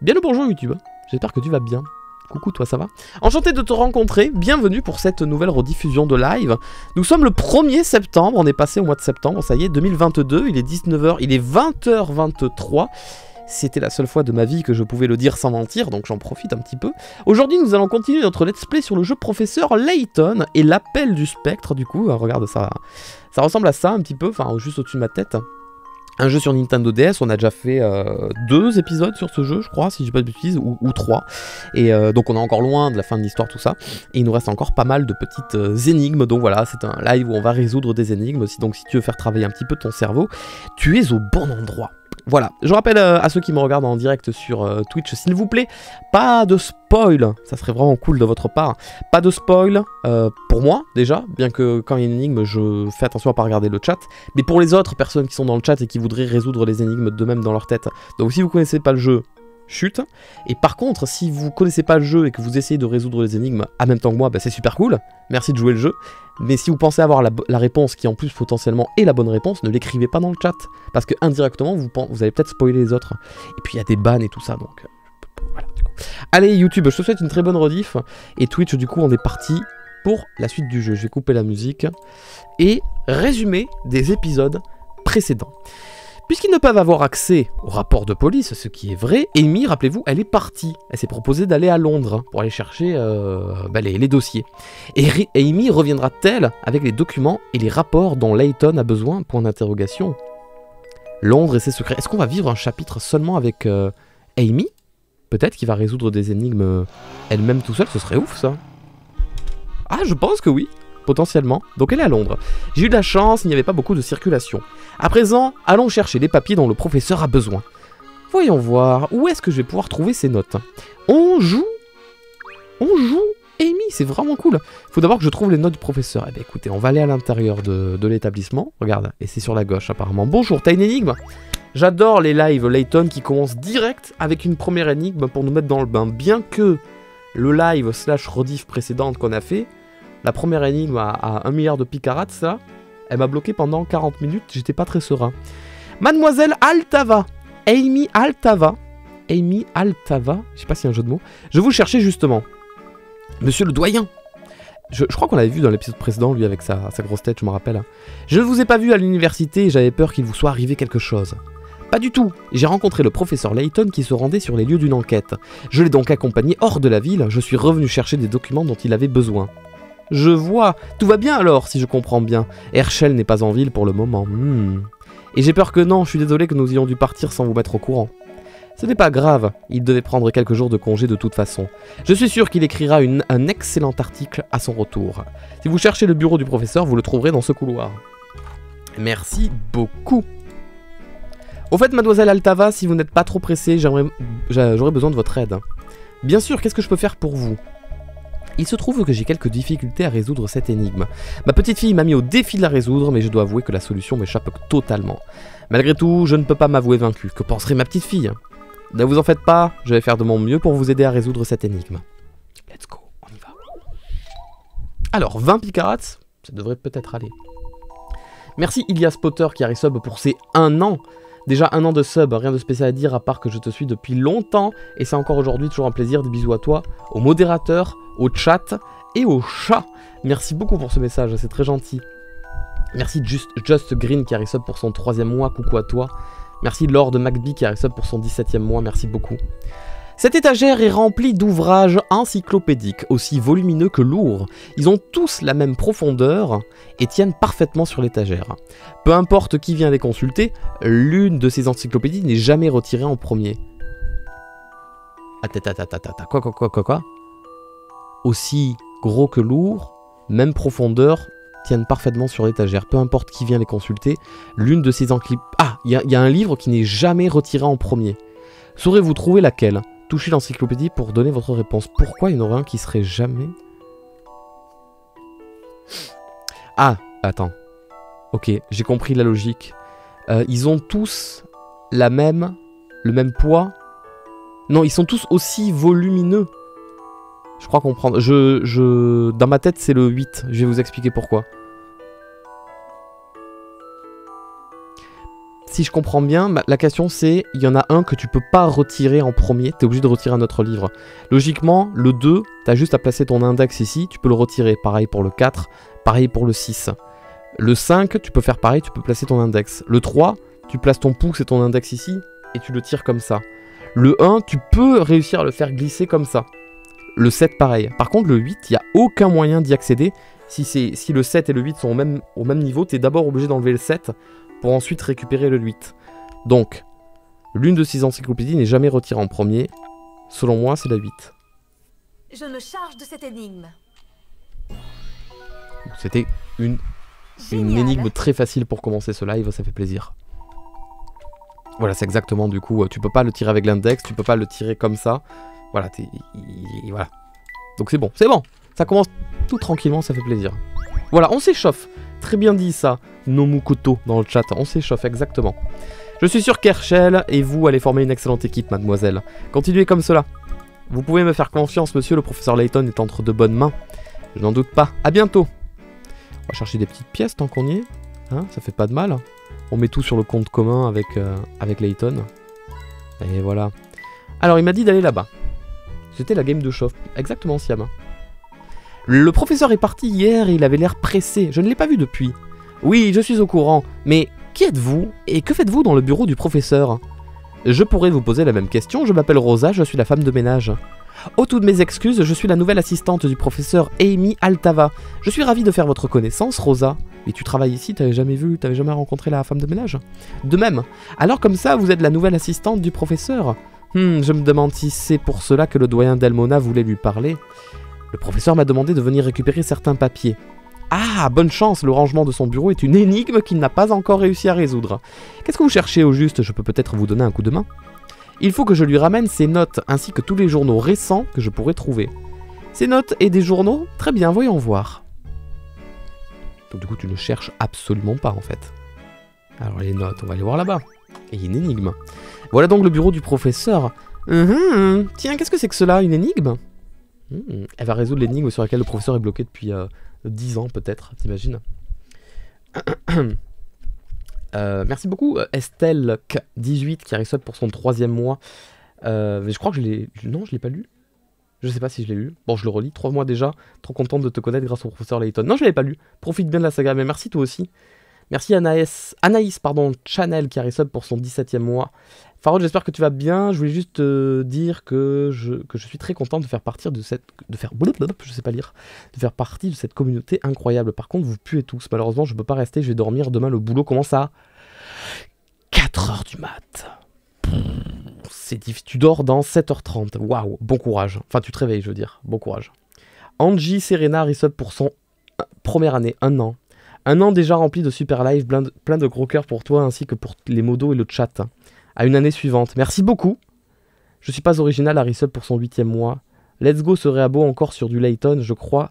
Bien le bonjour YouTube, j'espère que tu vas bien. Coucou toi, ça va? Enchanté de te rencontrer, bienvenue pour cette nouvelle rediffusion de live. Nous sommes le 1er septembre, on est passé au mois de septembre, ça y est, 2022, il est 19h, il est 20h23. C'était la seule fois de ma vie que je pouvais le dire sans mentir, donc j'en profite un petit peu. Aujourd'hui, nous allons continuer notre let's play sur le jeu Professeur Layton et l'appel du spectre, du coup, regarde ça, ça ressemble à ça un petit peu, enfin juste au-dessus de ma tête. Un jeu sur Nintendo DS, on a déjà fait 2 épisodes sur ce jeu, je crois, si je ne dis pas de bêtises, ou 3. Et donc on est encore loin de la fin de l'histoire, tout ça. Et il nous reste encore pas mal de petites énigmes. Donc voilà, c'est un live où on va résoudre des énigmes. Donc si tu veux faire travailler un petit peu ton cerveau, tu es au bon endroit. Voilà, je rappelle à ceux qui me regardent en direct sur Twitch, s'il vous plaît, pas de spoil, ça serait vraiment cool de votre part. Pas de spoil pour moi, déjà, bien que quand il y a une énigme, je fais attention à ne pas regarder le chat. Mais pour les autres personnes qui sont dans le chat et qui voudraient résoudre les énigmes d'eux-mêmes dans leur tête. Donc si vous ne connaissez pas le jeu, chute. Et par contre, si vous ne connaissez pas le jeu et que vous essayez de résoudre les énigmes en même temps que moi, bah c'est super cool, merci de jouer le jeu. Mais si vous pensez avoir la réponse qui en plus potentiellement est la bonne réponse, ne l'écrivez pas dans le chat. Parce que indirectement, vous allez peut-être spoiler les autres. Et puis il y a des bans et tout ça, donc voilà. Du coup. Allez YouTube, je te souhaite une très bonne rediff. Et Twitch, du coup, on est parti pour la suite du jeu. Je vais couper la musique et résumer des épisodes précédents. Puisqu'ils ne peuvent avoir accès au rapport de police, ce qui est vrai, Amy, rappelez-vous, elle est partie. Elle s'est proposée d'aller à Londres pour aller chercher les dossiers. Et Amy reviendra-t-elle avec les documents et les rapports dont Layton a besoin? Point d'interrogation. Londres et ses secrets. Est-ce qu'on va vivre un chapitre seulement avec Amy? Peut-être qu'il va résoudre des énigmes elle-même tout seule, ce serait ouf ça. Ah, je pense que oui. Potentiellement, donc elle est à Londres. J'ai eu de la chance, il n'y avait pas beaucoup de circulation. À présent, allons chercher les papiers dont le professeur a besoin. Voyons voir, où est-ce que je vais pouvoir trouver ces notes? On joue Amy, c'est vraiment cool. Faut d'abord que je trouve les notes du professeur. Eh bien écoutez, on va aller à l'intérieur de l'établissement. Regarde, et c'est sur la gauche apparemment. Bonjour, t'as une énigme? J'adore les lives Layton qui commencent direct avec une première énigme pour nous mettre dans le bain. Bien que le live slash rediff précédente qu'on a fait, la première énigme à 1 milliard de picarates, ça, elle m'a bloqué pendant 40 minutes, j'étais pas très serein. Mademoiselle Altava, Amy Altava, je sais pas si y a un jeu de mots, je vous cherchais justement. Monsieur le doyen, je crois qu'on l'avait vu dans l'épisode précédent, lui avec sa grosse tête, je me rappelle. Je ne vous ai pas vu à l'université et j'avais peur qu'il vous soit arrivé quelque chose. Pas du tout, j'ai rencontré le professeur Layton qui se rendait sur les lieux d'une enquête. Je l'ai donc accompagné hors de la ville, je suis revenu chercher des documents dont il avait besoin. Je vois, tout va bien alors, si je comprends bien. Herschel n'est pas en ville pour le moment. Et j'ai peur que non, je suis désolé que nous ayons dû partir sans vous mettre au courant. Ce n'est pas grave, il devait prendre quelques jours de congé de toute façon. Je suis sûr qu'il écrira un excellent article à son retour. Si vous cherchez le bureau du professeur, vous le trouverez dans ce couloir. Merci beaucoup. Au fait, mademoiselle Altava, si vous n'êtes pas trop pressée, j'aurais besoin de votre aide. Bien sûr, qu'est-ce que je peux faire pour vous ? Il se trouve que j'ai quelques difficultés à résoudre cette énigme. Ma petite fille m'a mis au défi de la résoudre, mais je dois avouer que la solution m'échappe totalement. Malgré tout, je ne peux pas m'avouer vaincu. Que penserait ma petite fille? Ne vous en faites pas, je vais faire de mon mieux pour vous aider à résoudre cette énigme. Let's go, on y va. Alors, 20 picarates, ça devrait peut-être aller. Merci Ilias Potter qui a resub pour ses 1 an. Déjà 1 an de sub, rien de spécial à dire à part que je te suis depuis longtemps. Et c'est encore aujourd'hui toujours un plaisir, des bisous à toi, aux modérateurs, au chat et au chat. Merci beaucoup pour ce message, c'est très gentil. Merci Just Green qui a resub pour son 3e mois, coucou à toi. Merci Lord McBee qui a resub pour son 17e mois, merci beaucoup. Cette étagère est remplie d'ouvrages encyclopédiques, aussi volumineux que lourds. Ils ont tous la même profondeur et tiennent parfaitement sur l'étagère. Peu importe qui vient les consulter, l'une de ces encyclopédies n'est jamais retirée en premier. Quoi? Aussi gros que lourd, même profondeur, tiennent parfaitement sur l'étagère. Peu importe qui vient les consulter, l'une de ces encyclopédies... Ah, il y a un livre qui n'est jamais retiré en premier. Saurez-vous trouver laquelle? Touchez l'encyclopédie pour donner votre réponse. Pourquoi il y en aurait un qui serait jamais... Ah, attends. Ok, j'ai compris la logique. Ils ont tous le même poids. Non, ils sont tous aussi volumineux. Je crois comprendre. Dans ma tête, c'est le 8. Je vais vous expliquer pourquoi. si je comprends bien, la question c'est, il y en a un que tu peux pas retirer en premier, t'es obligé de retirer un autre livre. Logiquement, le 2, t'as juste à placer ton index ici, tu peux le retirer. Pareil pour le 4, pareil pour le 6. Le 5, tu peux faire pareil, tu peux placer ton index. Le 3, tu places ton pouce et ton index ici, et tu le tires comme ça. Le 1, tu peux réussir à le faire glisser comme ça. Le 7, pareil. Par contre, le 8, il n'y a aucun moyen d'y accéder. Si le 7 et le 8 sont au même niveau, tu es d'abord obligé d'enlever le 7 pour ensuite récupérer le 8. Donc, l'une de ces encyclopédies n'est jamais retirée en premier. Selon moi, c'est la 8. Je me charge de cette énigme. C'était une énigme très facile pour commencer ce live, ça fait plaisir. Voilà, c'est exactement du coup, tu peux pas le tirer avec l'index, tu peux pas le tirer comme ça. Voilà, voilà. Donc c'est bon, ça commence tout tranquillement, ça fait plaisir. Voilà, on s'échauffe. Très bien dit ça, Nomukoto dans le chat, on s'échauffe exactement. Je suis sur Kershel et vous allez former une excellente équipe, mademoiselle. Continuez comme cela. Vous pouvez me faire confiance, monsieur, le professeur Layton est entre de bonnes mains. Je n'en doute pas, à bientôt. On va chercher des petites pièces tant qu'on y est, hein, ça fait pas de mal. On met tout sur le compte commun avec Layton. Et voilà. Alors il m'a dit d'aller là-bas. C'était la game de chauffe. Exactement, Siam. Le professeur est parti hier et il avait l'air pressé. Je ne l'ai pas vu depuis. Oui, je suis au courant. Mais qui êtes-vous et que faites-vous dans le bureau du professeur? Je pourrais vous poser la même question. Je m'appelle Rosa, je suis la femme de ménage. Oh, toutes mes excuses, je suis la nouvelle assistante du professeur Amy Altava. Je suis ravie de faire votre connaissance, Rosa. Mais tu travailles ici, t'avais jamais rencontré la femme de ménage? De même. Alors comme ça, vous êtes la nouvelle assistante du professeur? Je me demande si c'est pour cela que le doyen d'Almona voulait lui parler. Le professeur m'a demandé de venir récupérer certains papiers. Ah, bonne chance, le rangement de son bureau est une énigme qu'il n'a pas encore réussi à résoudre. Qu'est-ce que vous cherchez au juste? Je peux peut-être vous donner un coup de main. Il faut que je lui ramène ses notes, ainsi que tous les journaux récents que je pourrais trouver. Ces notes et des journaux? Très bien, voyons voir. Donc du coup, tu ne cherches absolument pas, en fait. Alors les notes, on va les voir là-bas. Et il y a une énigme. Voilà donc le bureau du professeur. Tiens, qu'est-ce que c'est que cela? Une énigme? Elle va résoudre l'énigme sur laquelle le professeur est bloqué depuis 10 ans, peut-être, t'imagines? Merci beaucoup Estelle K18 qui arrive pour son 3e mois. Mais je crois que je l'ai... Non, je l'ai pas lu. Je sais pas si je l'ai lu. Bon, je le relis. 3 mois déjà. Trop contente de te connaître grâce au professeur Layton. Non, je l'avais pas lu. Profite bien de la saga. Mais merci toi aussi. Merci Anaïs Chanel qui arrive pour son 17e mois. Farod, j'espère que tu vas bien. Je voulais juste te dire que je suis très contente de faire partie de cette... Je sais pas lire. De faire partie de cette communauté incroyable. Par contre, vous puez tous. Malheureusement, je peux pas rester. Je vais dormir. Demain, le boulot commence à 4 h du mat. C'est difficile. Tu dors dans 7 h 30. Waouh. Bon courage. Enfin, tu te réveilles, je veux dire. Bon courage. Angie Serena arrive pour son première année. 1 an. 1 an déjà rempli de super live, plein de gros cœurs pour toi ainsi que pour les modos et le chat. À une année suivante. Merci beaucoup. Je suis pas original, Harry Sub pour son 8e mois. Let's Go serait à beau encore sur du Layton. Je crois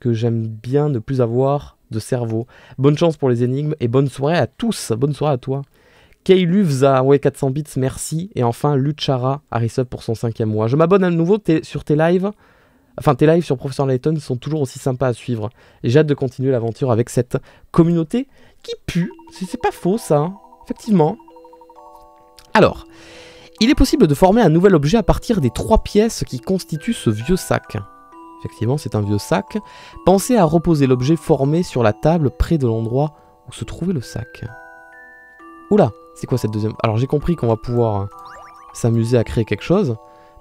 que j'aime bien ne plus avoir de cerveau. Bonne chance pour les énigmes et bonne soirée à tous. Bonne soirée à toi. Keyluvza, ouais, 400 bits, merci. Et enfin, Luchara, Harry Sub pour son 5e mois. Je m'abonne à nouveau sur tes lives. Enfin, tes lives sur Professeur Layton sont toujours aussi sympas à suivre. Et j'ai hâte de continuer l'aventure avec cette communauté qui pue. C'est pas faux, ça. Hein. Effectivement. Alors, il est possible de former un nouvel objet à partir des 3 pièces qui constituent ce vieux sac. Effectivement, c'est un vieux sac. Pensez à reposer l'objet formé sur la table près de l'endroit où se trouvait le sac. Oula, c'est quoi cette deuxième... Alors, j'ai compris qu'on va pouvoir s'amuser à créer quelque chose.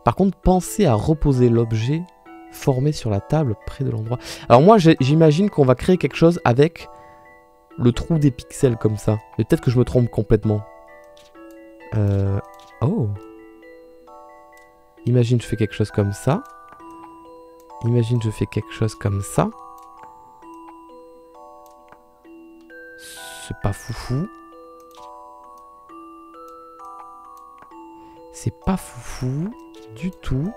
Par contre, pensez à reposer l'objet... formé sur la table près de l'endroit. Alors moi j'imagine qu'on va créer quelque chose avec le trou des pixels comme ça. Mais peut-être que je me trompe complètement. Oh. Imagine je fais quelque chose comme ça. Imagine je fais quelque chose comme ça. C'est pas foufou. C'est pas foufou du tout.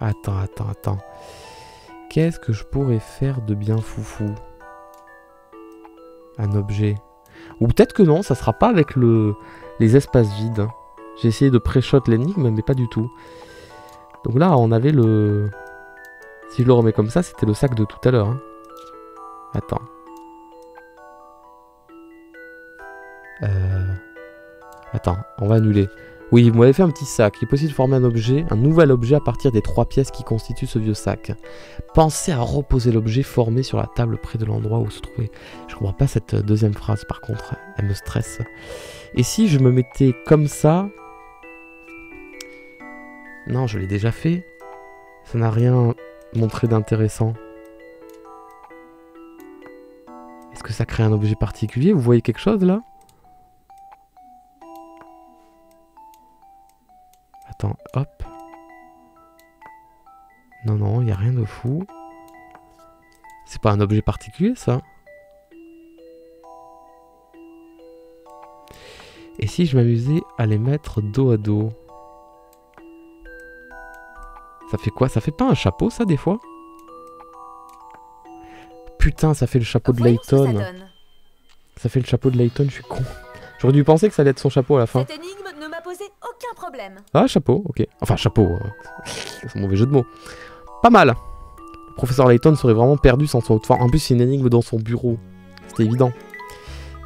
Attends. Qu'est-ce que je pourrais faire de bien foufou? Un objet. Ou peut-être que non, ça sera pas avec les espaces vides. J'ai essayé de pré-shot l'énigme, mais pas du tout. Donc là, on avait le... Si je le remets comme ça, c'était le sac de tout à l'heure. Hein. Attends. Attends, on va annuler. Oui, vous m'avez fait un petit sac. Il est possible de former un objet, un nouvel objet à partir des 3 pièces qui constituent ce vieux sac. Pensez à reposer l'objet formé sur la table près de l'endroit où se trouvait. Je comprends pas cette deuxième phrase, par contre. Elle me stresse. Et si je me mettais comme ça... Non, je l'ai déjà fait. Ça n'a rien montré d'intéressant. Est-ce que ça crée un objet particulier? Vous voyez quelque chose, là? Attends, hop. Non, non, il n'y a rien de fou. C'est pas un objet particulier, ça. Et si je m'amusais à les mettre dos à dos? Ça fait quoi? Ça fait pas un chapeau, ça, des fois? Putain, ça fait le chapeau de Layton. Ça fait le chapeau de Layton, je suis con. J'aurais dû penser que ça allait être son chapeau à la fin. Aucun problème. Ah, chapeau, ok. Enfin, chapeau, c'est un mauvais jeu de mots. Pas mal. Le professeur Layton serait vraiment perdu sans son outfit. En plus, c'est une énigme dans son bureau. C'était évident.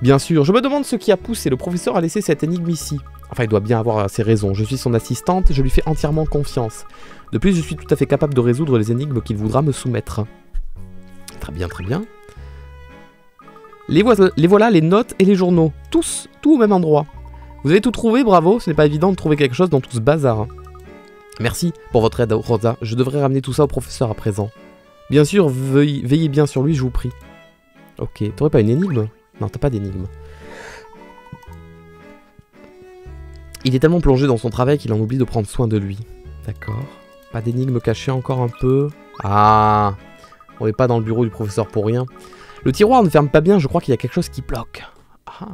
Bien sûr, je me demande ce qui a poussé le professeur à laisser cette énigme ici. Enfin, il doit bien avoir ses raisons. Je suis son assistante, je lui fais entièrement confiance. De plus, je suis tout à fait capable de résoudre les énigmes qu'il voudra me soumettre. Très bien, très bien. Les voilà, les notes et les journaux. Tous, tout au même endroit. Vous avez tout trouvé, bravo, ce n'est pas évident de trouver quelque chose dans tout ce bazar. Merci pour votre aide, Rosa, je devrais ramener tout ça au professeur à présent. Bien sûr, veillez bien sur lui, je vous prie. Ok, t'aurais pas une énigme? Non, t'as pas d'énigme. Il est tellement plongé dans son travail qu'il en oublie de prendre soin de lui. D'accord. Pas d'énigme cachée encore un peu. Ah, on n'est pas dans le bureau du professeur pour rien. Le tiroir ne ferme pas bien, je crois qu'il y a quelque chose qui bloque. Ah...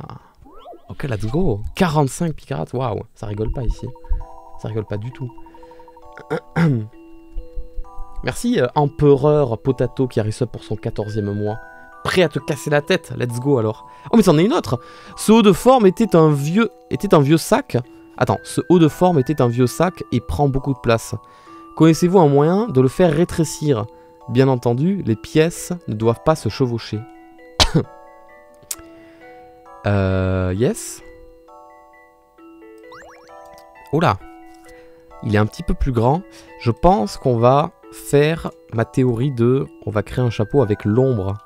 Ok, let's go. 45 picarats, waouh, ça rigole pas ici. Ça rigole pas du tout. Merci, empereur Potato qui arrive pour son 14e mois. Prêt à te casser la tête, let's go alors. Oh mais c'en est une autre. Ce haut de forme était un vieux sac. Attends, ce haut de forme était un vieux sac et prend beaucoup de place. Connaissez-vous un moyen de le faire rétrécir? Bien entendu, les pièces ne doivent pas se chevaucher. Yes. Oh là. Il est un petit peu plus grand. Je pense qu'on va faire ma théorie de... On va créer un chapeau avec l'ombre.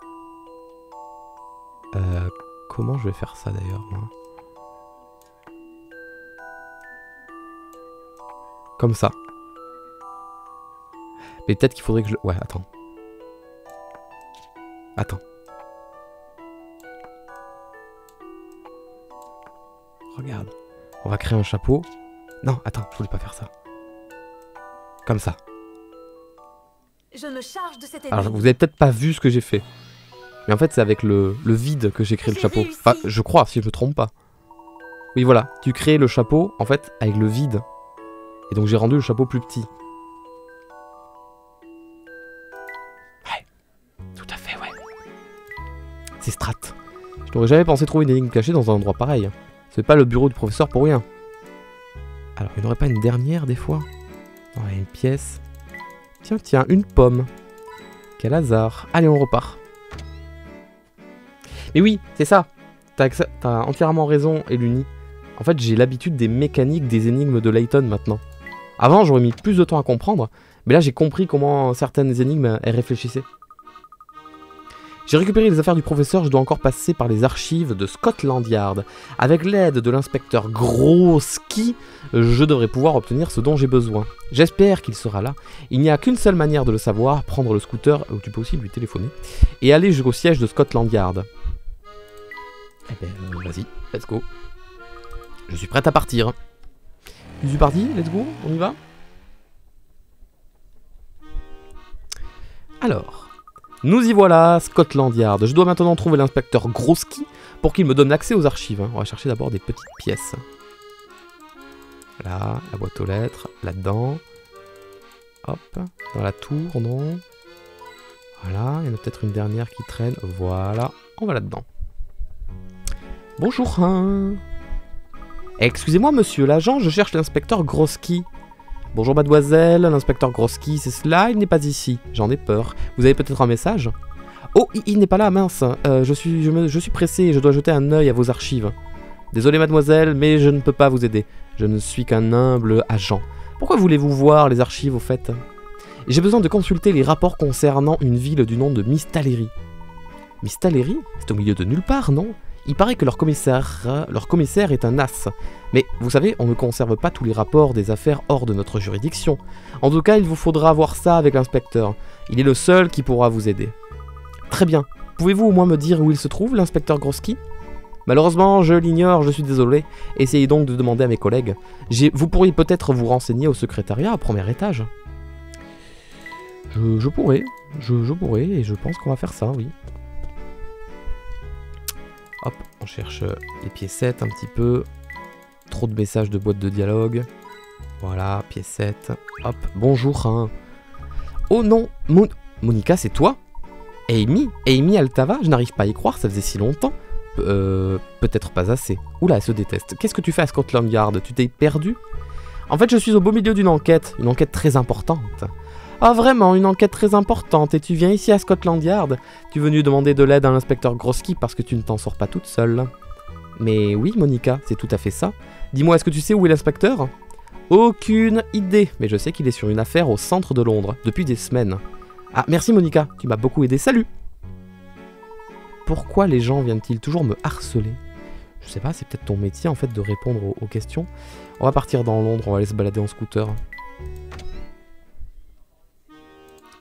Comment je vais faire ça d'ailleurs? Comme ça. Mais peut-être qu'il faudrait que je... Ouais, attends. Attends. Regarde, on va créer un chapeau. Non, attends, je voulais pas faire ça. Comme ça. Je me charge de cette... Alors, vous avez peut-être pas vu ce que j'ai fait. Mais en fait, c'est avec le vide que j'ai créé le chapeau. Réussi. Enfin, je crois, si je me trompe pas. Oui, voilà, tu crées le chapeau, en fait, avec le vide. Et donc, j'ai rendu le chapeau plus petit. Ouais, tout à fait, ouais. C'est strat. Je n'aurais jamais pensé trouver une énigme cachée dans un endroit pareil. C'est pas le bureau du professeur pour rien. Alors, il n'y aurait pas une dernière, des fois? Non, il y a une pièce. Tiens, tiens, une pomme. Quel hasard. Allez, on repart. Mais oui, c'est ça. T'as entièrement raison, Eluni. En fait, j'ai l'habitude des mécaniques des énigmes de Layton, maintenant. Avant, j'aurais mis plus de temps à comprendre, mais là, j'ai compris comment certaines énigmes, elles réfléchissaient. J'ai récupéré les affaires du professeur, je dois encore passer par les archives de Scotland Yard. Avec l'aide de l'inspecteur Groski, je devrais pouvoir obtenir ce dont j'ai besoin. J'espère qu'il sera là. Il n'y a qu'une seule manière de le savoir, prendre le scooter, ou tu peux aussi lui téléphoner, et aller jusqu'au siège de Scotland Yard. Eh ben, vas-y, let's go. Je suis prête à partir. Je suis parti, let's go, on y va? Alors... Nous y voilà, Scotland Yard. Je dois maintenant trouver l'inspecteur Groski pour qu'il me donne accès aux archives. On va chercher d'abord des petites pièces. Là, la boîte aux lettres, là-dedans. Hop, dans la tour, non. Voilà, il y en a peut-être une dernière qui traîne. Voilà, on va là-dedans. Bonjour. Hein. Excusez-moi, monsieur l'agent, je cherche l'inspecteur Groski. Bonjour mademoiselle, l'inspecteur Groski, c'est cela, il n'est pas ici. J'en ai peur. Vous avez peut-être un message? Oh, il n'est pas là, mince. Je suis pressé, je dois jeter un œil à vos archives. Désolé mademoiselle, mais je ne peux pas vous aider. Je ne suis qu'un humble agent. Pourquoi voulez-vous voir les archives au fait? J'ai besoin de consulter les rapports concernant une ville du nom de Mistaléry. Mistaléry? C'est au milieu de nulle part, non? Il paraît que leur commissaire est un as. Mais vous savez, on ne conserve pas tous les rapports des affaires hors de notre juridiction. En tout cas, il vous faudra voir ça avec l'inspecteur. Il est le seul qui pourra vous aider. Très bien. Pouvez-vous au moins me dire où il se trouve, l'inspecteur Groski? Malheureusement, je l'ignore, je suis désolé. Essayez donc de demander à mes collègues. Vous pourriez peut-être vous renseigner au secrétariat au premier étage. Je pourrais, et je pense qu'on va faire ça, oui. Hop, on cherche les piécettes un petit peu. Trop de messages de boîte de dialogue. Voilà, piécette. Hop, bonjour. Hein. Oh non, Monica, c'est toi? Amy Altava, je n'arrive pas à y croire, ça faisait si longtemps. Peut-être pas assez. Oula, elle se déteste. Qu'est-ce que tu fais à Scotland Yard? Tu t'es perdu? En fait, je suis au beau milieu d'une enquête. Une enquête très importante. Ah vraiment, une enquête très importante. Et tu viens ici à Scotland Yard? Tu es venue demander de l'aide à l'inspecteur Groski parce que tu ne t'en sors pas toute seule. Mais oui, Monica, c'est tout à fait ça. Dis-moi, est-ce que tu sais où est l'inspecteur? Aucune idée. Mais je sais qu'il est sur une affaire au centre de Londres, depuis des semaines. Ah, merci Monica, tu m'as beaucoup aidé. Salut! Pourquoi les gens viennent-ils toujours me harceler? Je sais pas, c'est peut-être ton métier en fait de répondre aux questions. On va partir dans Londres, on va aller se balader en scooter.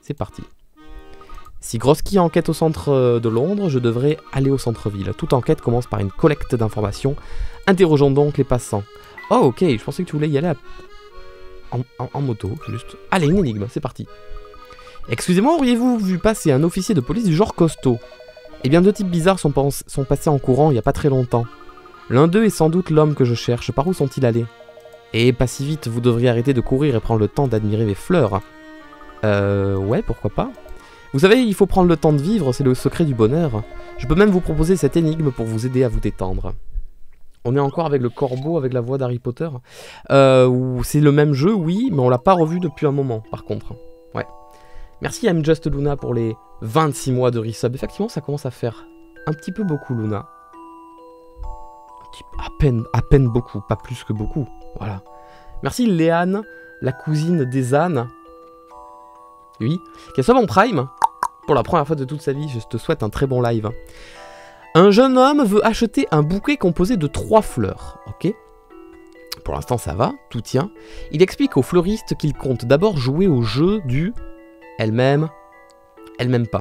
C'est parti. Si Groski enquête au centre de Londres, je devrais aller au centre-ville. Toute enquête commence par une collecte d'informations. Interrogeons donc les passants. Oh ok, je pensais que tu voulais y aller en moto, juste. Allez, une énigme, c'est parti. Excusez-moi, auriez-vous vu passer un officier de police du genre costaud? Eh bien, deux types bizarres sont passés en courant il n'y a pas très longtemps. L'un d'eux est sans doute l'homme que je cherche. Par où sont-ils allés? Et pas si vite, vous devriez arrêter de courir et prendre le temps d'admirer mes fleurs. Ouais, pourquoi pas? Vous savez, il faut prendre le temps de vivre, c'est le secret du bonheur. Je peux même vous proposer cette énigme pour vous aider à vous détendre. On est encore avec le corbeau, avec la voix d'Harry Potter. C'est le même jeu, oui, mais on l'a pas revu depuis un moment, par contre. Ouais. Merci à MJust Luna pour les 26 mois de resub. Effectivement, ça commence à faire un petit peu beaucoup, Luna. À peine beaucoup, pas plus que beaucoup. Voilà. Merci Léane, la cousine des ânes. Oui. Qu'elle soit mon prime. Pour la première fois de toute sa vie, je te souhaite un très bon live. Un jeune homme veut acheter un bouquet composé de 3 fleurs. Ok. Pour l'instant, ça va. Tout tient. Il explique au fleuriste qu'il compte d'abord jouer au jeu du... elle m'aime pas.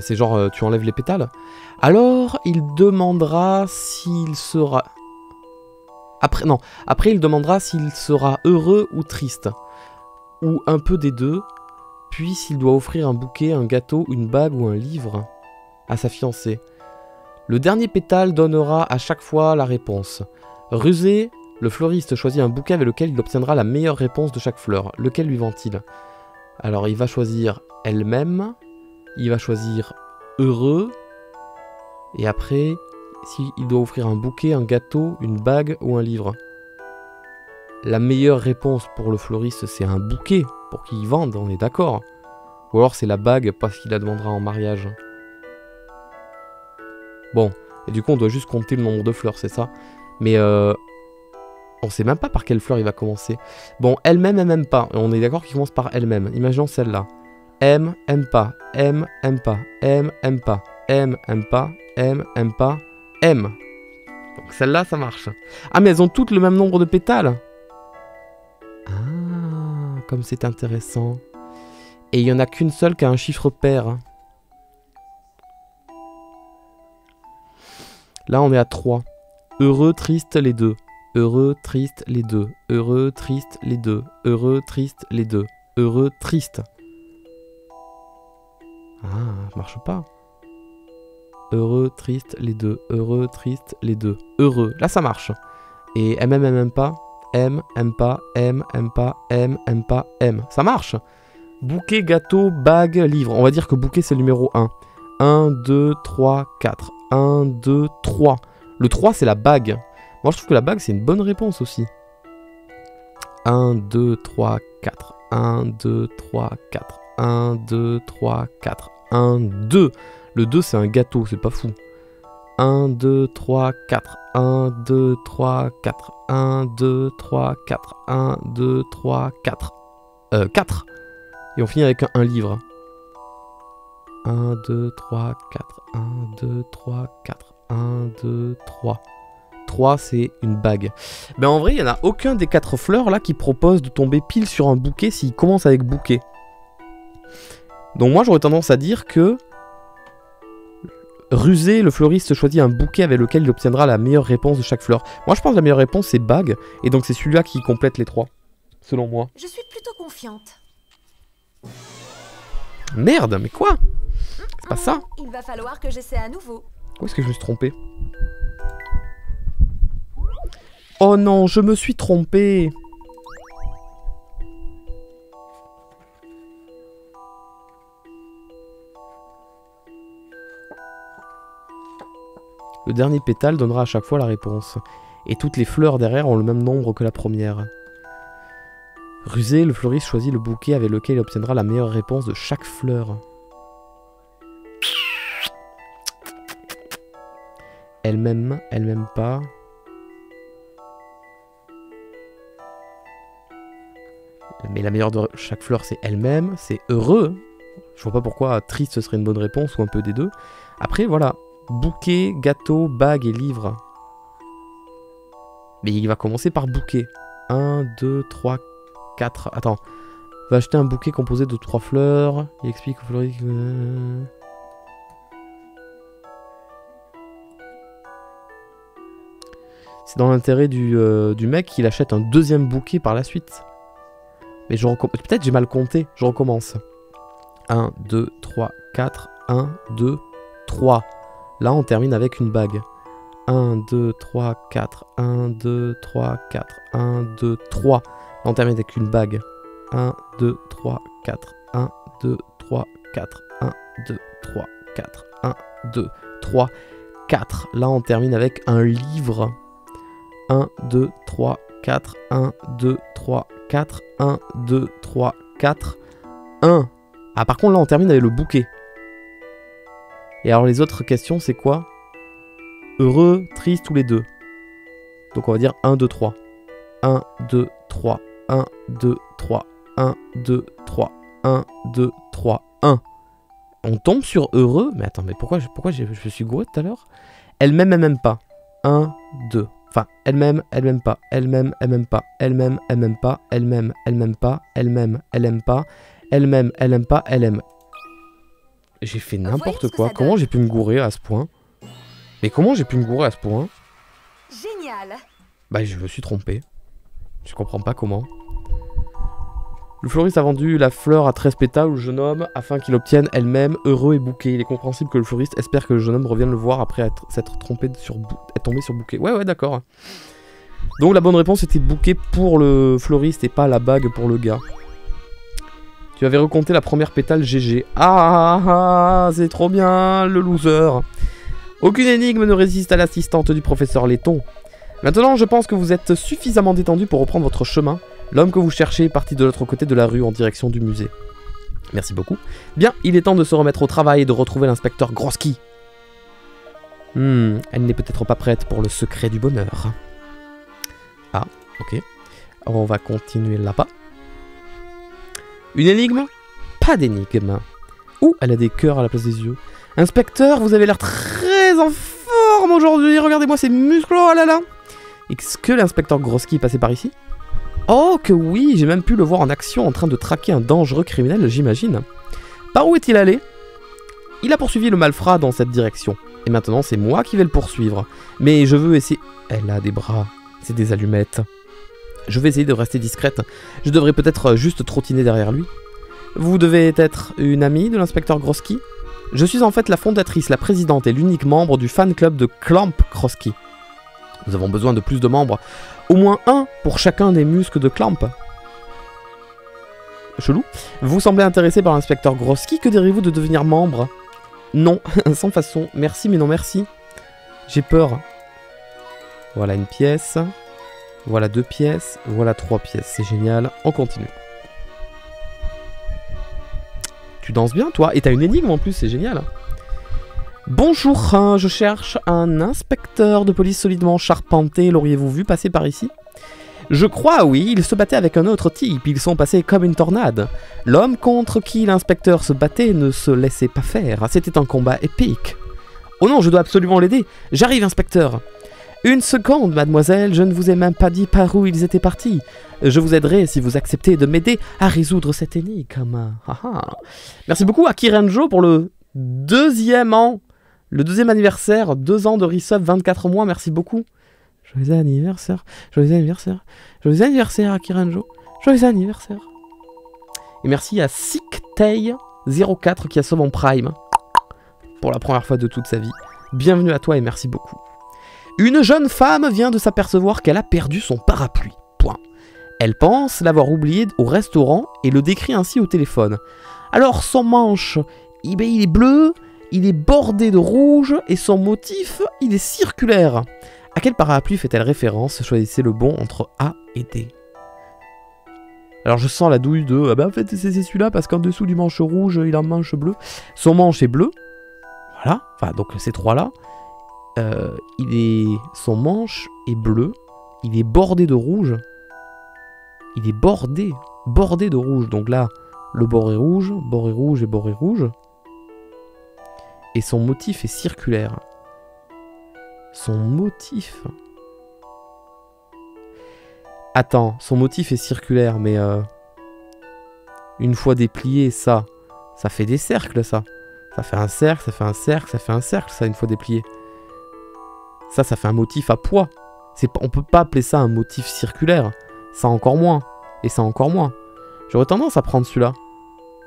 C'est genre, tu enlèves les pétales. Alors, il demandera s'il sera... Après, il demandera s'il sera heureux ou triste. Ou un peu des deux. Puis, s'il doit offrir un bouquet, un gâteau, une bague ou un livre à sa fiancée. Le dernier pétale donnera à chaque fois la réponse. Rusé, le fleuriste choisit un bouquet avec lequel il obtiendra la meilleure réponse de chaque fleur. Lequel lui vend-il? Alors il va choisir elle-même, il va choisir heureux, et après, s'il doit offrir un bouquet, un gâteau, une bague ou un livre. La meilleure réponse pour le fleuriste, c'est un bouquet, pour qu'il vende, on est d'accord. Ou alors c'est la bague parce qu'il la demandera en mariage. Bon, et du coup on doit juste compter le nombre de fleurs, c'est ça. Mais on sait même pas par quelle fleur il va commencer. Bon, elle m'aime pas. On est d'accord qu'il commence par elle-même. Imaginons celle-là. M, aime pas. M, aime pas. M, aime pas. M, aime pas. M, aime pas. M. Donc celle-là, ça marche. Ah, mais elles ont toutes le même nombre de pétales. Ah, comme c'est intéressant. Et il y en a qu'une seule qui a un chiffre pair. Là, on est à 3. Heureux, triste, les deux. Heureux, triste, les deux. Heureux, triste, les deux. Heureux, triste, les deux. Heureux, triste. Ah, ça marche pas. Heureux, triste, les deux. Heureux, triste, les deux. Heureux. Là, ça marche. Et aime pas. Aime pas. Aime pas. Aime pas. Aime. Ça marche. Bouquet, gâteau, bague, livre. On va dire que bouquet, c'est le numéro 1. 1, 2, 3, 4. 1, 2, 3. Le 3, c'est la bague. Moi, je trouve que la bague, c'est une bonne réponse aussi. 1, 2, 3, 4. 1, 2, 3, 4. 1, 2, 3, 4. 1, 2. Le 2, c'est un gâteau, c'est pas fou. 1, 2, 3, 4. 1, 2, 3, 4. 1, 2, 3, 4. 1, 2, 3, 4. 4. Et on finit avec un livre. 1, 2, 3, 4. 1, 2, 3, 4. 1, 2, 3. 3, c'est une bague. Mais en vrai, il n'y en a aucun des 4 fleurs là qui propose de tomber pile sur un bouquet s'il commence avec bouquet. Donc moi, j'aurais tendance à dire que rusé, le fleuriste choisit un bouquet avec lequel il obtiendra la meilleure réponse de chaque fleur. Moi, je pense que la meilleure réponse, c'est bague. Et donc, c'est celui-là qui complète les 3, selon moi. Je suis plutôt confiante. Merde, mais quoi? C'est pas ça. Il va falloir que j'essaie à nouveau. Où est-ce que je me suis trompé? Oh non, je me suis trompé. Le dernier pétale donnera à chaque fois la réponse. Et toutes les fleurs derrière ont le même nombre que la première. Rusé, le fleuriste choisit le bouquet avec lequel il obtiendra la meilleure réponse de chaque fleur. Elle m'aime, elle m'aime pas. Mais la meilleure de chaque fleur, c'est elle-même, c'est heureux. Je vois pas pourquoi triste ce serait une bonne réponse, ou un peu des deux. Après, voilà. Bouquet, gâteau, bague et livre. Mais il va commencer par bouquet. 1, 2, 3, 4. Attends. Va acheter un bouquet composé de 3 fleurs. Il explique aux fleuristes. C'est dans l'intérêt du mec qu'il achète un deuxième bouquet par la suite. Mais je recommence. Peut-être j'ai mal compté. Je recommence. 1, 2, 3, 4. 1, 2, 3. Là, on termine avec une bague. 1, 2, 3, 4. 1, 2, 3, 4. 1, 2, 3. Là, on termine avec une bague. 1, 2, 3, 4. 1, 2, 3, 4. 1, 2, 3, 4. 1, 2, 3, 4. Là, on termine avec un livre. 1, 2, 3, 4. 1, 2, 3, 4. 1, 2, 3, 4. 1. Ah, par contre, là, on termine avec le bouquet. Et alors les autres questions, c'est quoi? Heureux, triste, tous les deux. Donc on va dire 1, 2, 3. 1, 2, 3. 1, 2, 3. 1, 2, 3. 1, 2, 3. 1. On tombe sur heureux. Mais attends, mais pourquoi je suis gouré tout à l'heure? Elle-même, elle m'aime pas. 1, 2. Enfin, elle-même, elle m'aime pas. Elle-même, elle m'aime pas. Elle-même, elle m'aime pas. Elle-même, elle m'aime pas. Elle-même, elle aime pas. Elle-même, elle aime pas. Elle aime. J'ai fait n'importe quoi. Comment j'ai pu me gourer à ce point? Mais comment j'ai pu me gourer à ce point? Génial. Bah je me suis trompé. Je comprends pas comment. Le fleuriste a vendu la fleur à 13 pétales au jeune homme afin qu'il obtienne elle-même heureux et bouquet. Il est compréhensible que le fleuriste espère que le jeune homme revienne le voir après s'être trompé sur tombé sur bouquet. Ouais d'accord. Donc la bonne réponse était bouquet pour le fleuriste et pas la bague pour le gars. Tu avais recompté la première pétale GG. Ah, c'est trop bien, le loser. Aucune énigme ne résiste à l'assistante du professeur Letton. Maintenant, je pense que vous êtes suffisamment détendu pour reprendre votre chemin. L'homme que vous cherchez est parti de l'autre côté de la rue en direction du musée. Merci beaucoup. Bien, il est temps de se remettre au travail et de retrouver l'inspecteur Groski. Elle n'est peut-être pas prête pour le secret du bonheur. Ah, ok. On va continuer là-bas. Une énigme? Pas d'énigme. Ouh, elle a des cœurs à la place des yeux. Inspecteur, vous avez l'air très en forme aujourd'hui. Regardez-moi ces muscles, oh là là. Est-ce que l'inspecteur Groski est passé par ici? Oh que oui, j'ai même pu le voir en action en train de traquer un dangereux criminel, j'imagine. Par où est-il allé? Il a poursuivi le malfrat dans cette direction. Et maintenant, c'est moi qui vais le poursuivre. Mais je veux essayer... Elle a des bras, c'est des allumettes. Je vais essayer de rester discrète. Je devrais peut-être juste trottiner derrière lui. Vous devez être une amie de l'inspecteur Groski? Je suis en fait la fondatrice, la présidente et l'unique membre du fan club de Clamp Groski. Nous avons besoin de plus de membres. Au moins un pour chacun des muscles de Clamp. Chelou. Vous semblez intéressé par l'inspecteur Groski. Que direz-vous de devenir membre? Non, sans façon. Merci, mais non merci. J'ai peur. Voilà une pièce. Voilà 2 pièces, voilà 3 pièces, c'est génial, on continue. Tu danses bien, toi. Et t'as une énigme en plus, c'est génial. Bonjour, je cherche un inspecteur de police solidement charpenté. L'auriez-vous vu passer par ici? Je crois, oui. Il se battait avec un autre type. Ils sont passés comme une tornade. L'homme contre qui l'inspecteur se battait ne se laissait pas faire. C'était un combat épique. Oh non, je dois absolument l'aider. J'arrive, inspecteur. Une seconde, mademoiselle, je ne vous ai même pas dit par où ils étaient partis. Je vous aiderai si vous acceptez de m'aider à résoudre cette énigme. Merci beaucoup à Kirenjo pour le deuxième anniversaire, 2 ans de resub, 24 mois, merci beaucoup. Joyeux anniversaire, joyeux anniversaire, joyeux anniversaire à Kirenjo, joyeux anniversaire. Et merci à SickTay04 qui a sauvé mon Prime pour la première fois de toute sa vie. Bienvenue à toi et merci beaucoup. Une jeune femme vient de s'apercevoir qu'elle a perdu son parapluie. Point. Elle pense l'avoir oublié au restaurant et le décrit ainsi au téléphone. Alors son manche, il est bleu, il est bordé de rouge et son motif, il est circulaire. À quel parapluie fait-elle référence? Choisissez le bon entre A et D. Alors je sens la douille de... Ah ben en fait c'est celui-là parce qu'en dessous du manche rouge, il a un manche bleu. Son manche est bleu. Voilà. Enfin donc ces trois-là. Son manche est bleu, il est bordé de rouge, il est bordé de rouge, donc là, le bord est rouge, bord est rouge et bord est rouge, et son motif est circulaire, attends, son motif est circulaire, mais une fois déplié, ça fait des cercles, ça fait un cercle, ça fait un cercle, ça fait un cercle, ça, une fois déplié. Ça fait un motif à poids. On peut pas appeler ça un motif circulaire. Ça encore moins. Et ça encore moins. J'aurais tendance à prendre celui-là.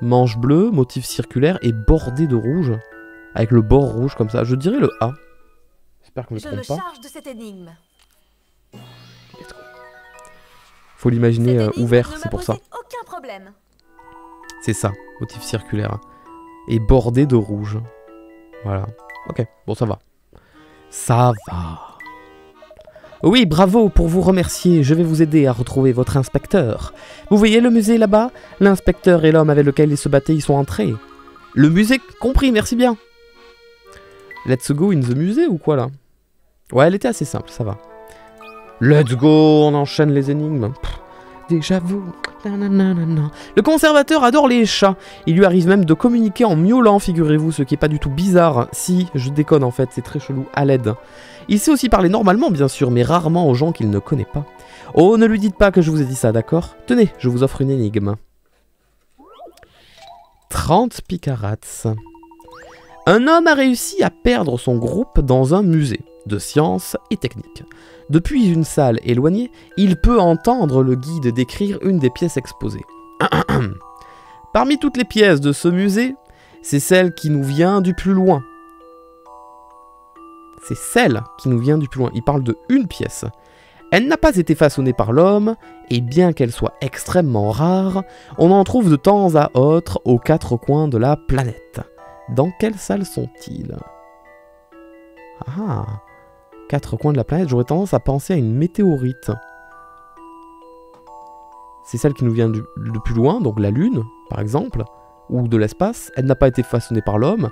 Manche bleue, motif circulaire et bordé de rouge. Avec le bord rouge comme ça. Je dirais le A. J'espère que je me trompe pas. Je me charge de cette énigme. Faut l'imaginer ouvert, c'est pour ça. Aucun problème. C'est ça, motif circulaire. Et bordé de rouge. Voilà. Ok, bon ça va. Ça va. Oui, bravo, pour vous remercier, je vais vous aider à retrouver votre inspecteur. Vous voyez le musée là-bas? L'inspecteur et l'homme avec lequel ils se battaient, ils sont entrés. Le musée compris, merci bien. Let's go in the musée ou quoi là? Ouais, elle était assez simple, ça va. Let's go, on enchaîne les énigmes. Déjà vous. Le conservateur adore les chats. Il lui arrive même de communiquer en miaulant, figurez-vous, ce qui est pas du tout bizarre. Si, je déconne en fait, c'est très chelou, à l'aide. Il sait aussi parler normalement, bien sûr, mais rarement aux gens qu'il ne connaît pas. Oh, ne lui dites pas que je vous ai dit ça, d'accord? Tenez, je vous offre une énigme. 30 picarats. Un homme a réussi à perdre son groupe dans un musée de sciences et techniques. Depuis une salle éloignée, il peut entendre le guide décrire une des pièces exposées. Parmi toutes les pièces de ce musée, c'est celle qui nous vient du plus loin. C'est celle qui nous vient du plus loin. Il parle de une pièce. Elle n'a pas été façonnée par l'homme, et bien qu'elle soit extrêmement rare, on en trouve de temps à autre aux 4 coins de la planète. Dans quelle salle sont-ils? Ah, 4 coins de la planète, j'aurais tendance à penser à une météorite. C'est celle qui nous vient de plus loin, donc la Lune, par exemple, ou de l'espace. Elle n'a pas été façonnée par l'homme,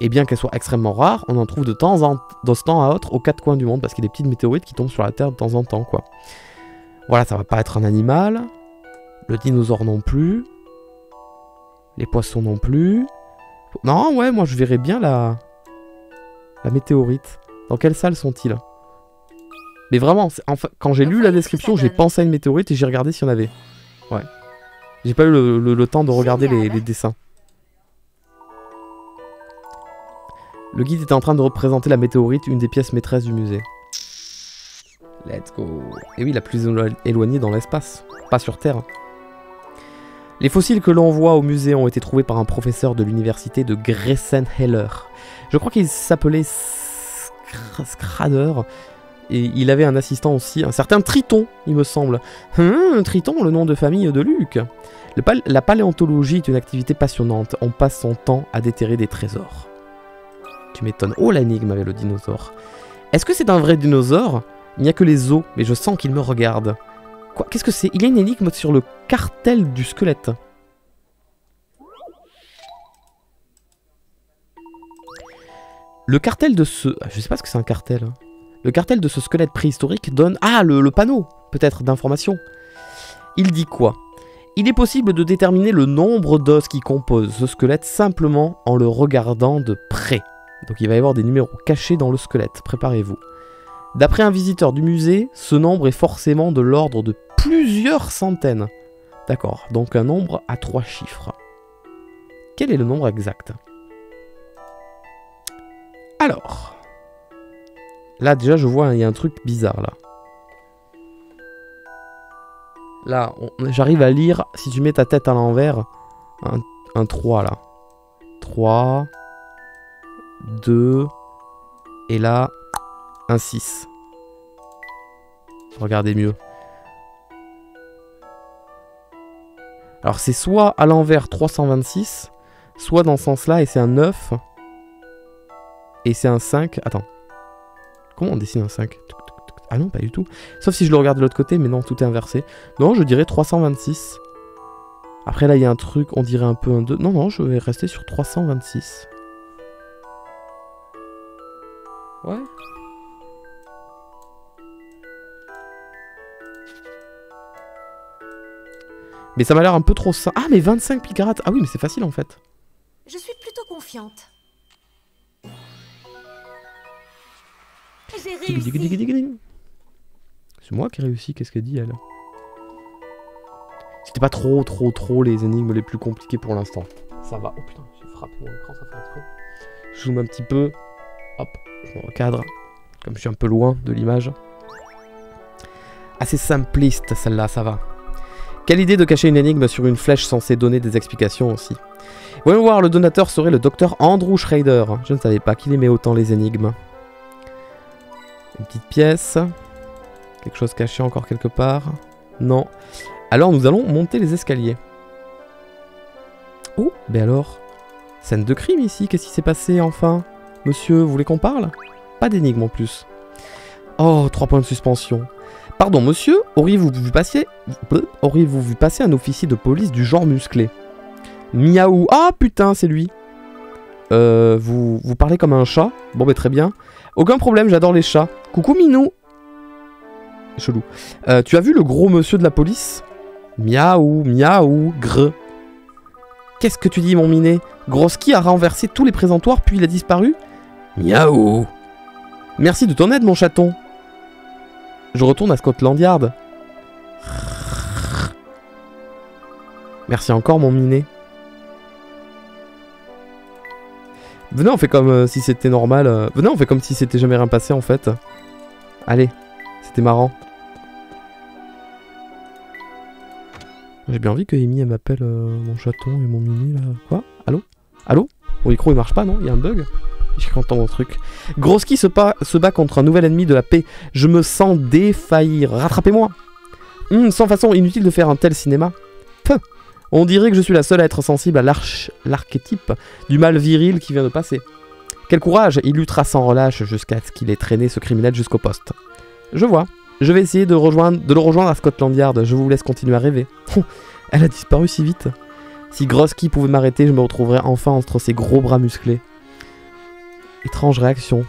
et bien qu'elle soit extrêmement rare, on en trouve de temps à autre aux 4 coins du monde, parce qu'il y a des petites météorites qui tombent sur la Terre de temps en temps, quoi. Voilà, ça va pas être un animal, le dinosaure non plus, les poissons non plus... Non, ouais, moi je verrais bien la météorite. Dans quelle salle sont-ils? Mais vraiment, enfin, quand j'ai lu la description, j'ai pensé à une météorite et j'ai regardé s'il y en avait. Ouais. J'ai pas eu le temps de regarder les dessins. Le guide était en train de représenter la météorite, une des pièces maîtresses du musée. Let's go. Et oui, la plus éloignée dans l'espace, pas sur Terre. Les fossiles que l'on voit au musée ont été trouvés par un professeur de l'université de Gressenheller. Je crois qu'il s'appelait Schrader, et il avait un assistant aussi, un certain Triton, il me semble. Triton, le nom de famille de Luc. La paléontologie est une activité passionnante, on passe son temps à déterrer des trésors. Tu m'étonnes. Oh, l'énigme avec le dinosaure. Est-ce que c'est un vrai dinosaure? Il n'y a que les os, mais je sens qu'il me regarde. Qu'est-ce que c'est? Il y a une énigme sur le cartel du squelette. Le cartel de ce... Je sais pas ce que c'est un cartel. Hein. Le cartel de ce squelette préhistorique donne... Ah, le panneau, peut-être, d'information. Il dit quoi? Il est possible de déterminer le nombre d'os qui composent ce squelette simplement en le regardant de près. Donc il va y avoir des numéros cachés dans le squelette, préparez-vous. D'après un visiteur du musée, ce nombre est forcément de l'ordre de plusieurs centaines. D'accord, donc un nombre à 3 chiffres. Quel est le nombre exact? Alors... Là déjà je vois, il y a un truc bizarre là. Là, j'arrive à lire, si tu mets ta tête à l'envers, un 3 là. 3... 2... Et là... un 6. Regardez mieux. Alors c'est soit à l'envers 326, soit dans ce sens-là et c'est un 9. Et c'est un 5. Attends. Comment on dessine un 5? Ah non, pas du tout. Sauf si je le regarde de l'autre côté, mais non, tout est inversé. Non, je dirais 326. Après là, il y a un truc, on dirait un peu un 2. Non, non, je vais rester sur 326. Ouais. Mais ça m'a l'air un peu trop simple. Ah mais 25 picarates. Ah oui mais c'est facile en fait. Je suis plutôt confiante. J'ai réussi. C'est moi qui ai réussi, qu'est-ce qu'elle dit elle? C'était pas trop les énigmes les plus compliquées pour l'instant. Ça va. Oh putain, j'ai frappé mon écran, ça fait un truc. Je zoome un petit peu. Hop, je me recadre. Comme je suis un peu loin de l'image. Assez simpliste celle-là, ça va. Quelle idée de cacher une énigme sur une flèche censée donner des explications aussi. Voyons voir, le donateur serait le docteur Andrew Schrader. Je ne savais pas qu'il aimait autant les énigmes. Une petite pièce. Quelque chose caché encore quelque part? Non. Alors nous allons monter les escaliers. Oh, mais alors, scène de crime ici, qu'est-ce qui s'est passé enfin? Monsieur, vous voulez qu'on parle? Pas d'énigme en plus. Oh, 3 points de suspension. Pardon monsieur, auriez-vous vu passer un officier de police du genre musclé? Miaou. Ah putain, c'est lui. Vous parlez comme un chat? Bon bah très bien. Aucun problème, j'adore les chats. Coucou Minou. Chelou. Tu as vu le gros monsieur de la police? Miaou, miaou, gre. Qu'est-ce que tu dis mon minet? Groski a renversé tous les présentoirs puis il a disparu? Miaou. Merci de ton aide mon chaton. Je retourne à Scotland Yard. Merci encore mon minet. Venez on fait comme si c'était normal. Venez on fait comme si c'était jamais rien passé en fait. Allez, c'était marrant. J'ai bien envie que Amy elle m'appelle mon chaton et mon minet là. Quoi? Allô? Allô? Mon micro il marche pas non? Il y a un bug? Je suis mon truc. Groski se bat contre un nouvel ennemi de la paix. Je me sens défaillir. Rattrapez-moi. Sans façon, inutile de faire un tel cinéma. Puh. On dirait que je suis la seule à être sensible à l'archétype du mal viril qui vient de passer. Quel courage. Il luttera sans relâche jusqu'à ce qu'il ait traîné ce criminel jusqu'au poste. Je vois. Je vais essayer de le rejoindre à Scotland Yard. Je vous laisse continuer à rêver. Elle a disparu si vite. Si Groski pouvait m'arrêter, je me retrouverais enfin entre ses gros bras musclés. Étrange réaction.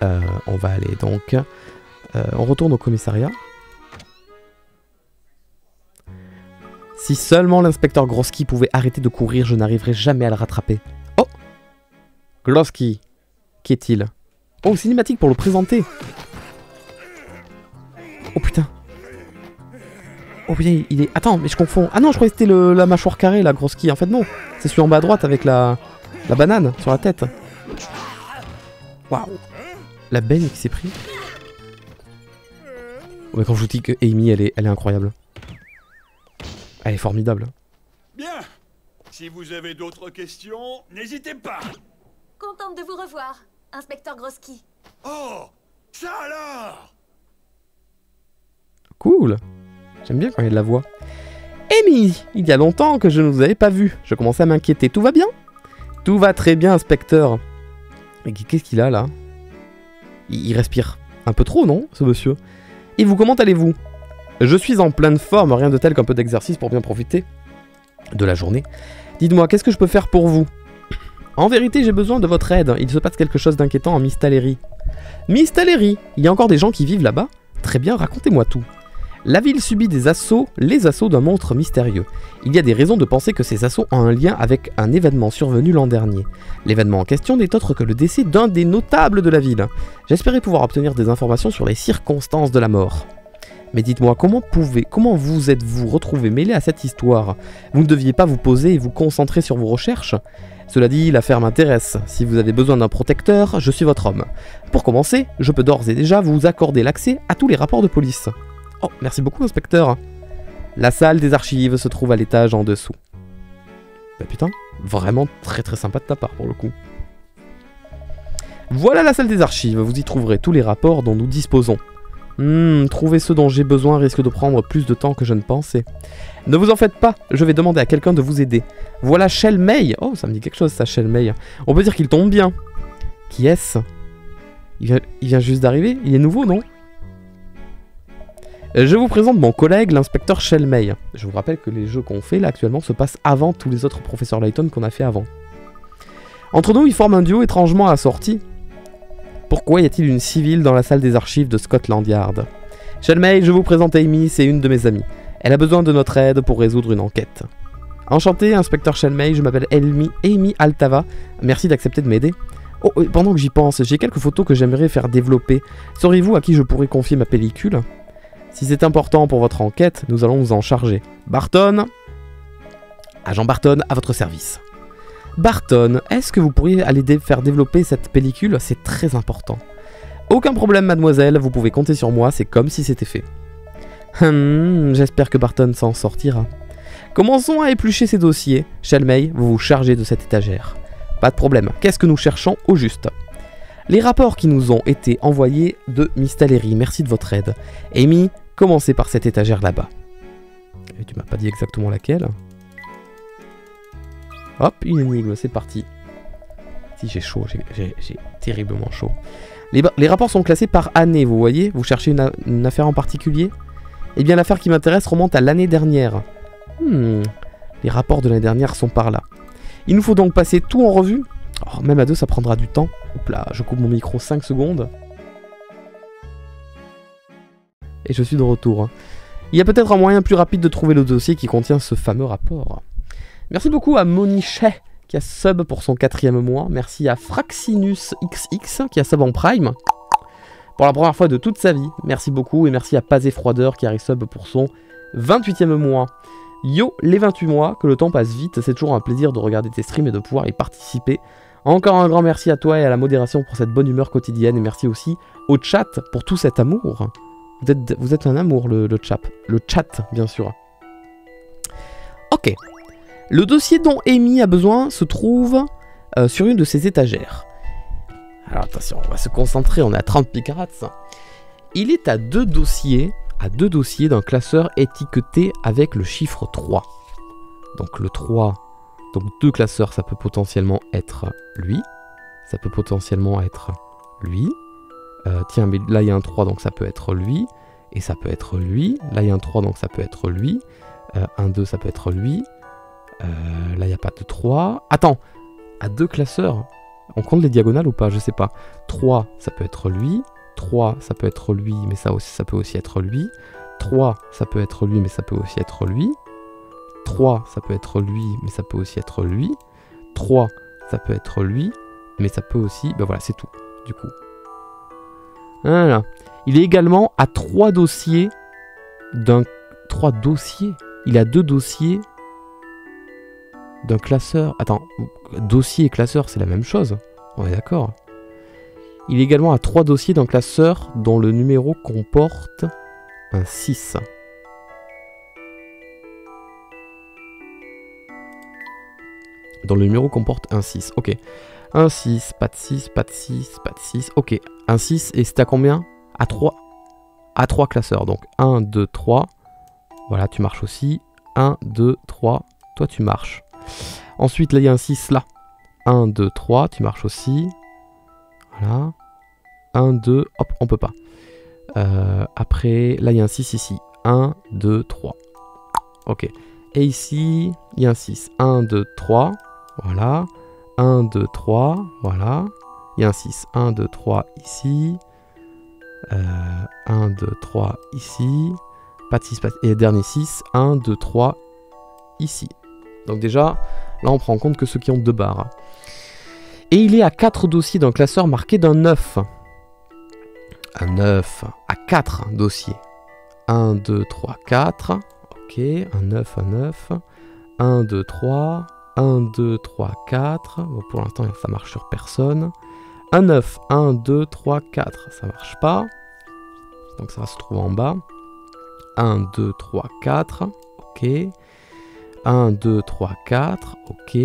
On va aller donc... on retourne au commissariat. Si seulement l'inspecteur Groski pouvait arrêter de courir, je n'arriverais jamais à le rattraper. Oh Groski. Qui est-il? Oh, cinématique pour le présenter. Oh putain. Oh oui, il est... Attends, mais je confonds. Ah non, je croyais que c'était la mâchoire carrée, la Groski. En fait, non. C'est celui en bas à droite avec la banane sur la tête. Waouh. La baigne qui s'est pris. Oh, mais quand je vous dis que Amy, elle est incroyable. Elle est formidable. Bien. Si vous avez d'autres questions, n'hésitez pas. Contente de vous revoir, inspecteur Groski. Oh, ça alors. Cool. J'aime bien quand il y a de la voix. Amy, il y a longtemps que je ne vous avais pas vu. Je commençais à m'inquiéter. Tout va bien? Tout va très bien, inspecteur. Mais qu'est-ce qu'il a là? Il respire un peu trop, non, ce monsieur? Et vous, comment allez-vous? Je suis en pleine forme, rien de tel qu'un peu d'exercice pour bien profiter de la journée. Dites-moi, qu'est-ce que je peux faire pour vous? En vérité, j'ai besoin de votre aide. Il se passe quelque chose d'inquiétant en Mystalérie. Mystalérie, il y a encore des gens qui vivent là-bas? Très bien, racontez-moi tout. La ville subit des assauts, les assauts d'un monstre mystérieux. Il y a des raisons de penser que ces assauts ont un lien avec un événement survenu l'an dernier. L'événement en question n'est autre que le décès d'un des notables de la ville. J'espérais pouvoir obtenir des informations sur les circonstances de la mort. Mais dites-moi, comment vous êtes-vous retrouvé mêlé à cette histoire? Vous ne deviez pas vous poser et vous concentrer sur vos recherches? Cela dit, l'affaire m'intéresse. Si vous avez besoin d'un protecteur, je suis votre homme. Pour commencer, je peux d'ores et déjà vous accorder l'accès à tous les rapports de police. Oh, merci beaucoup, inspecteur. La salle des archives se trouve à l'étage en dessous. Bah putain, vraiment très très sympa de ta part pour le coup. Voilà la salle des archives, vous y trouverez tous les rapports dont nous disposons. Trouver ceux dont j'ai besoin risque de prendre plus de temps que je ne pensais. Ne vous en faites pas, je vais demander à quelqu'un de vous aider. Voilà Shelmei. Oh, ça me dit quelque chose ça, Shelmei. On peut dire qu'il tombe bien. Qui est-ce? Il vient juste d'arriver, il est nouveau, non? Je vous présente mon collègue, l'inspecteur Shelmei. Je vous rappelle que les jeux qu'on fait là actuellement se passent avant tous les autres professeurs Layton qu'on a fait avant. Entre nous, ils forment un duo étrangement assorti. Pourquoi y a-t-il une civile dans la salle des archives de Scotland Yard? Shelmei, je vous présente Amy, c'est une de mes amies. Elle a besoin de notre aide pour résoudre une enquête. Enchanté, inspecteur Shelmei, je m'appelle Amy Altava. Merci d'accepter de m'aider. Oh, pendant que j'y pense, j'ai quelques photos que j'aimerais faire développer. Sauriez-vous à qui je pourrais confier ma pellicule? Si c'est important pour votre enquête, nous allons nous en charger. Barton, agent Barton, à votre service. Barton, est-ce que vous pourriez aller faire développer cette pellicule? C'est très important. Aucun problème, mademoiselle, vous pouvez compter sur moi, c'est comme si c'était fait. J'espère que Barton s'en sortira. Commençons à éplucher ces dossiers. Shelmei, vous vous chargez de cette étagère. Pas de problème, qu'est-ce que nous cherchons au juste? Les rapports qui nous ont été envoyés de Mystalérie, merci de votre aide. Amy, commencez par cette étagère là-bas. Tu m'as pas dit exactement laquelle. Hop, une énigme, c'est parti. Si j'ai chaud, j'ai terriblement chaud. Les rapports sont classés par année, vous voyez. Vous cherchez une affaire en particulier? Eh bien, l'affaire qui m'intéresse remonte à l'année dernière. Les rapports de l'année dernière sont par là. Il nous faut donc passer tout en revue. Oh, même à deux, ça prendra du temps. Hop là, je coupe mon micro 5 secondes. Et je suis de retour. Il y a peut-être un moyen plus rapide de trouver le dossier qui contient ce fameux rapport. Merci beaucoup à Monichet qui a sub pour son 4e mois. Merci à FraxinusXX qui a sub en prime pour la première fois de toute sa vie. Merci beaucoup et merci à Pazé Froideur qui a resub pour son 28e mois. Yo, les 28 mois, que le temps passe vite, c'est toujours un plaisir de regarder tes streams et de pouvoir y participer. Encore un grand merci à toi et à la modération pour cette bonne humeur quotidienne et merci aussi au chat pour tout cet amour. Vous êtes un amour le chat bien sûr. Ok. Le dossier dont Amy a besoin se trouve sur une de ses étagères. Alors attention, on va se concentrer, on est à 30 picarats. Il est à deux dossiers d'un classeur étiqueté avec le chiffre 3. Donc le 3, donc deux classeurs, ça peut potentiellement être lui. Ça peut potentiellement être lui. Tiens, mais là il y a un 3, donc ça peut être lui. Et ça peut être lui. Là il y a un 3, donc ça peut être lui. Un 2, ça peut être lui. Là, il n'y a pas de 3. Attends, à deux classeurs. On compte les diagonales ou pas? Je sais pas. 3, ça peut être lui. 3, ça peut être lui, mais ça peut aussi être lui. 3, ça peut être lui, mais ça peut aussi être lui. 3, ça peut être lui, mais ça peut aussi être lui. 3, ça peut être lui, mais ça peut aussi... Ben voilà, c'est tout, du coup. Voilà. Il est également à 3 dossiers d'un... 3 dossiers? Il a 2 dossiers... d'un classeur... Attends, dossier et classeur, c'est la même chose. On est d'accord. Il est également à 3 dossiers d'un classeur dont le numéro comporte un 6. Dont le numéro comporte un 6, ok. Un 6, pas de 6, pas de 6, pas de 6, ok. Un 6, et c'est à combien? À 3. À 3 classeurs, donc 1, 2, 3. Voilà, tu marches aussi. 1, 2, 3, toi tu marches. Ensuite, là, il y a un 6, là. 1, 2, 3, tu marches aussi. Voilà. 1, 2, hop, on peut pas. Après, là, il y a un 6 ici. 1, 2, 3. Ok. Et ici, il y a un 6. 1, 2, 3. Voilà. 1, 2, 3. Voilà. Il y a un 6. 1, 2, 3 ici. 1, 2, 3 ici. Pas de 6. Et dernier 6. 1, 2, 3 ici. Donc déjà, là, on prend en compte que ceux qui ont 2 barres. Et il est à 4 dossiers dans le classeur marqué d'un 9. Un 9 à 4 dossiers. 1, 2, 3, 4. Ok, un 9 à 9. 1, 2, 3. 1, 2, 3, 4. Bon, pour l'instant, ça marche sur personne. Un 9. 1, 2, 3, 4. Ça marche pas. Donc ça va se trouver en bas. 1, 2, 3, 4. Ok. 1, 2, 3, 4, ok.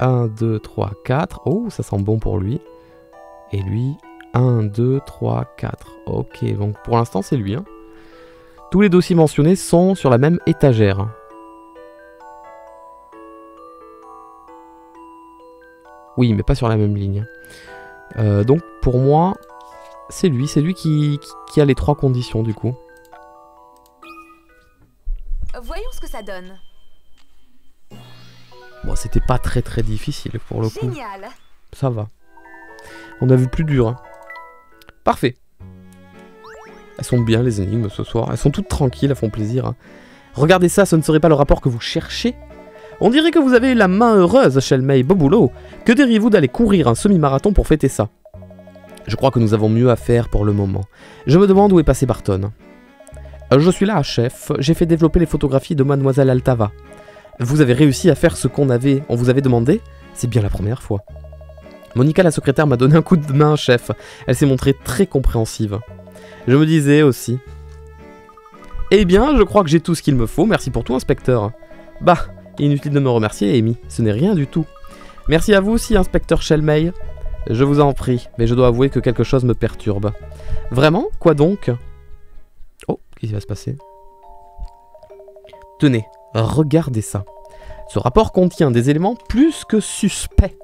1, 2, 3, 4, oh, ça sent bon pour lui. Et lui, 1, 2, 3, 4, ok. Donc pour l'instant, c'est lui. Hein. Tous les dossiers mentionnés sont sur la même étagère. Oui, mais pas sur la même ligne. Donc pour moi, c'est lui qui a les 3 conditions du coup. Voyons ce que ça donne. Bon, c'était pas très difficile pour le coup. Génial. Ça va. On a vu plus dur. Hein. Parfait. Elles sont bien les énigmes ce soir. Elles sont toutes tranquilles, elles font plaisir. Hein. Regardez ça, ce ne serait pas le rapport que vous cherchez. On dirait que vous avez la main heureuse, Shelmay. Beau boulot. Que diriez-vous d'aller courir un semi-marathon pour fêter ça? Je crois que nous avons mieux à faire pour le moment. Je me demande où est passé Barton. Je suis là, chef. J'ai fait développer les photographies de Mademoiselle Altava. Vous avez réussi à faire ce qu'on vous avait demandé? C'est bien la première fois. Monica, la secrétaire, m'a donné un coup de main, chef. Elle s'est montrée très compréhensive. Je me disais aussi. Eh bien, je crois que j'ai tout ce qu'il me faut. Merci pour tout, inspecteur. Bah, inutile de me remercier, Amy. Ce n'est rien du tout. Merci à vous aussi, inspecteur Shelmay. Je vous en prie, mais je dois avouer que quelque chose me perturbe. Vraiment? Quoi donc? Oh, qu'est-ce qui va se passer? Tenez, regardez ça. Ce rapport contient des éléments plus que suspects.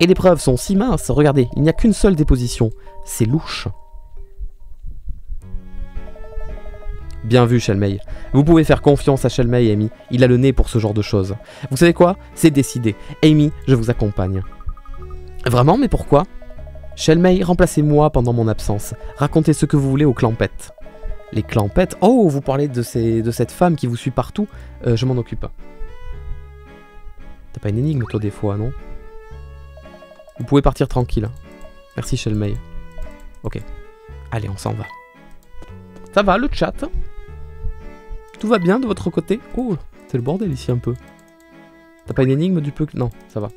Et les preuves sont si minces, regardez, il n'y a qu'une seule déposition. C'est louche. Bien vu, Shelmay. Vous pouvez faire confiance à Shelmay, Amy. Il a le nez pour ce genre de choses. Vous savez quoi? C'est décidé. Amy, je vous accompagne. Vraiment? Mais pourquoi? Shelmay, remplacez-moi pendant mon absence. Racontez ce que vous voulez aux Clampett. Les Clampett. Oh, vous parlez de cette femme qui vous suit partout. Je m'en occupe. T'as pas une énigme, toi, des fois, non? Vous pouvez partir tranquille. Merci, Shelmay. Ok. Allez, on s'en va. Ça va, le chat? Tout va bien de votre côté? Oh, c'est le bordel ici, un peu. T'as pas une énigme du peu que... Non, ça va.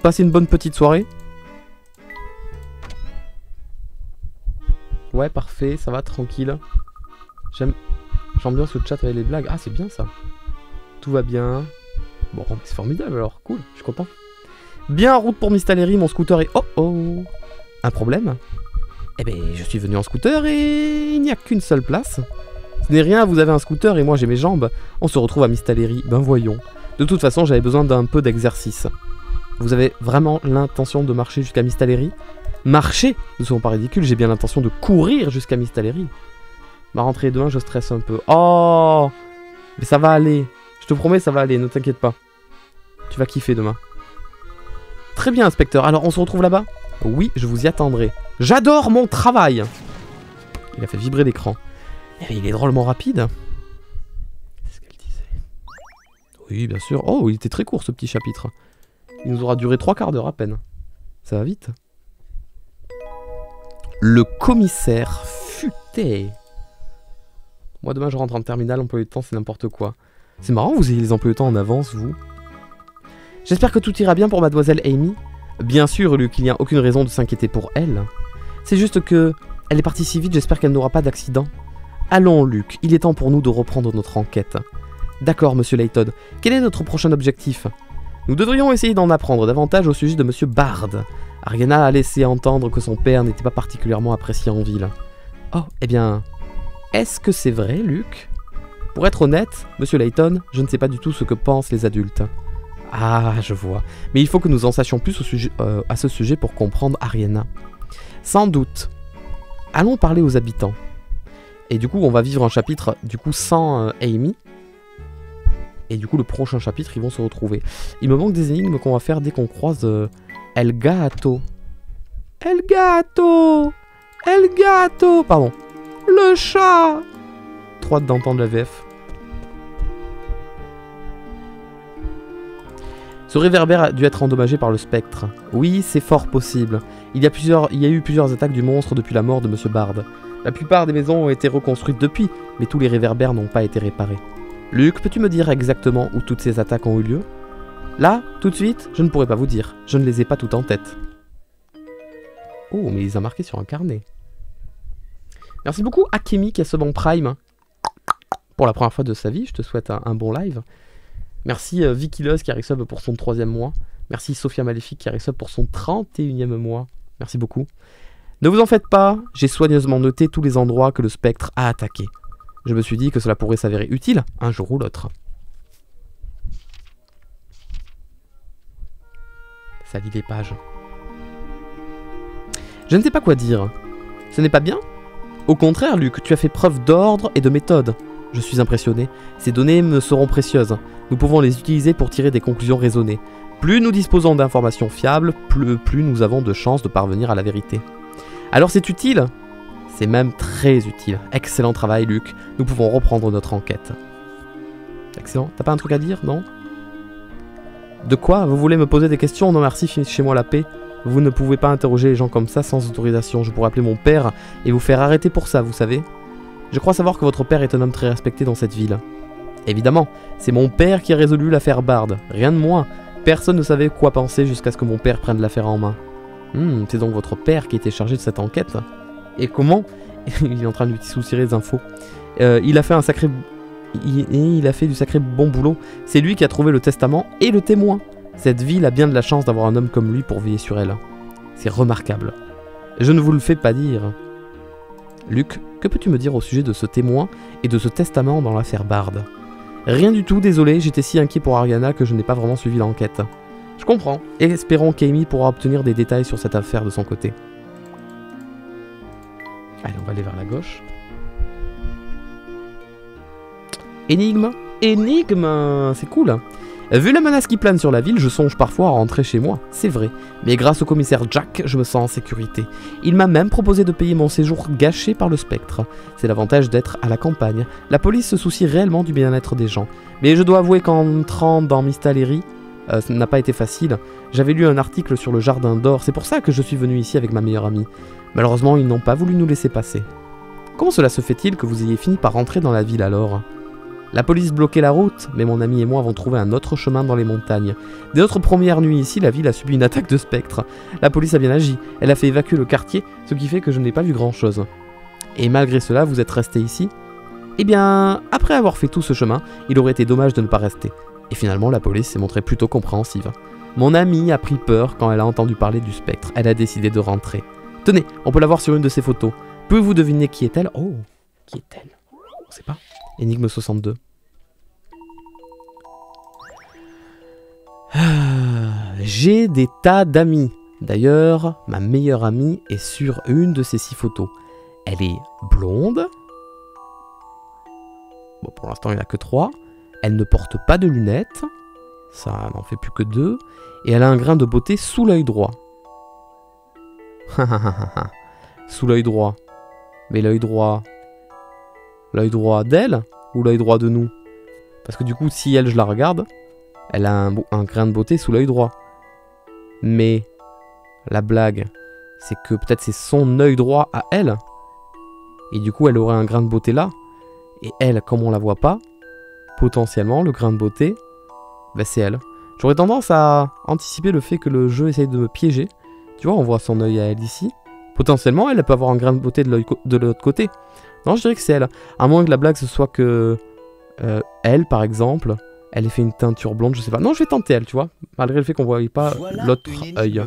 Passez une bonne petite soirée. Ouais, parfait. Ça va, tranquille. J'aime... J'ambiance le chat avec les blagues. Ah, c'est bien ça. Tout va bien. Bon, c'est formidable alors. Cool, je suis content. Bien en route pour Mystaléry, mon scooter est... Oh oh! Un problème? Eh ben, je suis venu en scooter et il n'y a qu'une seule place. Ce n'est rien, vous avez un scooter et moi j'ai mes jambes. On se retrouve à Mystaléry. Ben voyons. De toute façon, j'avais besoin d'un peu d'exercice. Vous avez vraiment l'intention de marcher jusqu'à Mystaléry? Marcher? Ne soyons pas ridicules, j'ai bien l'intention de courir jusqu'à Mystaléry. Ma rentrée demain, je stresse un peu. Oh! Mais ça va aller. Je te promets, ça va aller, ne t'inquiète pas. Tu vas kiffer demain. Très bien, inspecteur. Alors, on se retrouve là-bas? Oui, je vous y attendrai. J'adore mon travail! Il a fait vibrer l'écran. Il est drôlement rapide. C'est ce qu'elle disait. Oui, bien sûr. Oh, il était très court, ce petit chapitre. Il nous aura duré 3 quarts d'heure à peine. Ça va vite. Le commissaire futé. Moi, demain, je rentre en terminale. Emploi du temps, c'est n'importe quoi. C'est marrant, vous ayez les emplois de temps en avance, vous. J'espère que tout ira bien pour Mademoiselle Amy. Bien sûr, Luc, il n'y a aucune raison de s'inquiéter pour elle. C'est juste que... Elle est partie si vite, j'espère qu'elle n'aura pas d'accident. Allons, Luc, il est temps pour nous de reprendre notre enquête. D'accord, monsieur Layton. Quel est notre prochain objectif? Nous devrions essayer d'en apprendre davantage au sujet de monsieur Bard. Ariana a laissé entendre que son père n'était pas particulièrement apprécié en ville. Oh, eh bien... Est-ce que c'est vrai, Luc? Pour être honnête, monsieur Layton, je ne sais pas du tout ce que pensent les adultes. Ah, je vois. Mais il faut que nous en sachions plus au sujet, à ce sujet pour comprendre Ariana. Sans doute. Allons parler aux habitants. Et du coup, on va vivre un chapitre du coup sans Amy. Et du coup, le prochain chapitre, ils vont se retrouver. Il me manque des énigmes qu'on va faire dès qu'on croise El Gato. El Gato! El Gato! Pardon. Le chat! Trop hâte d'entendre la VF. Ce réverbère a dû être endommagé par le spectre. Oui, c'est fort possible. Il y a eu plusieurs attaques du monstre depuis la mort de Monsieur Bard. La plupart des maisons ont été reconstruites depuis, mais tous les réverbères n'ont pas été réparés. Luc, peux-tu me dire exactement où toutes ces attaques ont eu lieu? Là, tout de suite, je ne pourrais pas vous dire. Je ne les ai pas toutes en tête. Oh, mais il les a marquées sur un carnet. Merci beaucoup, Akemi, qui a ce bon Prime. Pour la première fois de sa vie, je te souhaite un bon live. Merci Vicky Luz qui a resub pour son 3e mois. Merci Sophia Maléfique qui a resub pour son 31e mois. Merci beaucoup. Ne vous en faites pas, j'ai soigneusement noté tous les endroits que le spectre a attaqués. Je me suis dit que cela pourrait s'avérer utile un jour ou l'autre. Ça lit les pages. Je ne sais pas quoi dire. Ce n'est pas bien? Au contraire, Luc, tu as fait preuve d'ordre et de méthode. Je suis impressionné. Ces données me seront précieuses. Nous pouvons les utiliser pour tirer des conclusions raisonnées. Plus nous disposons d'informations fiables, plus nous avons de chances de parvenir à la vérité. Alors c'est utile? C'est même très utile. Excellent travail, Luc. Nous pouvons reprendre notre enquête. Excellent. T'as pas un truc à dire, non? De quoi? Vous voulez me poser des questions? Non merci, chez moi la paix. Vous ne pouvez pas interroger les gens comme ça sans autorisation. Je pourrais appeler mon père et vous faire arrêter pour ça, vous savez? Je crois savoir que votre père est un homme très respecté dans cette ville. Évidemment, c'est mon père qui a résolu l'affaire Bard. Rien de moins. Personne ne savait quoi penser jusqu'à ce que mon père prenne l'affaire en main. C'est donc votre père qui était chargé de cette enquête? Et comment? Il est en train de lui soutirer les infos. Il a fait du sacré bon boulot. C'est lui qui a trouvé le testament et le témoin. Cette ville a bien de la chance d'avoir un homme comme lui pour veiller sur elle. C'est remarquable. Je ne vous le fais pas dire. Luc, que peux-tu me dire au sujet de ce témoin et de ce testament dans l'affaire Bard? Rien du tout, désolé, j'étais si inquiet pour Ariana que je n'ai pas vraiment suivi l'enquête. Je comprends. Espérons qu'Amy pourra obtenir des détails sur cette affaire de son côté. Allez, on va aller vers la gauche. Énigme? Énigme! C'est cool! Vu la menace qui plane sur la ville, je songe parfois à rentrer chez moi, c'est vrai. Mais grâce au commissaire Jack, je me sens en sécurité. Il m'a même proposé de payer mon séjour gâché par le spectre. C'est l'avantage d'être à la campagne. La police se soucie réellement du bien-être des gens. Mais je dois avouer qu'en entrant dans Mistaléry, ça n'a pas été facile. J'avais lu un article sur le jardin d'or, c'est pour ça que je suis venu ici avec ma meilleure amie. Malheureusement, ils n'ont pas voulu nous laisser passer. Comment cela se fait-il que vous ayez fini par rentrer dans la ville alors ? La police bloquait la route, mais mon ami et moi avons trouvé un autre chemin dans les montagnes. Dès notre première nuit ici, la ville a subi une attaque de spectre. La police a bien agi, elle a fait évacuer le quartier, ce qui fait que je n'ai pas vu grand-chose. Et malgré cela, vous êtes resté ici? Eh bien, après avoir fait tout ce chemin, il aurait été dommage de ne pas rester. Et finalement, la police s'est montrée plutôt compréhensive. Mon amie a pris peur quand elle a entendu parler du spectre. Elle a décidé de rentrer. Tenez, on peut la voir sur une de ses photos. Pouvez-vous deviner qui est-elle? Oh, qui est-elle? On ne sait pas. Énigme 62. J'ai des tas d'amis. D'ailleurs, ma meilleure amie est sur une de ces 6 photos. Elle est blonde. Bon, pour l'instant, il n'y en a que 3. Elle ne porte pas de lunettes. Ça n'en fait plus que 2. Et elle a un grain de beauté sous l'œil droit. Sous l'œil droit. Mais l'œil droit... L'œil droit d'elle ou l'œil droit de nous? Parce que du coup, si elle, je la regarde, elle a un grain de beauté sous l'œil droit. Mais la blague, c'est que peut-être c'est son œil droit à elle. Et du coup, elle aurait un grain de beauté là. Et elle, comme on la voit pas, potentiellement, le grain de beauté, ben, c'est elle. J'aurais tendance à anticiper le fait que le jeu essaye de me piéger. Tu vois, on voit son œil à elle ici. Potentiellement, elle peut avoir un grain de beauté de l'autre côté. Non, je dirais que c'est elle. À moins que la blague, ce soit que... elle, par exemple, elle ait fait une teinture blonde, je sais pas. Non, je vais tenter elle, tu vois. Malgré le fait qu'on ne voyait pas l'autre œil.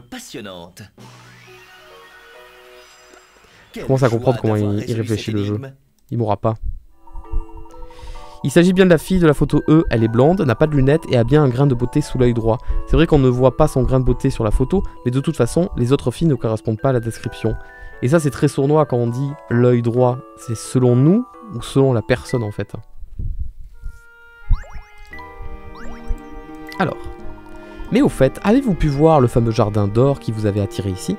Je commence à comprendre comment il réfléchit le jeu. Il mourra pas. Il s'agit bien de la fille de la photo E, elle est blonde, n'a pas de lunettes et a bien un grain de beauté sous l'œil droit. C'est vrai qu'on ne voit pas son grain de beauté sur la photo, mais de toute façon, les autres filles ne correspondent pas à la description. Et ça, c'est très sournois quand on dit l'œil droit, c'est selon nous ou selon la personne en fait. Alors, mais au fait, avez-vous pu voir le fameux jardin d'or qui vous avait attiré ici?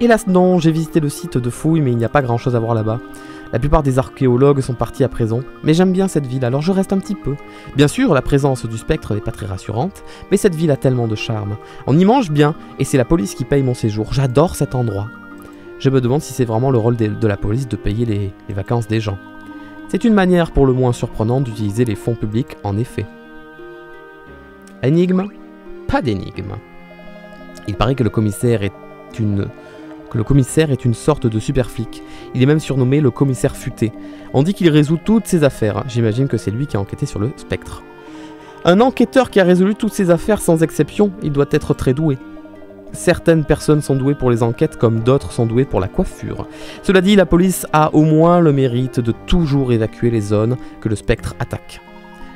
Hélas non, j'ai visité le site de fouilles mais il n'y a pas grand chose à voir là-bas. La plupart des archéologues sont partis à présent, mais j'aime bien cette ville alors je reste un petit peu. Bien sûr, la présence du spectre n'est pas très rassurante, mais cette ville a tellement de charme. On y mange bien, et c'est la police qui paye mon séjour, j'adore cet endroit. Je me demande si c'est vraiment le rôle de la police de payer les vacances des gens. C'est une manière pour le moins surprenante d'utiliser les fonds publics en effet. Énigme? Pas d'énigme. Il paraît que le commissaire est une sorte de super flic. Il est même surnommé le commissaire futé. On dit qu'il résout toutes ses affaires. J'imagine que c'est lui qui a enquêté sur le spectre. Un enquêteur qui a résolu toutes ses affaires sans exception, il doit être très doué. Certaines personnes sont douées pour les enquêtes comme d'autres sont douées pour la coiffure. Cela dit, la police a au moins le mérite de toujours évacuer les zones que le spectre attaque.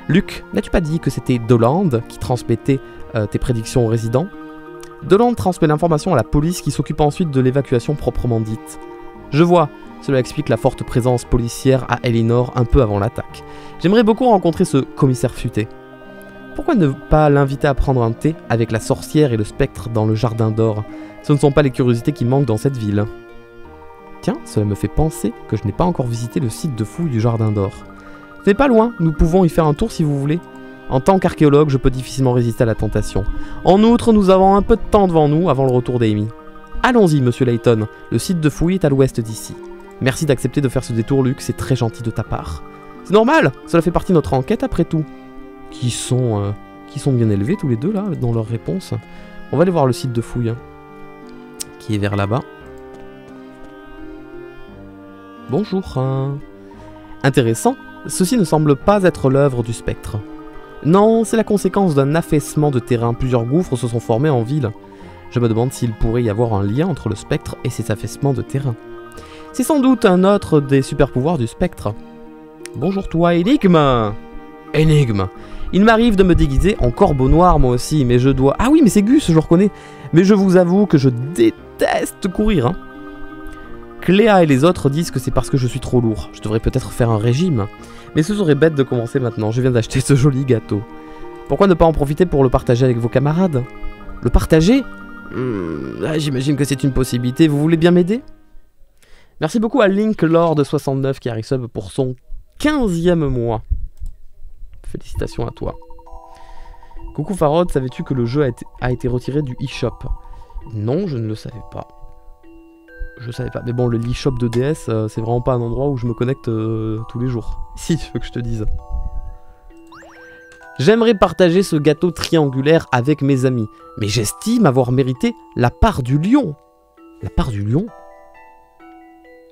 Luc, n'as-tu pas dit que c'était Doland qui transmettait tes prédictions aux résidents ? Dolan transmet l'information à la police qui s'occupe ensuite de l'évacuation proprement dite. Je vois, cela explique la forte présence policière à Elinor un peu avant l'attaque. J'aimerais beaucoup rencontrer ce commissaire futé. Pourquoi ne pas l'inviter à prendre un thé avec la sorcière et le spectre dans le jardin d'or? Ce ne sont pas les curiosités qui manquent dans cette ville. Tiens, cela me fait penser que je n'ai pas encore visité le site de fouilles du jardin d'or. C'est pas loin, nous pouvons y faire un tour si vous voulez. En tant qu'archéologue, je peux difficilement résister à la tentation. En outre, nous avons un peu de temps devant nous avant le retour d'Amy. Allons-y, monsieur Layton. Le site de fouilles est à l'ouest d'ici. Merci d'accepter de faire ce détour, Luc. C'est très gentil de ta part. C'est normal. Cela fait partie de notre enquête, après tout. Qui sont bien élevés, tous les deux, là, dans leurs réponses. On va aller voir le site de fouilles, hein, qui est vers là-bas. Bonjour. Intéressant. Ceci ne semble pas être l'œuvre du spectre. Non, c'est la conséquence d'un affaissement de terrain. Plusieurs gouffres se sont formés en ville. Je me demande s'il pourrait y avoir un lien entre le spectre et ces affaissements de terrain. C'est sans doute un autre des super-pouvoirs du spectre. Bonjour toi, énigme! Énigme! Il m'arrive de me déguiser en corbeau noir moi aussi, mais je dois... Ah oui, mais c'est Gus, je reconnais. Mais je vous avoue que je déteste courir. Hein. Cléa et les autres disent que c'est parce que je suis trop lourd. Je devrais peut-être faire un régime. Mais ce serait bête de commencer maintenant, je viens d'acheter ce joli gâteau. Pourquoi ne pas en profiter pour le partager avec vos camarades? Le partager? J'imagine que c'est une possibilité, vous voulez bien m'aider? Merci beaucoup à LinkLord69 qui a resub pour son 15e mois. Félicitations à toi. Coucou Farod, savais-tu que le jeu a été retiré du eShop? Non, je ne le savais pas. Je savais pas, mais bon, le eShop de DS, c'est vraiment pas un endroit où je me connecte tous les jours. Si tu veux que je te dise. J'aimerais partager ce gâteau triangulaire avec mes amis, mais j'estime avoir mérité la part du lion. La part du lion?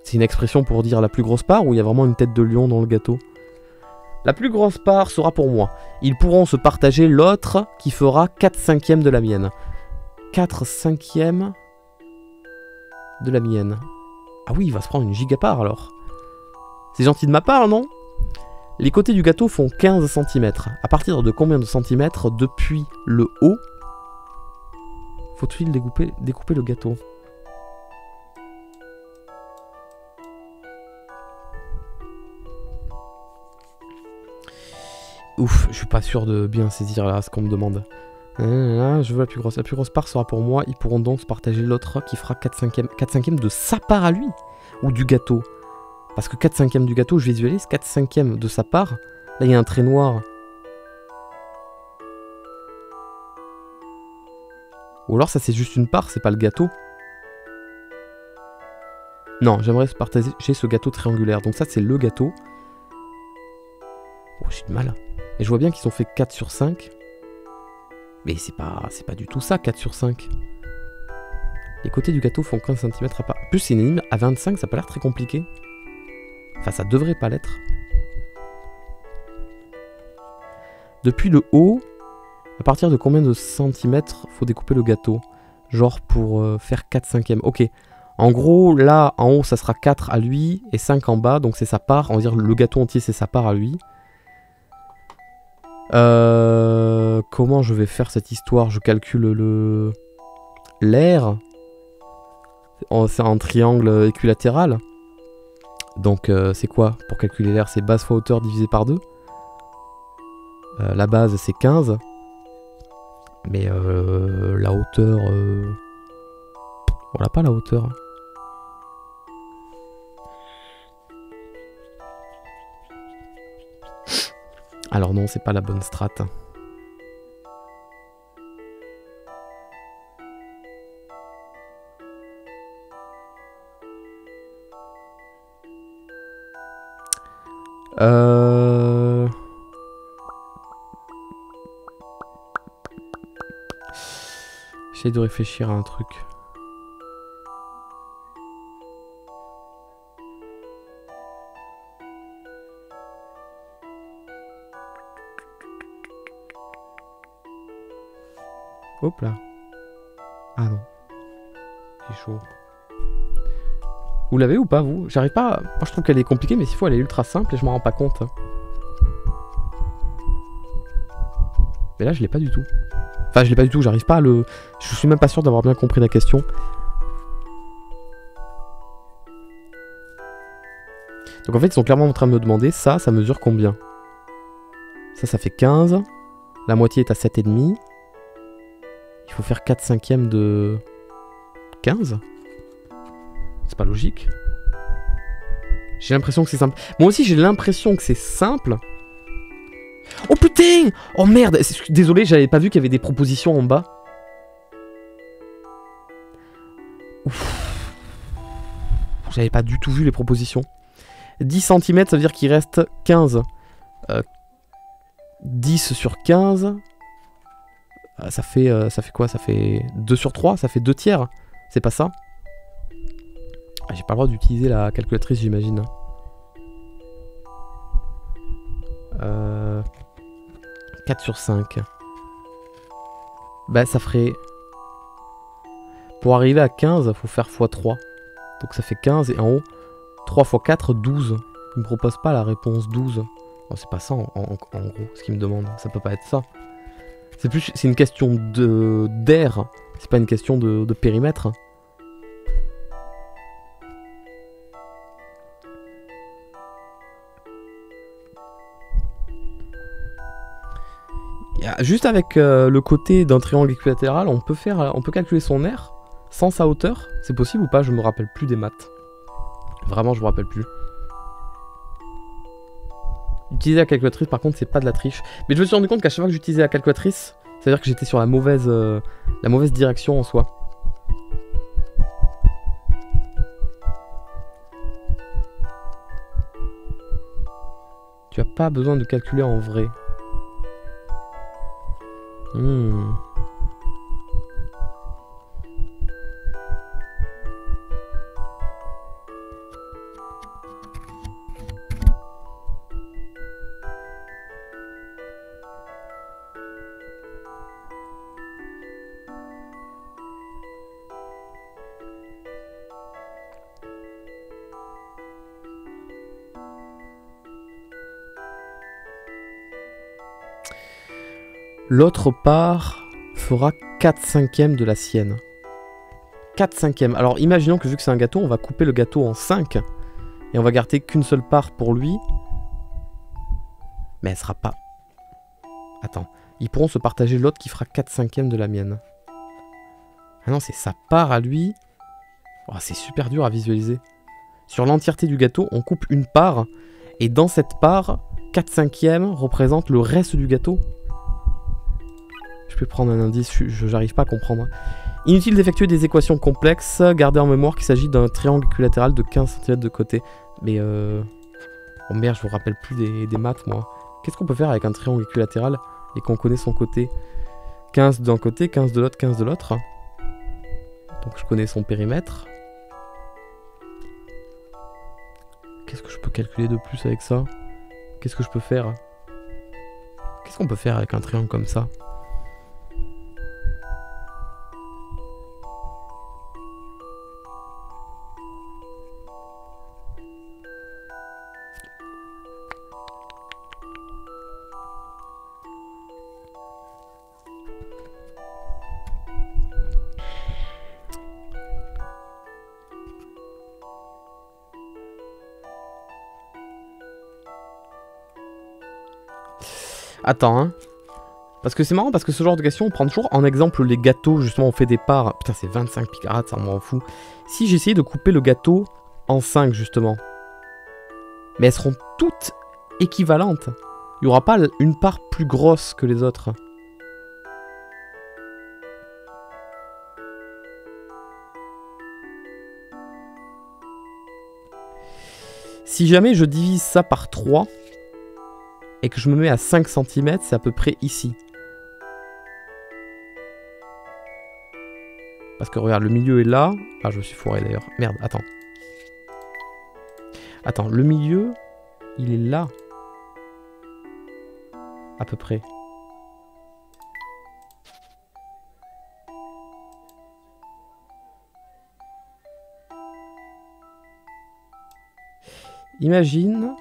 C'est une expression pour dire la plus grosse part ou il y a vraiment une tête de lion dans le gâteau? La plus grosse part sera pour moi. Ils pourront se partager l'autre qui fera 4/5 de la mienne. 4/5 de la mienne. Ah oui, il va se prendre une gigapart alors. C'est gentil de ma part, non? Les côtés du gâteau font 15 cm. À partir de combien de centimètres depuis le haut faut-il découper le gâteau? Ouf, je suis pas sûr de bien saisir là ce qu'on me demande. Je veux la plus grosse. La plus grosse part sera pour moi. Ils pourront donc se partager l'autre qui fera 4/5 de sa part à lui. Ou du gâteau. Parce que 4/5 du gâteau, je visualise 4/5 de sa part. Là, il y a un trait noir. Ou alors, ça, c'est juste une part, c'est pas le gâteau. Non, j'aimerais se partager ce gâteau triangulaire. Donc ça, c'est le gâteau. Oh, j'ai du mal. Et je vois bien qu'ils ont fait 4/5. Mais c'est pas du tout ça, 4/5. Les côtés du gâteau font 15 cm à part. Plus c'est une énigme à 25, ça n'a pas l'air très compliqué. Enfin, ça devrait pas l'être. Depuis le haut, à partir de combien de centimètres faut découper le gâteau? Genre pour faire 4/5. Ok. En gros, là, en haut, ça sera 4 à lui et 5 en bas. Donc c'est sa part. On va dire le gâteau entier, c'est sa part à lui. Comment je vais faire cette histoire? Je calcule le... l'air. C'est un triangle équilatéral. Donc c'est quoi pour calculer l'air? C'est base fois hauteur divisé par 2. La base c'est 15. Mais la hauteur... On n'a pas la hauteur. Alors non, c'est pas la bonne strat. J'essaie de réfléchir à un truc. Hop là. Ah non. C'est chaud. Vous l'avez ou pas, vous? J'arrive pas à... Moi, je trouve qu'elle est compliquée, mais s'il faut, elle est ultra simple et je m'en rends pas compte. Mais là, je l'ai pas du tout. Enfin, je l'ai pas du tout, j'arrive pas à le... Je suis même pas sûr d'avoir bien compris la question. Donc en fait, ils sont clairement en train de me demander, ça, ça mesure combien? Ça, ça fait 15. La moitié est à 7,5. Il faut faire 4/5 de 15. C'est pas logique. J'ai l'impression que c'est simple. Moi aussi j'ai l'impression que c'est simple. Oh putain! Oh merde! Désolé, j'avais pas vu qu'il y avait des propositions en bas. Ouf. J'avais pas du tout vu les propositions. 10 cm, ça veut dire qu'il reste 15. 10 sur 15... ça fait quoi? Ça fait 2 sur 3, ça fait 2 tiers. C'est pas ça? J'ai pas le droit d'utiliser la calculatrice, j'imagine. Euh... 4 sur 5. Bah ça ferait... Pour arriver à 15, faut faire x3. Donc ça fait 15 et en haut, 3 x 4, 12. Il me propose pas la réponse 12. Oh, c'est pas ça en gros, ce qu'il me demande. Ça peut pas être ça. C'est plus, c'est une question de d'air, c'est pas une question de périmètre. Juste avec le côté d'un triangle équilatéral, on peut calculer son air sans sa hauteur. C'est possible ou pas? Je me rappelle plus des maths. Vraiment, je me rappelle plus. Utiliser la calculatrice, par contre, c'est pas de la triche. Mais je me suis rendu compte qu'à chaque fois que j'utilisais la calculatrice, c'est-à-dire que j'étais sur la mauvaise direction en soi. Tu as pas besoin de calculer en vrai. L'autre part fera 4/5 de la sienne. 4/5. Alors imaginons que vu que c'est un gâteau, on va couper le gâteau en 5. Et on va garder qu'une seule part pour lui. Mais elle sera pas... Attends. Ils pourront se partager l'autre qui fera 4/5 de la mienne. Ah non, c'est sa part à lui. Oh, c'est super dur à visualiser. Sur l'entièreté du gâteau, on coupe une part. Et dans cette part, 4/5 représente le reste du gâteau. Je peux prendre un indice, j'arrive pas à comprendre. Inutile d'effectuer des équations complexes, gardez en mémoire qu'il s'agit d'un triangle équilatéral de 15 cm de côté. Mais oh merde, je vous rappelle plus des maths, moi. Qu'est-ce qu'on peut faire avec un triangle équilatéral et qu'on connaît son côté? 15 d'un côté, 15 de l'autre, 15 de l'autre. Donc je connais son périmètre. Qu'est-ce que je peux calculer de plus avec ça? Qu'est-ce que je peux faire? Qu'est-ce qu'on peut faire avec un triangle comme ça? Attends, hein. Parce que c'est marrant, parce que ce genre de questions, on prend toujours en exemple les gâteaux, justement, on fait des parts. Putain, c'est 25 picarades, ça m'en fout. Si j'essayais de couper le gâteau en 5, justement. Mais elles seront toutes équivalentes. Il n'y aura pas une part plus grosse que les autres. Si jamais je divise ça par 3, et que je me mets à 5 cm, c'est à peu près ici. Parce que regarde, le milieu est là. Ah, je me suis foiré d'ailleurs. Merde, attends. Attends, le milieu, il est là. À peu près. Imagine...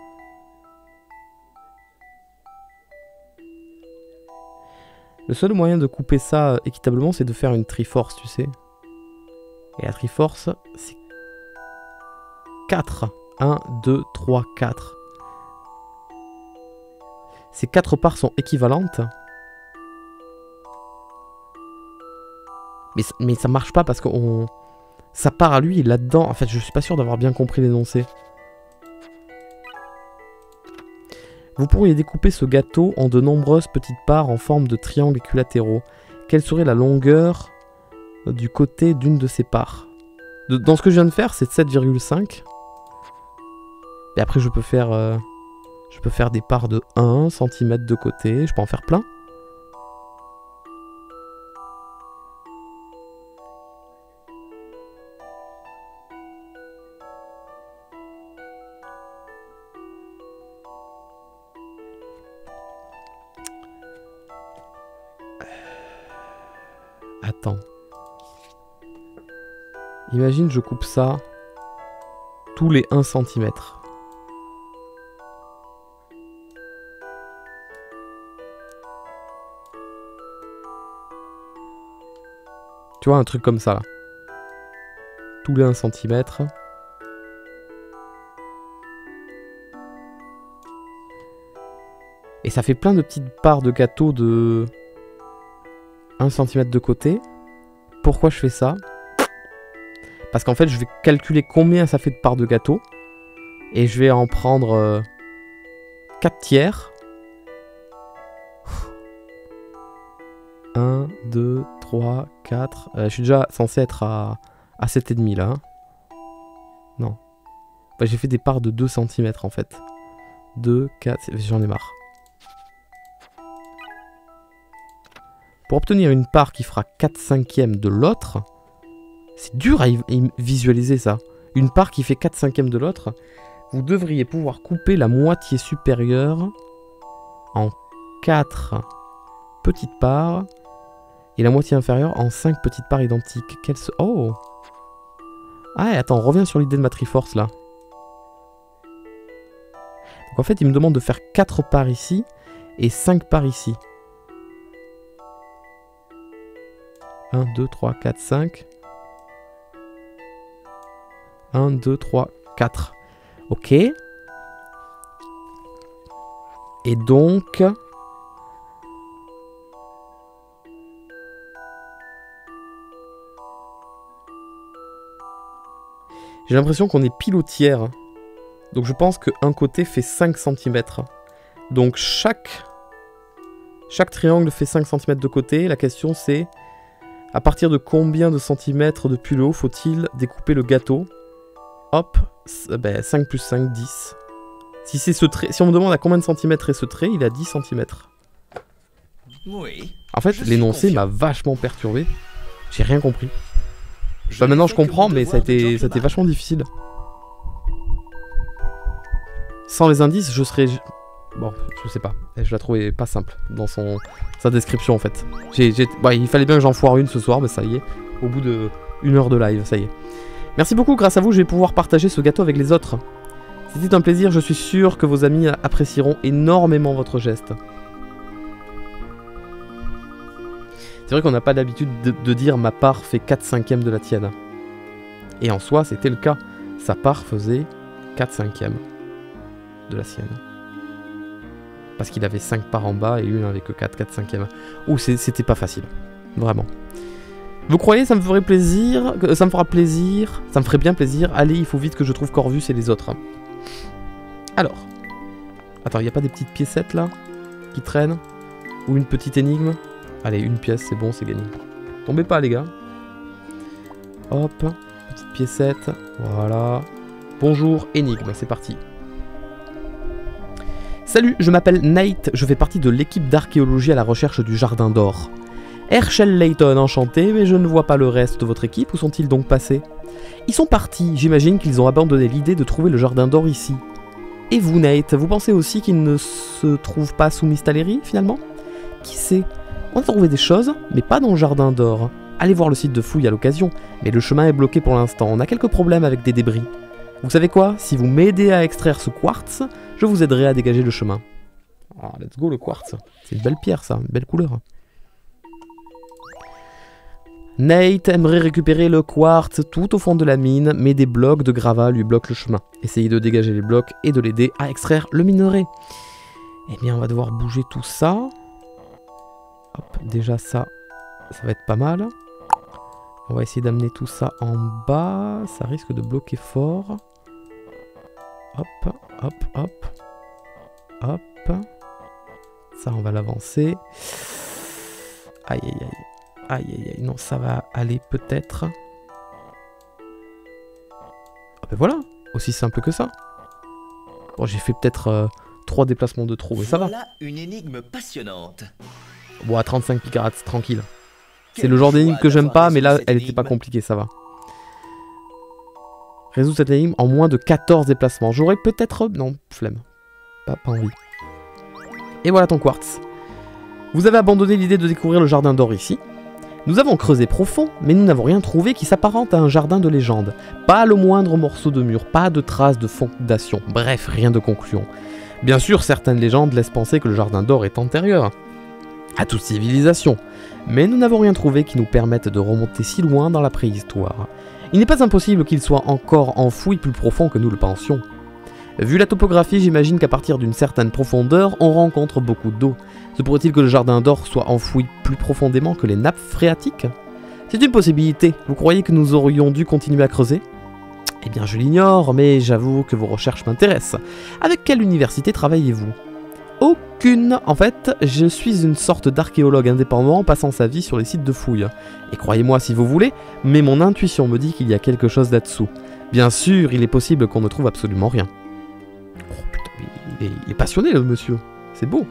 Le seul moyen de couper ça équitablement, c'est de faire une triforce, tu sais. Et la triforce, c'est 4. 1, 2, 3, 4. Ces 4 parts sont équivalentes. Mais ça marche pas parce que ça part à lui et là-dedans... En fait, je suis pas sûr d'avoir bien compris l'énoncé. Vous pourriez découper ce gâteau en de nombreuses petites parts en forme de triangles équilatéraux. Quelle serait la longueur du côté d'une de ces parts? Dans ce que je viens de faire, c'est 7,5. Et après, je peux faire des parts de 1 cm de côté. Je peux en faire plein. Attends. Imagine je coupe ça tous les 1 cm. Tu vois un truc comme ça là. Tous les 1 cm. Et ça fait plein de petites parts de gâteau de... 1 cm de côté. Pourquoi je fais ça? Parce qu'en fait, je vais calculer combien ça fait de parts de gâteau. Et je vais en prendre 4 tiers. 1, 2, 3, 4. Je suis déjà censé être à 7,5 là. Hein. Non. Bah, j'ai fait des parts de 2 cm en fait. 2, 4, j'en ai marre. Pour obtenir une part qui fera 4/5 de l'autre, c'est dur à visualiser ça. Une part qui fait 4/5 de l'autre, vous devriez pouvoir couper la moitié supérieure en 4 petites parts et la moitié inférieure en 5 petites parts identiques. Oh! Ah, attends, on revient sur l'idée de ma triforce là. Donc en fait, il me demande de faire 4 parts ici et 5 parts ici. 1, 2, 3, 4, 5. 1, 2, 3, 4. Ok. Et donc... J'ai l'impression qu'on est pile au tiers. Donc je pense qu'un côté fait 5 cm. Donc chaque triangle fait 5 cm de côté. La question c'est... À partir de combien de centimètres depuis le haut faut-il découper le gâteau? Hop, ben 5 plus 5, 10. Si c'est ce trait, si on me demande à combien de centimètres est ce trait, il a 10 centimètres. Oui. En fait, l'énoncé m'a vachement perturbé. J'ai rien compris. Bah maintenant je comprends, mais ça a été vachement difficile. Sans les indices, je serais... Bon, je sais pas, je la trouvais pas simple dans sa description en fait. Ouais, il fallait bien que j'en foire une ce soir, mais ça y est, au bout de 1 heure de live, ça y est. Merci beaucoup, grâce à vous, je vais pouvoir partager ce gâteau avec les autres. C'était un plaisir, je suis sûr que vos amis apprécieront énormément votre geste. C'est vrai qu'on n'a pas l'habitude de dire « ma part fait 4/5 de la tienne ». Et en soi, c'était le cas, sa part faisait 4/5 de la sienne. parce qu'il avait 5 parts en bas et une avec le 4/5e. Ouh, c'était pas facile, vraiment. Vous croyez, ça me ferait plaisir, ça me fera plaisir, ça me ferait bien plaisir. Allez, il faut vite que je trouve Corvus et les autres. Alors, attends, il n'y a pas des petites piécettes là qui traînent? Ou une petite énigme? Allez, une pièce, c'est bon, c'est gagné. Tombez pas les gars. Hop, petite piécette, voilà. Bonjour, énigme, c'est parti. Salut, je m'appelle Nate, je fais partie de l'équipe d'archéologie à la recherche du Jardin d'Or. Herschel Layton, enchanté, mais je ne vois pas le reste de votre équipe, où sont-ils donc passés? Ils sont partis, j'imagine qu'ils ont abandonné l'idée de trouver le Jardin d'Or ici. Et vous Nate, vous pensez aussi qu'ils ne se trouvent pas sous Mystallerie finalement? Qui sait? On a trouvé des choses, mais pas dans le Jardin d'Or. Allez voir le site de fouilles à l'occasion, mais le chemin est bloqué pour l'instant, on a quelques problèmes avec des débris. Vous savez quoi? Si vous m'aidez à extraire ce quartz, je vous aiderai à dégager le chemin. Oh, let's go le quartz. C'est une belle pierre ça, une belle couleur. Nate aimerait récupérer le quartz tout au fond de la mine, mais des blocs de gravats lui bloquent le chemin. Essayez de dégager les blocs et de l'aider à extraire le minerai. Eh bien, on va devoir bouger tout ça. Hop, déjà ça, ça va être pas mal. On va essayer d'amener tout ça en bas. Ça risque de bloquer fort. Hop, hop, hop. Hop. Ça, on va l'avancer. Aïe, aïe, aïe. Aïe, aïe, aïe, non, ça va aller peut-être. Ah ben voilà, aussi simple que ça. Bon, j'ai fait peut-être 3 déplacements de trop, mais ça va. Voilà une énigme passionnante. Bon, à 35 picarats, tranquille. C'est le genre d'énigme que j'aime pas, mais là, elle n'était pas compliquée, ça va. Résoudre cette énigme en moins de 14 déplacements. J'aurais peut-être... Non, flemme. Pas envie. Et voilà ton quartz. Vous avez abandonné l'idée de découvrir le Jardin d'Or ici. Nous avons creusé profond, mais nous n'avons rien trouvé qui s'apparente à un jardin de légende. Pas le moindre morceau de mur, pas de traces de fondation, bref, rien de concluant. Bien sûr, certaines légendes laissent penser que le Jardin d'Or est antérieur à toute civilisation, mais nous n'avons rien trouvé qui nous permette de remonter si loin dans la préhistoire. Il n'est pas impossible qu'il soit encore enfoui plus profond que nous le pensions. Vu la topographie, j'imagine qu'à partir d'une certaine profondeur, on rencontre beaucoup d'eau. Se pourrait-il que le Jardin d'Or soit enfoui plus profondément que les nappes phréatiques? C'est une possibilité. Vous croyez que nous aurions dû continuer à creuser? Eh bien, je l'ignore, mais j'avoue que vos recherches m'intéressent. Avec quelle université travaillez-vous? Aucune. En fait, je suis une sorte d'archéologue indépendant passant sa vie sur les sites de fouilles. Et croyez-moi si vous voulez, mais mon intuition me dit qu'il y a quelque chose là-dessous. Bien sûr, il est possible qu'on ne trouve absolument rien. Oh putain, mais il est passionné le monsieur, c'est beau.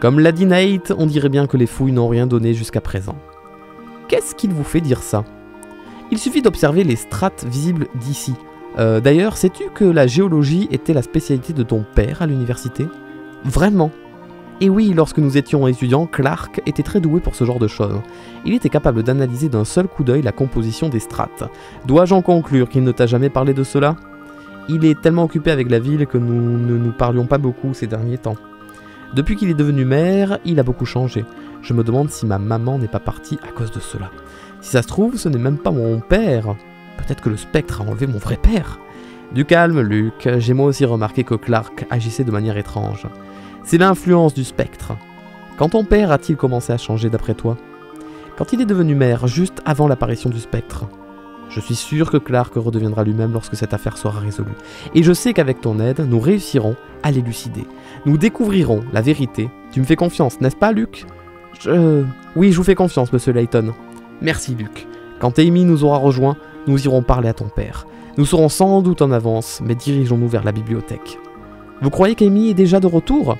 Comme l'a dit Nate, on dirait bien que les fouilles n'ont rien donné jusqu'à présent. Qu'est-ce qu'il vous fait dire ça? Il suffit d'observer les strates visibles d'ici. D'ailleurs, sais-tu que la géologie était la spécialité de ton père à l'université? Vraiment? Et oui, lorsque nous étions étudiants, Clark était très doué pour ce genre de choses. Il était capable d'analyser d'un seul coup d'œil la composition des strates. Dois-je en conclure qu'il ne t'a jamais parlé de cela? Il est tellement occupé avec la ville que nous ne nous parlions pas beaucoup ces derniers temps. Depuis qu'il est devenu maire, il a beaucoup changé. Je me demande si ma maman n'est pas partie à cause de cela. Si ça se trouve, ce n'est même pas mon père. Peut-être que le spectre a enlevé mon vrai père. Du calme, Luc. J'ai moi aussi remarqué que Clark agissait de manière étrange. C'est l'influence du spectre. Quand ton père a-t-il commencé à changer d'après toi? Quand il est devenu maire, juste avant l'apparition du spectre. Je suis sûr que Clark redeviendra lui-même lorsque cette affaire sera résolue. Et je sais qu'avec ton aide, nous réussirons à l'élucider. Nous découvrirons la vérité. Tu me fais confiance, n'est-ce pas, Luc? Oui, je vous fais confiance, monsieur Layton. Merci, Luc. Quand Amy nous aura rejoints, nous irons parler à ton père. Nous serons sans doute en avance, mais dirigeons-nous vers la bibliothèque. Vous croyez qu'Amy est déjà de retour?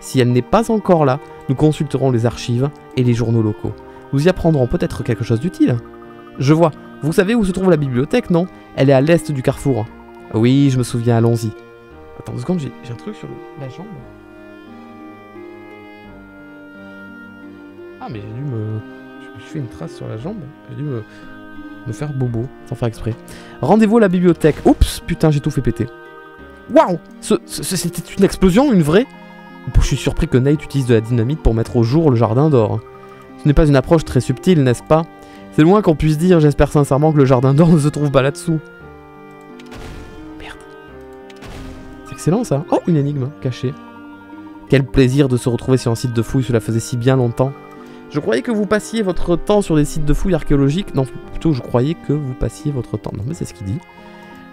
Si elle n'est pas encore là, nous consulterons les archives et les journaux locaux. Nous y apprendrons peut-être quelque chose d'utile. Je vois. Vous savez où se trouve la bibliothèque, non? Elle est à l'est du carrefour. Oui, je me souviens, allons-y. Attends une seconde, j'ai un truc sur la jambe. Ah, mais j'ai dû me... Je fais une trace sur la jambe. J'ai dû me faire bobo, sans faire exprès. Rendez-vous à la bibliothèque. Oups, putain, j'ai tout fait péter. Waouh! C'était une explosion, une vraie? Je suis surpris que Nate utilise de la dynamite pour mettre au jour le Jardin d'Or. Ce n'est pas une approche très subtile, n'est-ce pas? C'est loin qu'on puisse dire, j'espère sincèrement que le Jardin d'Or ne se trouve pas là-dessous. Merde. excellent ça. Oh, une énigme cachée. Quel plaisir de se retrouver sur un site de fouilles, cela faisait si bien longtemps. Je croyais que vous passiez votre temps sur des sites de fouilles archéologiques. Non, plutôt je croyais que vous passiez votre temps. Non, mais c'est ce qu'il dit.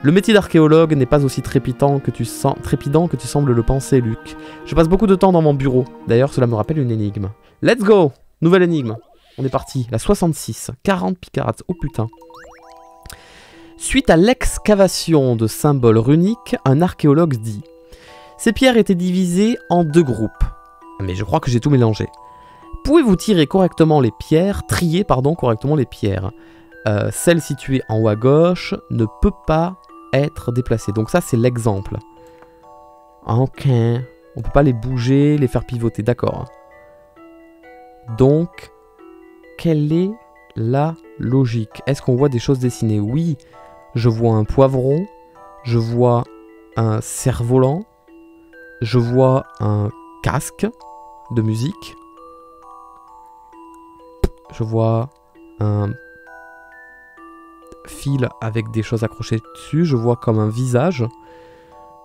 Le métier d'archéologue n'est pas aussi trépidant que tu sembles le penser, Luc. Je passe beaucoup de temps dans mon bureau. D'ailleurs, cela me rappelle une énigme. Let's go! Nouvelle énigme. On est parti. La 66. 40 picarates. Oh putain. Suite à l'excavation de symboles runiques, un archéologue dit... Ces pierres étaient divisées en deux groupes. Mais je crois que j'ai tout mélangé. Pouvez-vous trier correctement les pierres, celle située en haut à gauche ne peut pas être déplacée. Donc ça, c'est l'exemple. Ok. On peut pas les bouger, les faire pivoter. D'accord. Donc, quelle est la logique? Est-ce qu'on voit des choses dessinées? Oui, je vois un poivron. Je vois un cerf-volant. Je vois un casque de musique. Je vois un fil avec des choses accrochées dessus. Je vois comme un visage.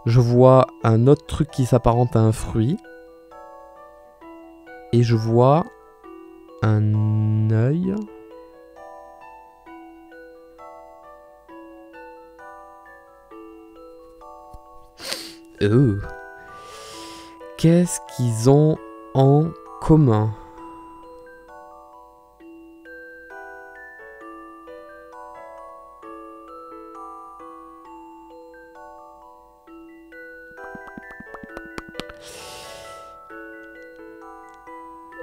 Je vois un autre truc qui s'apparente à un fruit. Et je vois un œil. Qu'est-ce qu'ils ont en commun ?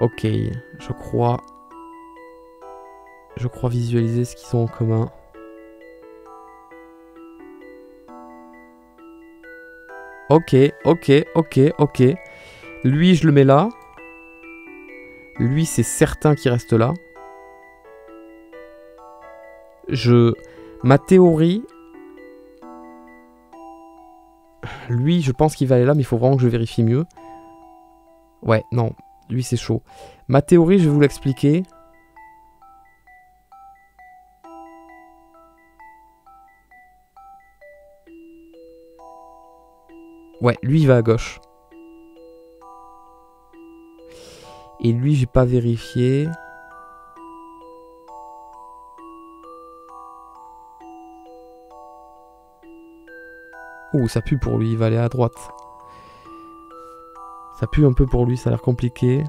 Ok, je crois visualiser ce qu'ils ont en commun. Ok. Lui, je le mets là. Lui, c'est certain qu'il reste là. Ma théorie... Lui, je pense qu'il va aller là, mais il faut vraiment que je vérifie mieux. Ouais, non... Lui, c'est chaud. Ma théorie, je vais vous l'expliquer. Ouais, lui, il va à gauche. Et lui, j'ai pas vérifié. Ouh, ça pue pour lui, il va aller à droite. Ça pue un peu pour lui, ça a l'air compliqué.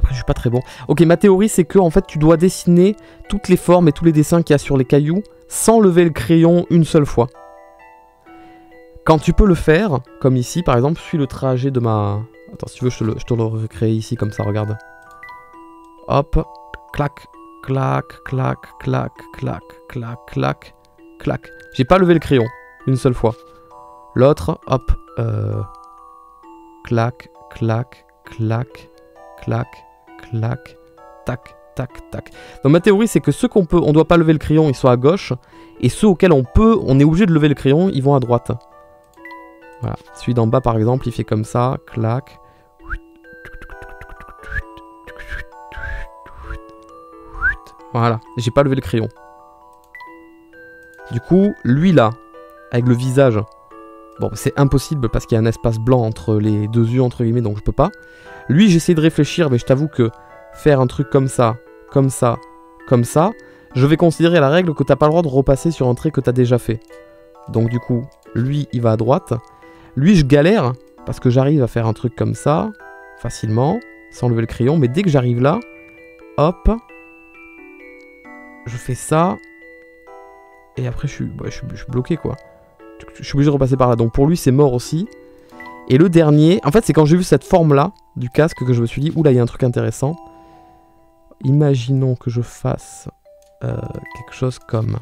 Après, je suis pas très bon. Ok, ma théorie, c'est que en fait, tu dois dessiner toutes les formes et tous les dessins qu'il y a sur les cailloux sans lever le crayon une seule fois. Quand tu peux le faire, comme ici, par exemple, je suis le trajet de ma... Attends, si tu veux, je te le recrée ici, comme ça, regarde. Hop, clac, clac, clac, clac, clac, clac, clac, clac. J'ai pas levé le crayon une seule fois. L'autre, hop, clac, clac, clac, clac, clac, tac, tac, tac. Donc ma théorie, c'est que ceux on doit pas lever le crayon, ils sont à gauche. Et ceux auxquels on est obligé de lever le crayon, ils vont à droite. Voilà. Celui d'en bas, par exemple, il fait comme ça. Clac. Voilà. J'ai pas levé le crayon. Du coup, lui là, avec le visage... Bon, c'est impossible parce qu'il y a un espace blanc entre les deux yeux, entre guillemets, donc je peux pas. Lui, j'essaie de réfléchir, mais je t'avoue que faire un truc comme ça, comme ça, comme ça, je vais considérer la règle que t'as pas le droit de repasser sur un trait que t'as déjà fait. Donc du coup, lui, il va à droite. Lui, je galère parce que j'arrive à faire un truc comme ça, facilement, sans lever le crayon. Mais dès que j'arrive là, hop, je fais ça. Et après, je suis bloqué, quoi. Je suis obligé de repasser par là, donc pour lui c'est mort aussi. Et le dernier, en fait c'est quand j'ai vu cette forme là du casque que je me suis dit, oula, il y a un truc intéressant. Imaginons que je fasse quelque chose comme...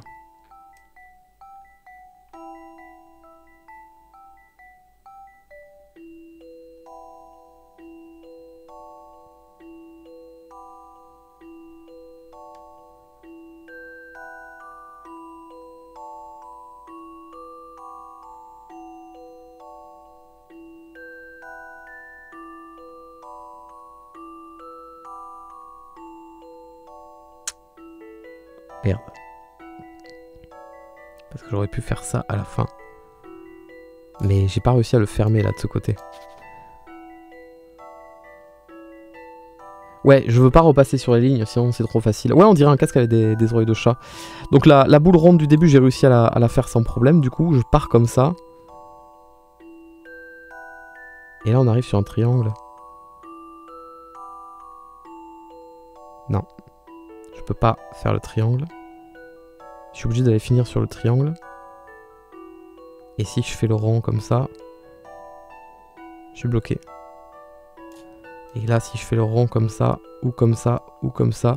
Merde. Parce que j'aurais pu faire ça à la fin. Mais j'ai pas réussi à le fermer là de ce côté. Ouais, je veux pas repasser sur les lignes, sinon c'est trop facile. Ouais, on dirait un casque avec des oreilles de chat. Donc la boule ronde du début, j'ai réussi à la faire sans problème. Du coup, je pars comme ça. Et là, on arrive sur un triangle. Non. Je peux pas faire le triangle. Je suis obligé d'aller finir sur le triangle. Et si je fais le rond comme ça, je suis bloqué. Et là, si je fais le rond comme ça, ou comme ça, ou comme ça...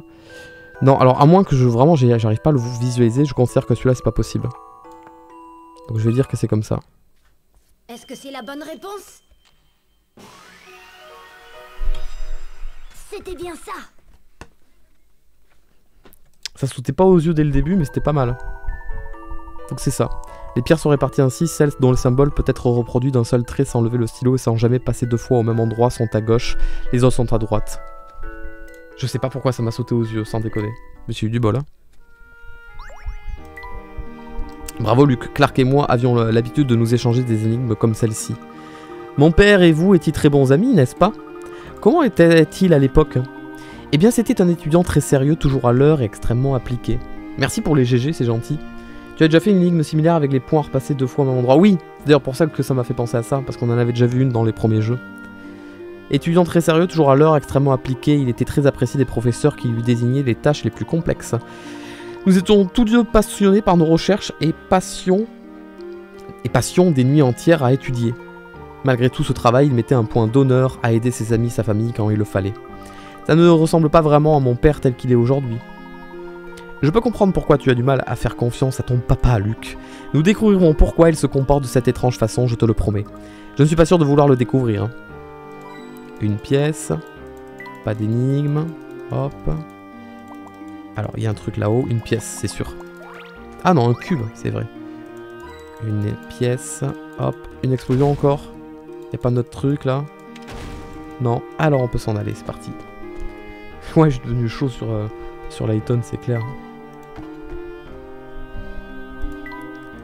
Non, alors à moins que vraiment j'arrive pas à le visualiser, je considère que celui-là, c'est pas possible. Donc je vais dire que c'est comme ça. Est-ce que c'est la bonne réponse? C'était bien ça. Ça sautait pas aux yeux dès le début, mais c'était pas mal. Donc c'est ça. Les pierres sont réparties ainsi, celles dont le symbole peut être reproduit d'un seul trait sans lever le stylo et sans jamais passer deux fois au même endroit sont à gauche, les autres sont à droite. Je sais pas pourquoi ça m'a sauté aux yeux, sans déconner. Mais j'ai eu du bol, hein. Bravo Luc, Clark et moi avions l'habitude de nous échanger des énigmes comme celle-ci. Mon père et vous étiez très bons amis, n'est-ce pas? Comment était-il à l'époque? Eh bien c'était un étudiant très sérieux, toujours à l'heure et extrêmement appliqué. Merci pour les GG, c'est gentil. Tu as déjà fait une énigme similaire avec les points repassés deux fois au même endroit? Oui, c'est d'ailleurs pour ça que ça m'a fait penser à ça, parce qu'on en avait déjà vu une dans les premiers jeux. Étudiant très sérieux, toujours à l'heure, extrêmement appliqué, il était très apprécié des professeurs qui lui désignaient les tâches les plus complexes. Nous étions tous deux passionnés par nos recherches et passions des nuits entières à étudier. Malgré tout ce travail, il mettait un point d'honneur à aider ses amis, sa famille quand il le fallait. Ça ne ressemble pas vraiment à mon père tel qu'il est aujourd'hui. Je peux comprendre pourquoi tu as du mal à faire confiance à ton papa, Luc. Nous découvrirons pourquoi il se comporte de cette étrange façon, je te le promets. Je ne suis pas sûr de vouloir le découvrir. Une pièce. Pas d'énigme. Hop. Alors, il y a un truc là-haut. Une pièce, c'est sûr. Ah non, un cube, c'est vrai. Une pièce. Hop. Une explosion encore. Y a pas notre truc, là? Non. Alors, on peut s'en aller, c'est parti. Ouais, je suis devenu chaud sur Layton, c'est clair.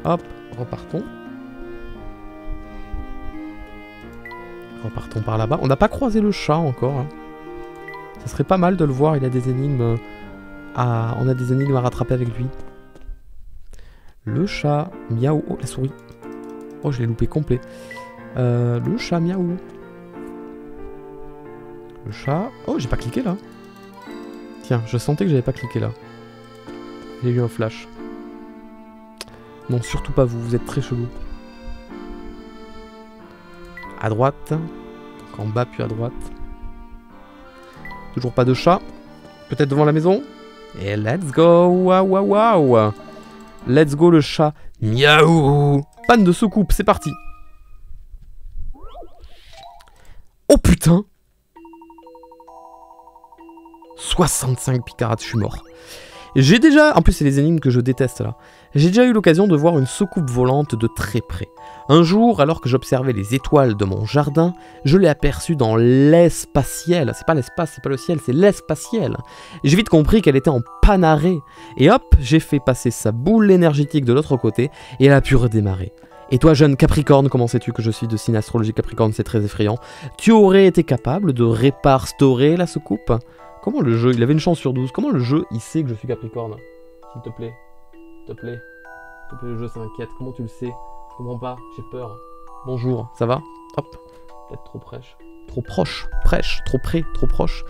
Hop, repartons. Repartons par là-bas. On n'a pas croisé le chat encore. Hein. Ça serait pas mal de le voir, il a des énigmes à... On a des énigmes à rattraper avec lui. Le chat, miaou. Oh, la souris. Oh, je l'ai loupé complet. Le chat, miaou. Le chat... Oh, j'ai pas cliqué là. Tiens, je sentais que j'avais pas cliqué là. J'ai eu un flash. Non, surtout pas vous, vous êtes très chelou. À droite. Donc en bas, puis à droite. Toujours pas de chat. Peut-être devant la maison. Et let's go. Waouh, waouh, waouh. Let's go le chat. Miaou. Panne de soucoupe, c'est parti. Oh putain. 65 picarates, je suis mort. J'ai déjà... En plus, c'est les énigmes que je déteste, là. J'ai déjà eu l'occasion de voir une soucoupe volante de très près. Un jour, alors que j'observais les étoiles de mon jardin, je l'ai aperçue dans l'espatiel. C'est pas l'espace, c'est pas le ciel, c'est l'espatiel. J'ai vite compris qu'elle était en panne arrêt. Et hop, j'ai fait passer sa boule énergétique de l'autre côté, et elle a pu redémarrer. Et toi, jeune Capricorne, comment sais-tu que je suis de signe astrologique Capricorne? C'est très effrayant. Tu aurais été capable de réparer la soucoupe? Comment le jeu, il avait une chance sur 12, comment le jeu, il sait que je suis Capricorne? S'il te plaît, s'il te plaît, s'il te plaît, le jeu s'inquiète, comment tu le sais? Je comprends pas, j'ai peur. Bonjour, ça va? Hop, peut-être trop prêche. Trop proche, prêche, trop près, trop proche.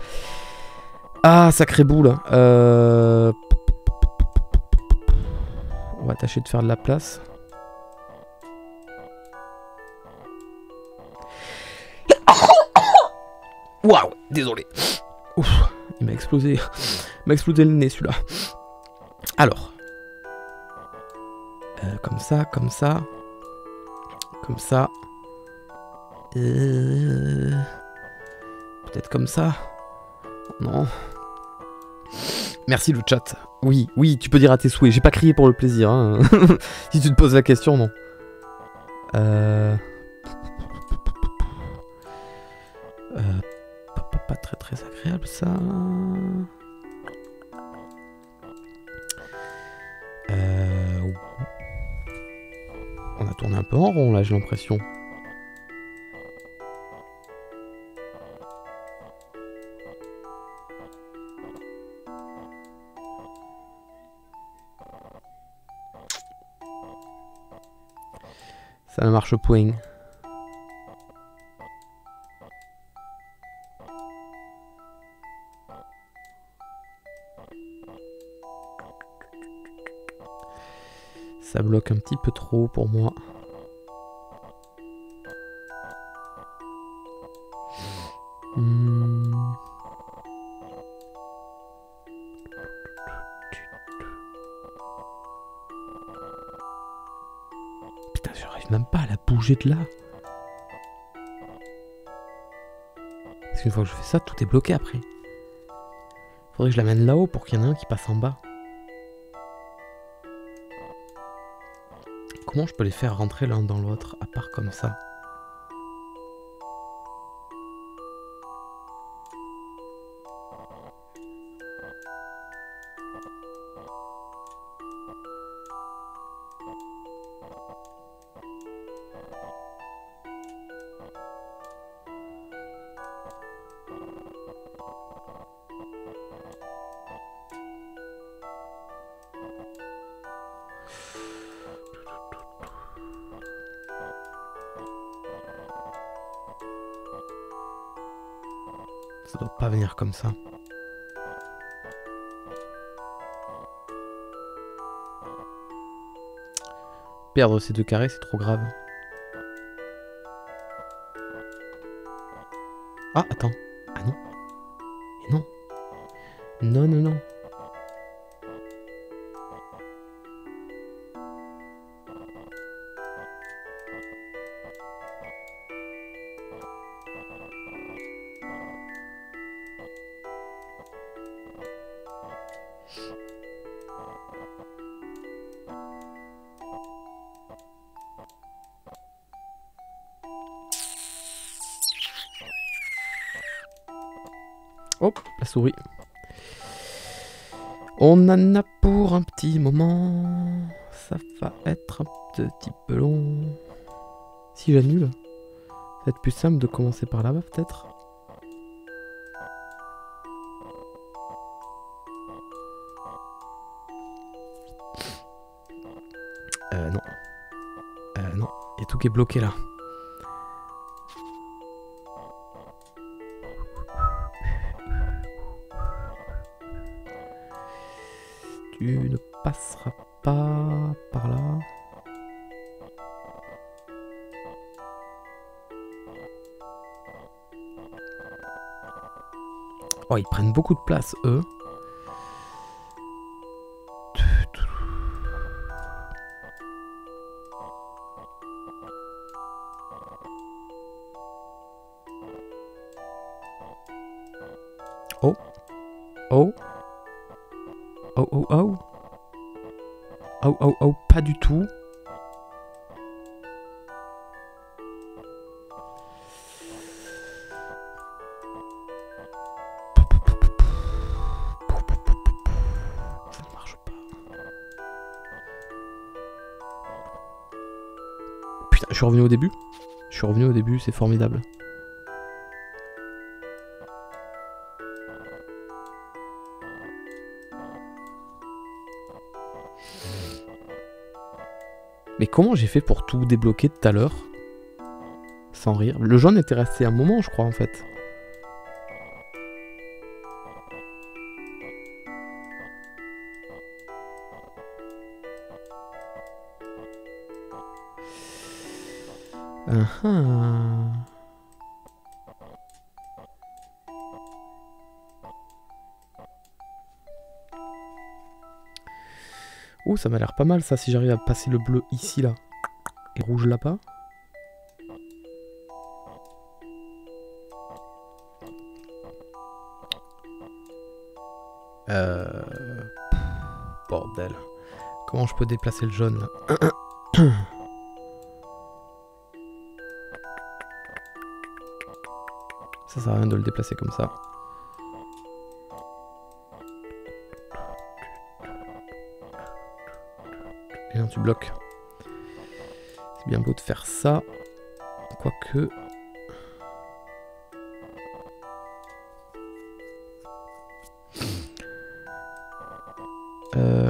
Ah, sacré boule. On va tâcher de faire de la place. Waouh, désolé. Ouf, il m'a explosé. Il m'a explosé le nez celui-là. Alors. Comme ça, comme ça. Comme ça. Peut-être comme ça. Non. Merci le chat. Oui, oui, tu peux dire à tes souhaits. J'ai pas crié pour le plaisir. Hein. Si tu te poses la question, non. Pas très très agréable ça. On a tourne un peu en rond là, j'ai l'impression. Ça ne marche point. Ça bloque un petit peu trop pour moi. Putain, j'arrive même pas à la bouger de là. Parce qu'une fois que je fais ça, tout est bloqué après. Faudrait que je l'amène là-haut pour qu'il y en ait un qui passe en bas. Comment je peux les faire rentrer l'un dans l'autre, à part comme ça? Ça doit pas venir comme ça. Perdre ces deux carrés, c'est trop grave. Ah, attends. Ah non. Et non. Non, non, non. Hop, la souris. On en a pour un petit moment. Ça va être un petit peu long. Si j'annule, ça va être plus simple de commencer par là-bas peut-être. Non. Non, il y a tout qui est bloqué là. Tu ne passeras pas par là. Oh, ils prennent beaucoup de place, eux. Oh. Oh. Oh oh oh. Oh oh oh, pas du tout. Ça ne marche pas. Putain, je suis revenu au début. Je suis revenu au début, c'est formidable. Mais comment j'ai fait pour tout débloquer tout à l'heure? Sans rire. Le jaune était resté un moment, je crois, en fait. Ouh, ça m'a l'air pas mal ça, si j'arrive à passer le bleu ici là, et le rouge là-bas. Bordel. Comment je peux déplacer le jaune là? Ça sert à rien de le déplacer comme ça. Tu bloques. C'est bien beau de faire ça. Quoique...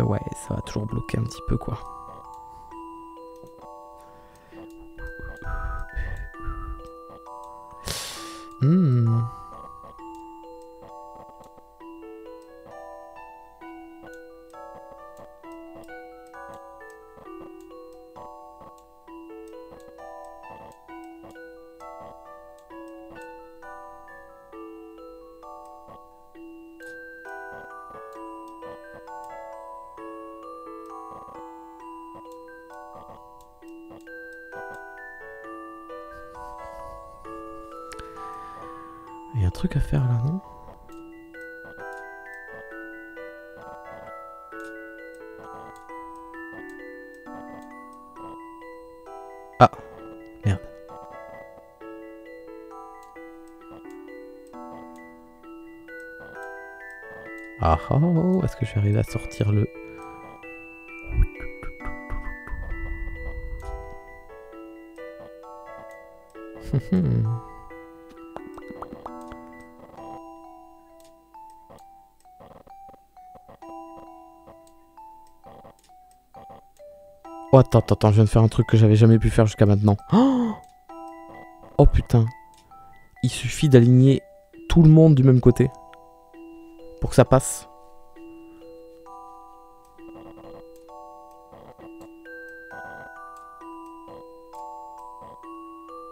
ouais, ça va toujours bloquer un petit peu, quoi. Hmm. Il y a un truc à faire là, non? Ah! Merde. Ah oh, est-ce que je vais arriver à sortir le... Oh, attends, je viens de faire un truc que j'avais jamais pu faire jusqu'à maintenant. Oh putain. Il suffit d'aligner tout le monde du même côté. Pour que ça passe.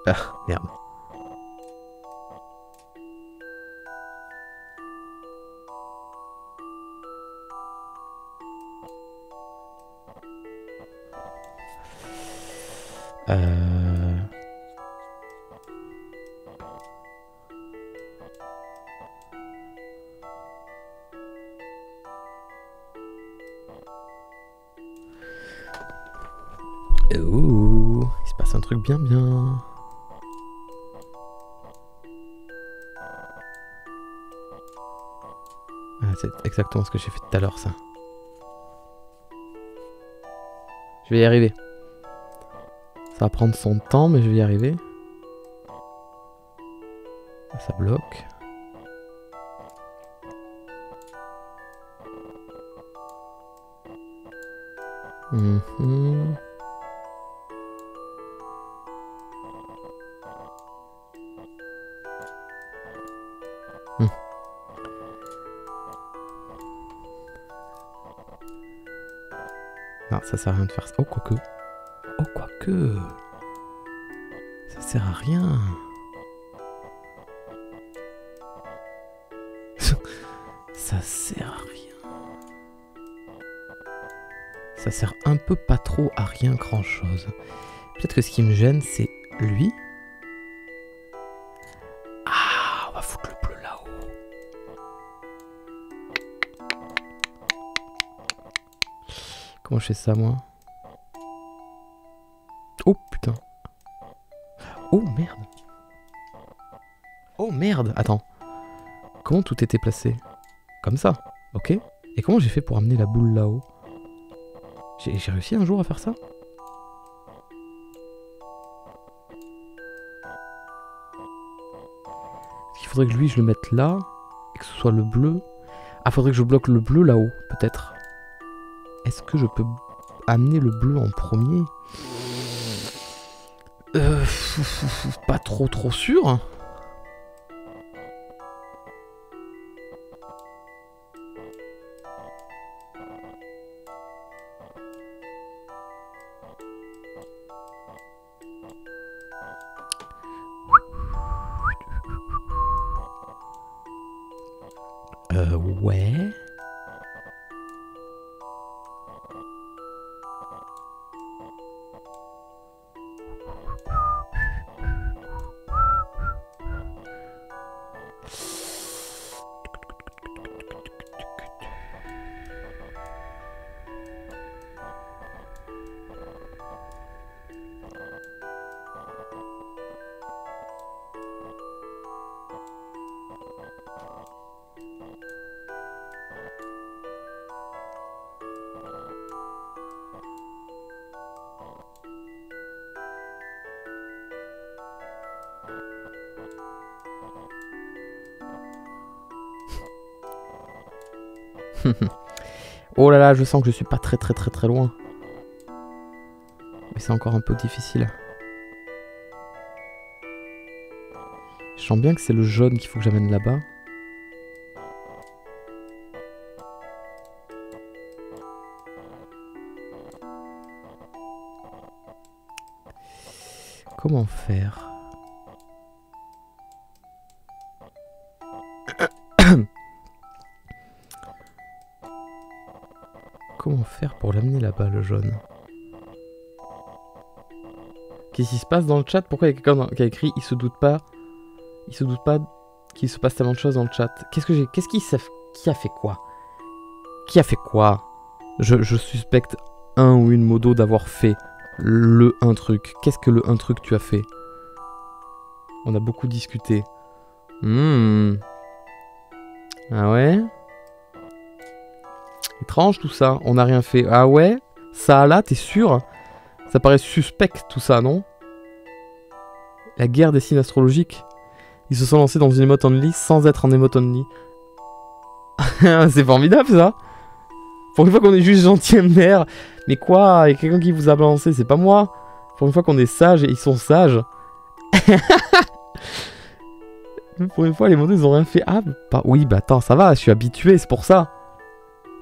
Ah, merde. Ouh, il se passe un truc bien. Ah, c'est exactement ce que j'ai fait tout à l'heure, ça. Je vais y arriver. Ça va prendre son temps, mais je vais y arriver. Ça bloque. Mmh. Non, ça sert à rien de faire ça. Oh, quoique. Ça sert à rien. Ça sert à rien. Ça sert un peu pas trop à rien grand-chose. Peut-être que ce qui me gêne, c'est lui. Ah, on va foutre le bleu là-haut. Comment je fais ça, moi? Oh putain. Oh merde. Attends. Comment tout était placé? Comme ça. Ok. Et comment j'ai fait pour amener la boule là-haut? J'ai réussi un jour à faire ça? Est-ce qu'il faudrait que lui je le mette là? Et que ce soit le bleu? Ah, faudrait que je bloque le bleu là-haut, peut-être. Est-ce que je peux amener le bleu en premier? Pas trop sûr. Ouais. Oh là là, je sens que je suis pas très loin. Mais c'est encore un peu difficile. Je sens bien que c'est le jaune qu'il faut que j'amène là-bas. Comment faire? Comment faire pour l'amener là-bas, le jaune? Qu'est-ce qui se passe dans le chat? Pourquoi il y a quelqu'un qui a écrit « Il se doute pas ». Il se doute pas qu'il se passe tellement de choses dans le chat. Qu'est-ce que j'ai? Qu'est-ce qu'ils savent? Qui a fait quoi? Qui a fait quoi? Je suspecte un ou une modo d'avoir fait le un truc. Qu'est-ce que le un truc tu as fait? On a beaucoup discuté. Ah ouais? Étrange tout ça. On n'a rien fait. Ah ouais? Ça là, t'es sûr? Ça paraît suspect tout ça, non? La guerre des signes astrologiques. Ils se sont lancés dans une emote only sans être en emote only. C'est formidable ça. Pour une fois qu'on est juste gentil merde. Mais quoi? Il y a quelqu'un qui vous a balancé, c'est pas moi. Pour une fois qu'on est sage et ils sont sages. Pour une fois les modos ils ont rien fait. Ah bah oui bah attends ça va, je suis habitué, c'est pour ça.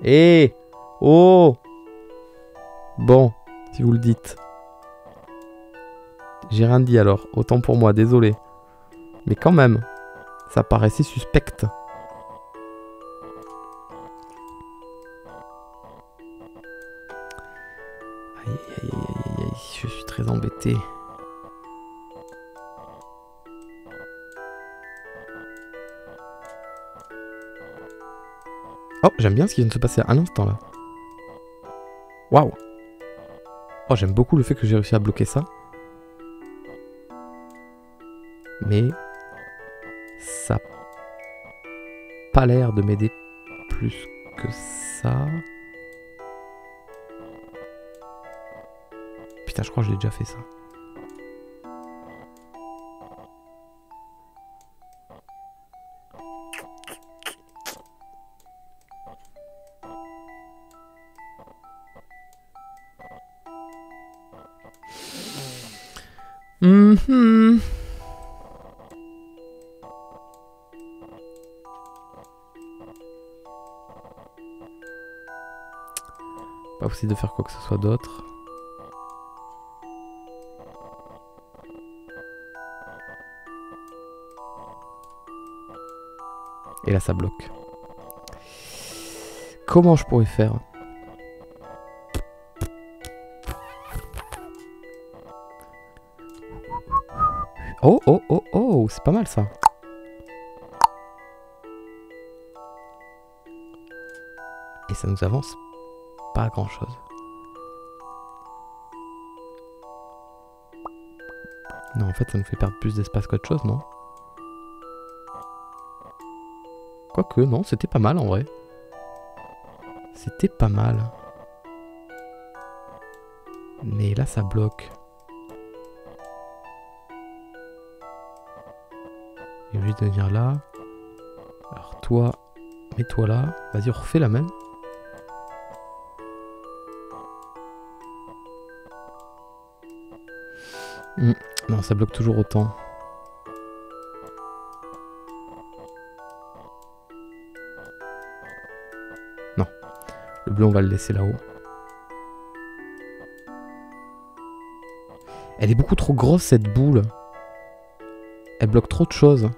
Eh oh. Bon, si vous le dites. J'ai rien dit alors, autant pour moi, désolé. Mais quand même, ça paraissait suspect. Aïe, aïe, aïe, aïe, je suis très embêté. Oh, j'aime bien ce qui vient de se passer à l'instant là. Waouh! Oh, j'aime beaucoup le fait que j'ai réussi à bloquer ça. Mais... ça n'a pas l'air de m'aider plus que ça. Putain, je crois que je l'ai déjà fait ça. De faire quoi que ce soit d'autre. Et là ça bloque. Comment je pourrais faire? Oh oh oh oh, c'est pas mal ça. Et ça nous avance pas grand chose. Non, en fait, ça nous fait perdre plus d'espace qu'autre chose, non? Quoique, non, c'était pas mal en vrai. C'était pas mal. Mais là, ça bloque. Il est obligé de venir là. Alors, toi, mets-toi là. Vas-y, on refait la même. Non, ça bloque toujours autant. Non. Le bleu, on va le laisser là-haut. Elle est beaucoup trop grosse, cette boule. Elle bloque trop de choses.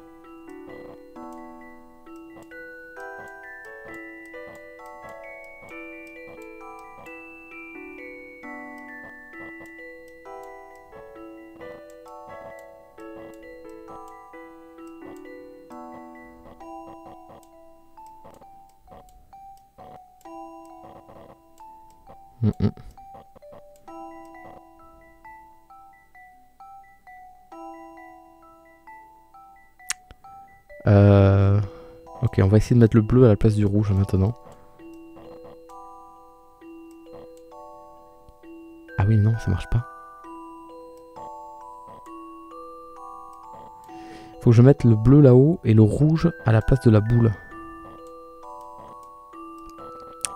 Ok, on va essayer de mettre le bleu à la place du rouge maintenant. Ah oui, non, ça marche pas. Faut que je mette le bleu là-haut et le rouge à la place de la boule.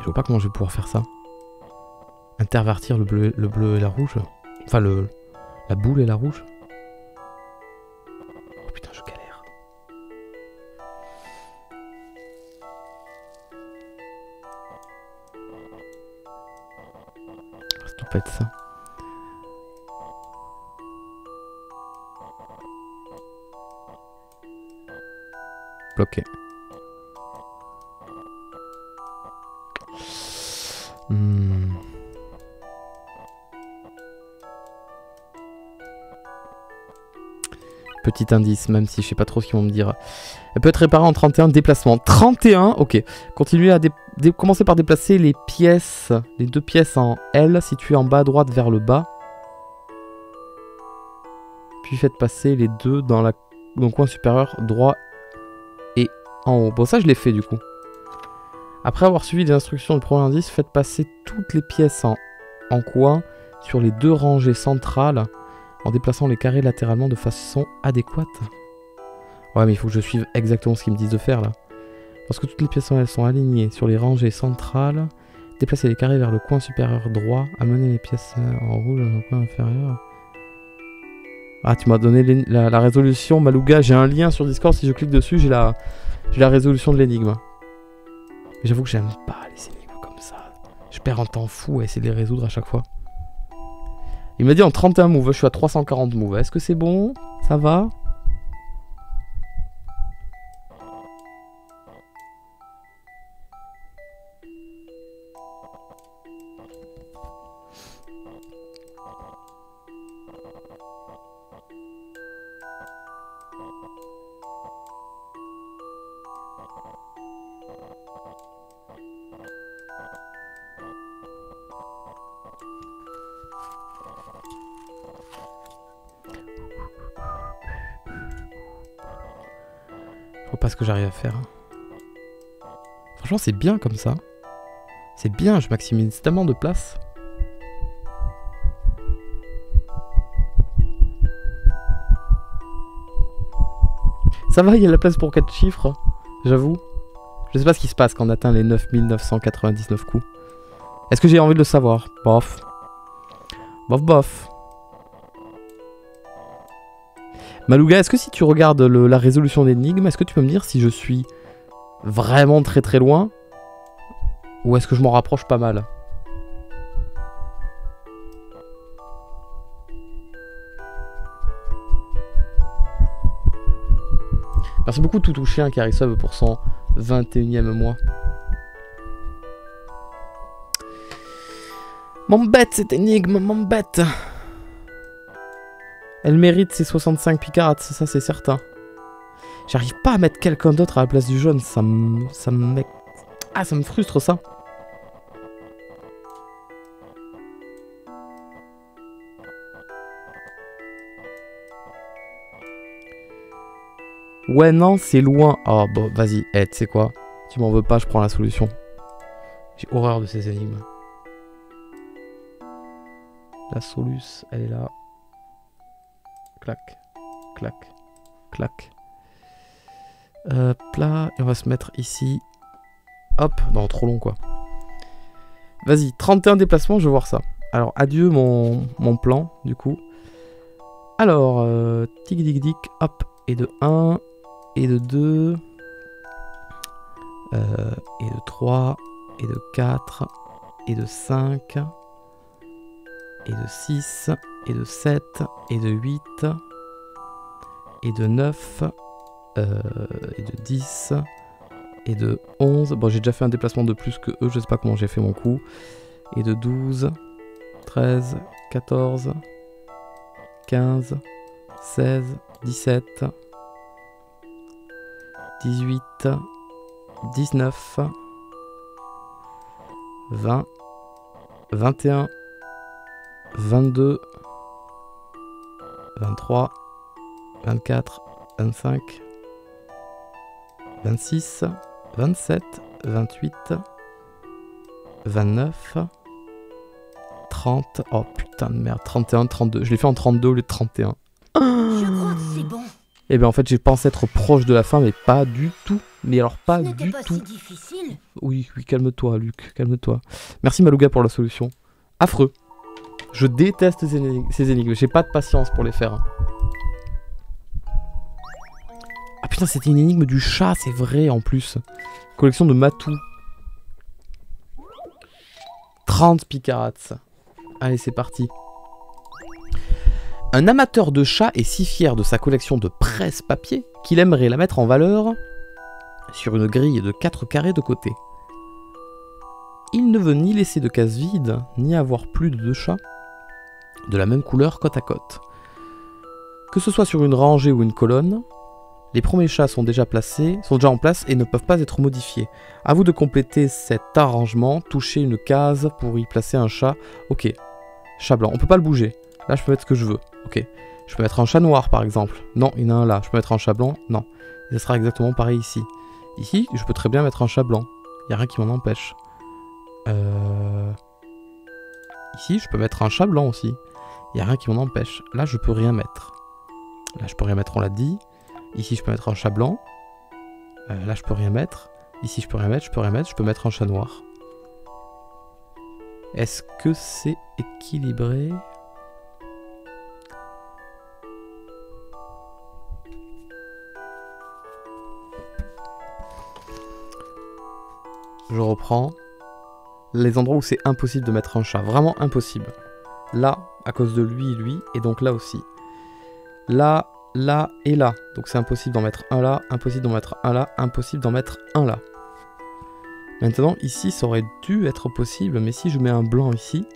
Je vois pas comment je vais pouvoir faire ça. Intervertir le bleu et la rouge. Enfin, la boule et la rouge. Oh putain, je galère. Qu'est-ce qui peut être ça? Bloqué. Petit indice, même si je sais pas trop ce qu'ils vont me dire. Elle peut être réparée en 31 déplacements. 31, ok. Continuez à commencer par déplacer les pièces, les deux pièces en L situées en bas à droite vers le bas. Puis faites passer les deux dans le coin supérieur droit et en haut. Bon, ça je l'ai fait du coup. Après avoir suivi les instructions du premier indice, faites passer toutes les pièces en coin sur les deux rangées centrales en déplaçant les carrés latéralement de façon adéquate. Ouais, mais il faut que je suive exactement ce qu'ils me disent de faire là. Lorsque toutes les pièces elles sont alignées sur les rangées centrales, déplacez les carrés vers le coin supérieur droit, amenez les pièces en rouge dans le coin inférieur. Ah, tu m'as donné la résolution, Malouga. J'ai un lien sur Discord, si je clique dessus, j'ai la résolution de l'énigme. Mais j'avoue que j'aime pas les énigmes comme ça. Je perds un temps fou à essayer de les résoudre à chaque fois. Il m'a dit en 31 moves, je suis à 340 moves. Est-ce que c'est bon? Ça va? Pas ce que j'arrive à faire. Franchement, c'est bien comme ça. C'est bien, je maximise tellement de place. Ça va, il y a la place pour 4 chiffres, j'avoue. Je sais pas ce qui se passe quand on atteint les 9999 coups. Est-ce que j'ai envie de le savoir? Bof. Bof, bof. Malouga, est-ce que si tu regardes la résolution d'énigme, est-ce que tu peux me dire si je suis vraiment très très loin? Ou est-ce que je m'en rapproche pas mal? Merci beaucoup Toutouchien qui arrive sub pour son 21e mois. M'embête cette énigme, m'embête. Elle mérite ses 65 picards, ça c'est certain. J'arrive pas à mettre quelqu'un d'autre à la place du jaune, ça me ah, ça me frustre ça. Ouais non, c'est loin. Oh bon, vas-y, hey, tu sais quoi? Tu m'en veux pas, je prends la solution. J'ai horreur de ces énigmes. La soluce, elle est là. Clac, clac, clac. Plat, et on va se mettre ici. Hop, non, trop long quoi. Vas-y, 31 déplacements, je vais voir ça. Alors, adieu mon plan, du coup. Alors, tic-tic-tic, hop, et de 1, et de 2, et de 3, et de 4, et de 5, et de 6... et de 7, et de 8, et de 9, et de 10, et de 11. Bon, j'ai déjà fait un déplacement de plus que eux, je sais pas comment j'ai fait mon coup. Et de 12, 13, 14, 15, 16, 17, 18, 19, 20, 21, 22, 23, 24, 25, 26, 27, 28, 29, 30, oh putain de merde, 31, 32, je l'ai fait en 32 au lieu de 31. Je crois que c'est bon. Et bien en fait j'ai pensé être proche de la fin mais pas du tout. mais alors pas du pas tout. Si oui, oui, calme-toi, Luc, calme-toi. Merci Malouga pour la solution. Affreux. Je déteste ces énigmes, j'ai pas de patience pour les faire. Ah putain, c'était une énigme du chat, c'est vrai en plus. Collection de Matou. 30 picarats. Allez, c'est parti. Un amateur de chats est si fier de sa collection de presse-papier qu'il aimerait la mettre en valeur sur une grille de 4 carrés de côté. Il ne veut ni laisser de cases vides, ni avoir plus de 2 chats de la même couleur côte à côte. Que ce soit sur une rangée ou une colonne, les premiers chats sont déjà placés, sont déjà en place et ne peuvent pas être modifiés. À vous de compléter cet arrangement, touchez une case pour y placer un chat. Ok, chat blanc, on peut pas le bouger. Là, je peux mettre ce que je veux. Ok. Je peux mettre un chat noir, par exemple. Non, il y en a un là. Je peux mettre un chat blanc. Non. Ce sera exactement pareil ici. Ici, je peux très bien mettre un chat blanc. Il n'y a rien qui m'en empêche. Ici, je peux mettre un chat blanc aussi. Il n'y a rien qui m'en empêche. Là, je peux rien mettre. Là, je peux rien mettre, on l'a dit. Ici, je peux mettre un chat blanc. Là, je peux rien mettre. Ici, je peux rien mettre. Je peux rien mettre. Je peux mettre un chat noir. Est-ce que c'est équilibré ? Je reprends les endroits où c'est impossible de mettre un chat, vraiment impossible. Là, à cause de lui, et donc là aussi. Là et là. Donc c'est impossible d'en mettre un là, impossible d'en mettre un là, impossible d'en mettre un là. Maintenant, ici, ça aurait dû être possible, mais si je mets un blanc ici,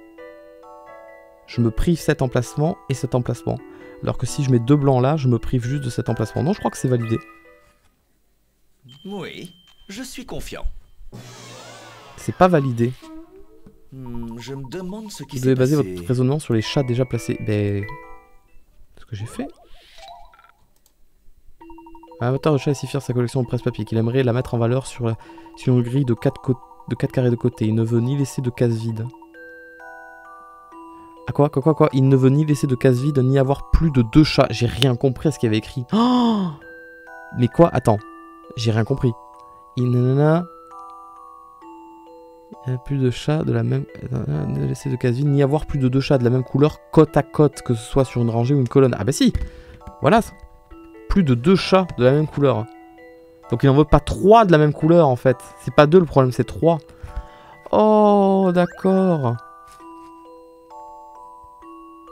je me prive cet emplacement et cet emplacement. Alors que si je mets 2 blancs là, je me prive juste de cet emplacement. Non, je crois que c'est validé. Oui, je suis confiant. C'est pas validé. Je me demande ce qui s'est passé. Vous devez baser votre raisonnement sur les chats déjà placés. Ben, ce que j'ai fait. Un amateur de chat est si fier de sa collection de presse-papier qu'il aimerait la mettre en valeur sur, sur une grille de 4 carrés de côté. Il ne veut ni laisser de cases vides. Ah quoi. Il ne veut ni laisser de cases vides ni avoir plus de 2 chats. J'ai rien compris à ce qu'il y avait écrit. Oh mais quoi. Attends. J'ai rien compris. Il n'a... plus de chats de la même... Ne laisser de cases vides, ni avoir plus de 2 chats de la même couleur côte à côte, que ce soit sur une rangée ou une colonne. Ah bah si. Voilà. Plus de 2 chats de la même couleur. Donc il n'en veut pas 3 de la même couleur en fait. C'est pas 2 le problème, c'est 3. Oh d'accord.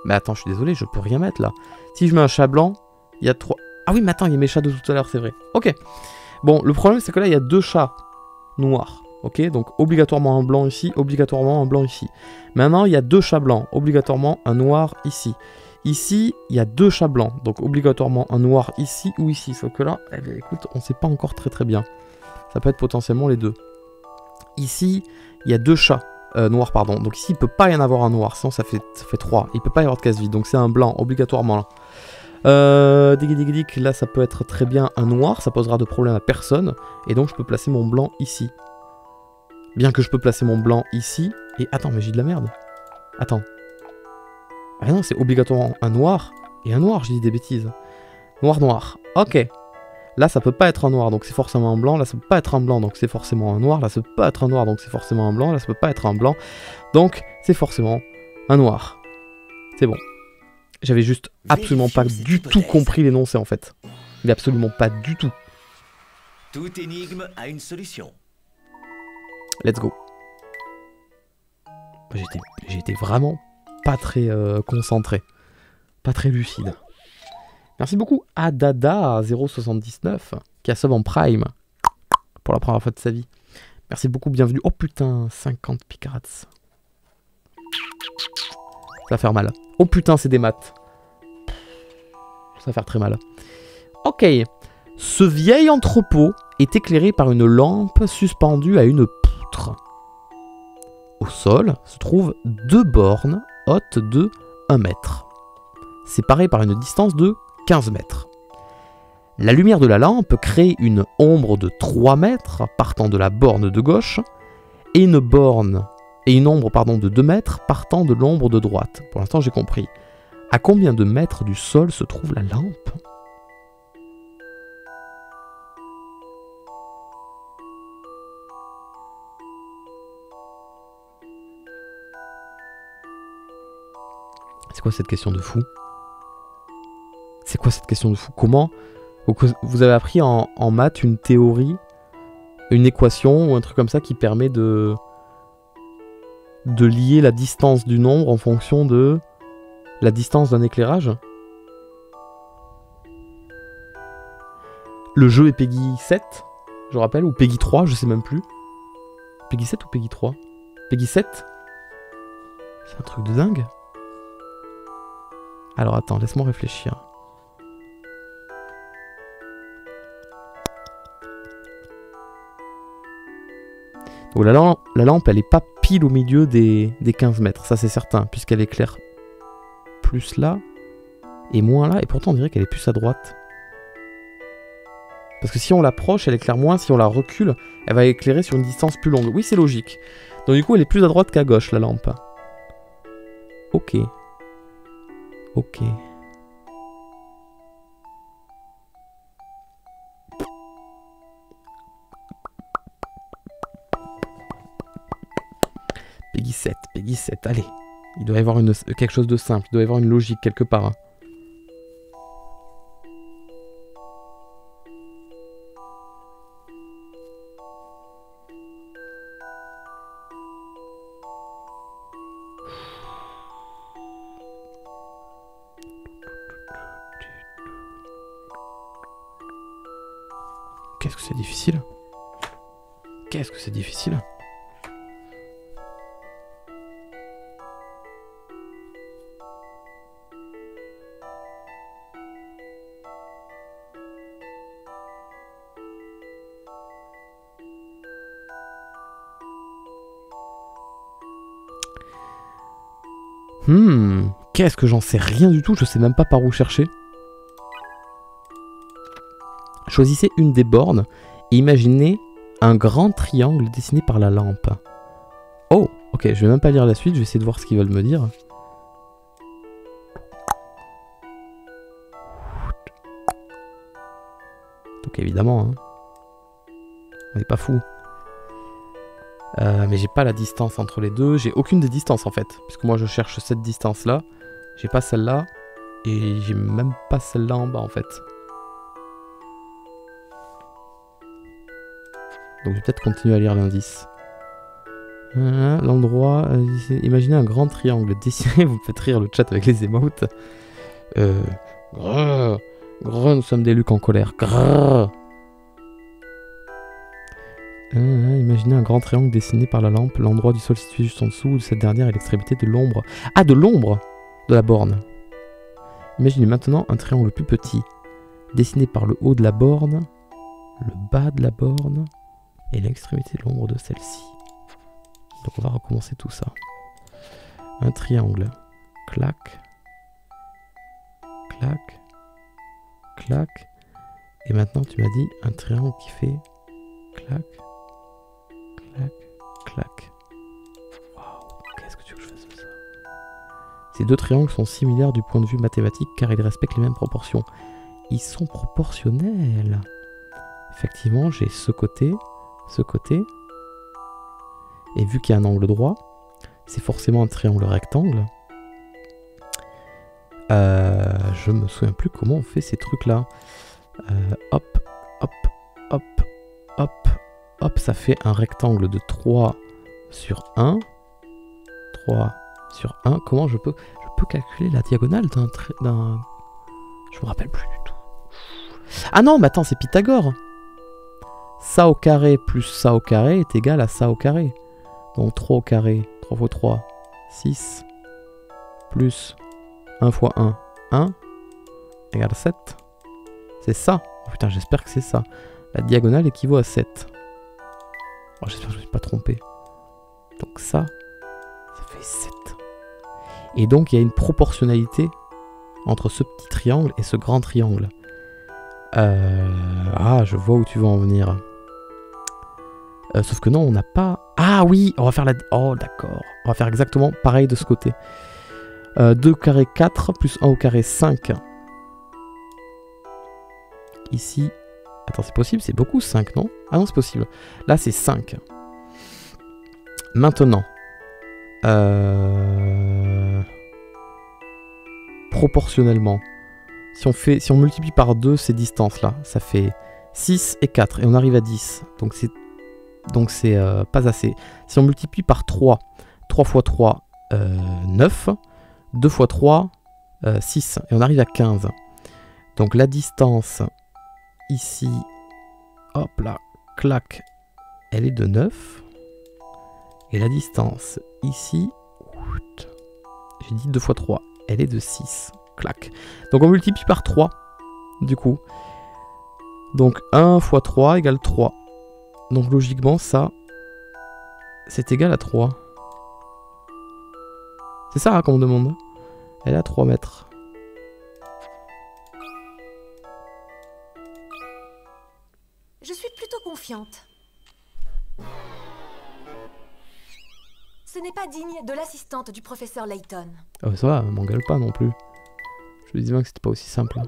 Mais attends, je suis désolé, je peux rien mettre là. Si je mets un chat blanc, il y a 3... Ah oui mais attends, il y a mes chats de tout à l'heure, c'est vrai. Ok. Bon, le problème c'est que là il y a 2 chats noirs. Ok, donc obligatoirement un blanc ici, obligatoirement un blanc ici. Maintenant, il y a 2 chats blancs, obligatoirement un noir ici. Ici, il y a 2 chats blancs, donc obligatoirement un noir ici ou ici. Sauf que là, eh bien, écoute, on ne sait pas encore très très bien. Ça peut être potentiellement les deux. Ici, il y a 2 chats noirs, pardon. Donc ici, il ne peut pas y en avoir un noir, sinon ça fait 3. Il ne peut pas y avoir de case vide, donc c'est un blanc, obligatoirement là. Là, ça peut être très bien un noir, ça posera de problème à personne. Et donc, je peux placer mon blanc ici. Bien que je peux placer mon blanc ici, et attends, mais j'ai de la merde. Attends. Ah non, c'est obligatoirement un noir, et un noir, je dis des bêtises. Noir, noir, ok. Là, ça peut pas être un noir, donc c'est forcément un blanc, là, ça peut pas être un blanc, donc c'est forcément un noir, là, ça peut pas être un noir, donc c'est forcément un blanc, là, ça peut pas être un blanc, donc c'est forcément un noir. C'est bon. J'avais juste absolument pas du tout compris l'énoncé, en fait. Mais absolument pas du tout. Toute énigme a une solution. Let's go. J'étais vraiment pas très concentré. Pas très lucide. Merci beaucoup à Dada079 qui a sub en Prime pour la première fois de sa vie. Merci beaucoup, bienvenue. Oh putain, 50 picarats. Ça va faire mal. Oh putain, c'est des maths. Ça va faire très mal. Ok. Ce vieil entrepôt est éclairé par une lampe suspendue à une poutre. Au sol se trouvent 2 bornes hautes de 1 mètre, séparées par une distance de 15 mètres. La lumière de la lampe crée une ombre de 3 mètres partant de la borne de gauche et une ombre pardon, de 2 mètres partant de l'ombre de droite. Pour l'instant, j'ai compris. À combien de mètres du sol se trouve la lampe ? C'est quoi cette question de fou? C'est quoi cette question de fou? Comment vous avez appris en maths une théorie, une équation ou un truc comme ça qui permet de lier la distance du nombre en fonction de la distance d'un éclairage? Le jeu est PEGI 7, je rappelle, ou PEGI 3, je sais même plus. PEGI 7 ou PEGI 3? PEGI 7? C'est un truc de dingue. Alors attends, laisse-moi réfléchir. Oh, la lampe, elle est pas pile au milieu des 15 mètres, ça c'est certain, puisqu'elle éclaire plus là et moins là, et pourtant on dirait qu'elle est plus à droite. Parce que si on l'approche, elle éclaire moins, si on la recule, elle va éclairer sur une distance plus longue. Oui, c'est logique. Donc du coup, elle est plus à droite qu'à gauche, la lampe. Ok. Ok. PEGI 7, PEGI 7, allez. Il doit y avoir quelque chose de simple, il doit y avoir une logique quelque part. Hein. Qu'est-ce que c'est difficile? Qu'est-ce que c'est difficile? Qu'est-ce que j'en sais rien du tout, je sais même pas par où chercher. Choisissez une des bornes et imaginez un grand triangle dessiné par la lampe. Oh, ok, je vais même pas lire la suite, je vais essayer de voir ce qu'ils veulent me dire. Donc évidemment, hein, on n'est pas fou. Mais j'ai pas la distance entre les deux, j'ai aucune des distances en fait, puisque moi je cherche cette distance là, j'ai pas celle là, et j'ai même pas celle là en bas en fait. Donc je vais peut-être continuer à lire l'indice. L'endroit, imaginez un grand triangle dessiné, vous me faites rire le chat avec les émotes. Grrr, grrr, nous sommes des Lucs en colère, grrr. Imaginez un grand triangle dessiné par la lampe, l'endroit du sol situé juste en dessous, cette dernière est l'extrémité de l'ombre. Ah, de l'ombre de la borne. Imaginez maintenant un triangle plus petit, dessiné par le haut de la borne, le bas de la borne, et l'extrémité de l'ombre de celle-ci. Donc on va recommencer tout ça. Un triangle. Clac. Clac. Clac. Et maintenant tu m'as dit un triangle qui fait... Clac. Clac, clac. Waouh, qu'est-ce que tu veux que je fasse de ça? Ces deux triangles sont similaires du point de vue mathématique car ils respectent les mêmes proportions. Ils sont proportionnels. Effectivement, j'ai ce côté. Et vu qu'il y a un angle droit, c'est forcément un triangle rectangle. Je me souviens plus comment on fait ces trucs-là. Hop, hop, hop, hop. Hop, ça fait un rectangle de 3 sur 1. 3 sur 1. Comment je peux calculer la diagonale d'un... Je me rappelle plus du tout. Ah non, mais attends, c'est Pythagore. Ça au carré plus ça au carré est égal à ça au carré. Donc 3 au carré, 3 fois 3, 6. Plus 1 fois 1, 1. Égale à 7. C'est ça. Oh, putain, j'espère que c'est ça. La diagonale équivaut à 7. Oh, j'espère que je ne me suis pas trompé. Donc ça, ça fait 7. Et donc il y a une proportionnalité entre ce petit triangle et ce grand triangle. Ah, je vois où tu veux en venir. Sauf que non, on n'a pas... Ah oui, on va faire la... Oh d'accord, on va faire exactement pareil de ce côté. 2 au carré 4 plus 1 au carré 5. Ici... Attends, c'est possible, c'est beaucoup 5, non? Ah non, c'est possible. Là, c'est 5. Maintenant. proportionnellement. Si on multiplie par 2 ces distances-là, ça fait 6 et 4, et on arrive à 10. Donc c'est pas assez. Si on multiplie par 3, 3 x 3, 9, 2 x 3, 6, et on arrive à 15. Donc la distance ici, hop là, clac, elle est de 9. Et la distance ici, j'ai dit 2 x 3, elle est de 6. Clac. Donc on multiplie par 3, du coup. Donc 1 x 3 égale 3. Donc logiquement, ça, c'est égal à 3. C'est ça hein, qu'on me demande. Elle est à 3 mètres. Je suis plutôt confiante. Ce n'est pas digne de l'assistante du professeur Layton. Ah bah ça va, m'engueule pas non plus. Je disais bien que c'était pas aussi simple.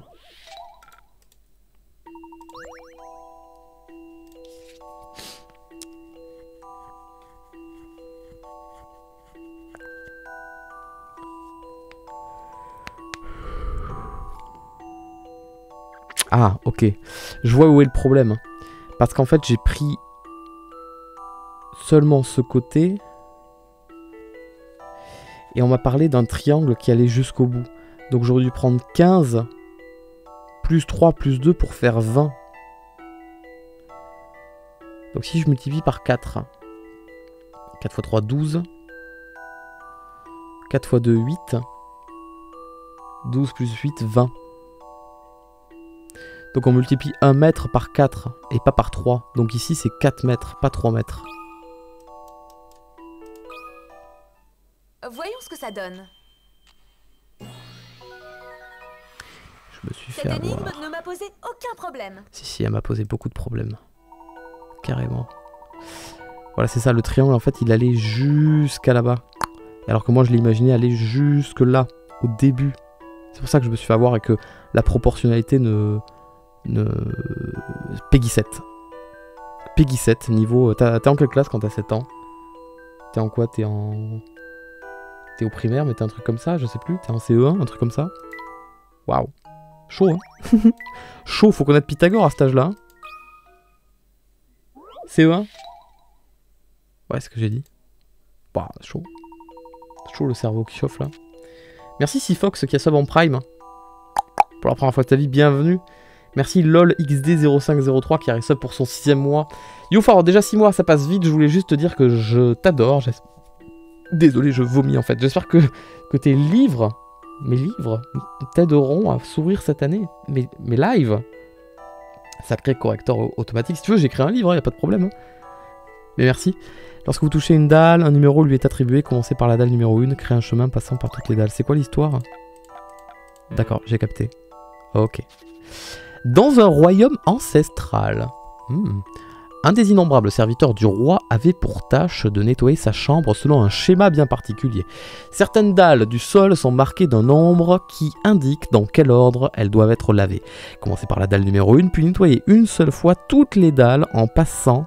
Ah, ok. Je vois où est le problème. Parce qu'en fait, j'ai pris seulement ce côté. Et on m'a parlé d'un triangle qui allait jusqu'au bout. Donc j'aurais dû prendre 15 plus 3 plus 2 pour faire 20. Donc si je multiplie par 4, 4 x 3, 12. 4 x 2, 8. 12 plus 8, 20. Donc on multiplie 1 mètre par 4 et pas par 3. Donc ici c'est 4 mètres, pas 3 mètres. Voyons ce que ça donne. Je me suis fait avoir. Cette énigme ne m'a posé aucun problème. Si, si, elle m'a posé beaucoup de problèmes. Carrément. Voilà, c'est ça, le triangle, en fait, il allait jusqu'à là-bas. Alors que moi, je l'imaginais aller jusque là, au début. C'est pour ça que je me suis fait avoir et que la proportionnalité ne... Peggy 7. Peggy 7, niveau... T'es en quelle classe quand t'as 7 ans? T'es en quoi? T'es au primaire, mais t'es un truc comme ça, je sais plus. T'es en CE1, un truc comme ça. Waouh. Chaud, hein. Chaud, faut connaître Pythagore à cet âge-là. CE1. Ouais, ce que j'ai dit. Bah, chaud. Chaud le cerveau qui chauffe, là. Merci Sifox qui a sub en Prime. Pour la première fois de ta vie, bienvenue. Merci LolXD0503 qui a sub pour son 6e mois. Youfar, déjà 6 mois, ça passe vite. Je voulais juste te dire que je t'adore. Désolé, je vomis en fait. J'espère que tes livres... Mes livres t'aideront à sourire cette année. Mes lives. Sacré correcteur automatique. Si tu veux, j'écris un livre, il n'y a pas de problème. Hein. Mais merci. Lorsque vous touchez une dalle, un numéro lui est attribué. Commencez par la dalle numéro 1. Créez un chemin passant par toutes les dalles. C'est quoi l'histoire? D'accord, j'ai capté. Ok. Dans un royaume ancestral, un des innombrables serviteurs du roi avait pour tâche de nettoyer sa chambre selon un schéma bien particulier. Certaines dalles du sol sont marquées d'un nombre qui indique dans quel ordre elles doivent être lavées. Commencez par la dalle numéro 1, puis nettoyez une seule fois toutes les dalles en passant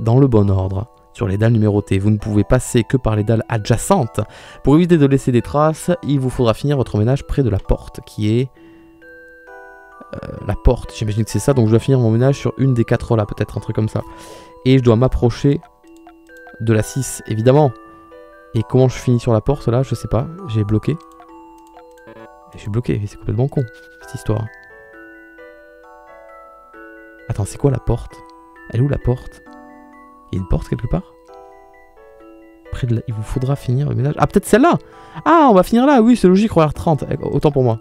dans le bon ordre. Sur les dalles numérotées, vous ne pouvez passer que par les dalles adjacentes. Pour éviter de laisser des traces, il vous faudra finir votre ménage près de la porte, qui est... la porte, j'imagine que c'est ça, donc je dois finir mon ménage sur une des 4 là, peut-être un truc comme ça. Et je dois m'approcher de la 6, évidemment. Et comment je finis sur la porte là, je sais pas, j'ai bloqué. Et je suis bloqué, c'est complètement con, cette histoire. Attends, c'est quoi la porte? Elle est où la porte? Il y a une porte quelque part? Près de là, il vous faudra finir le ménage. Ah, peut-être celle-là? Ah, on va finir là, oui, c'est logique, regarde 30, autant pour moi.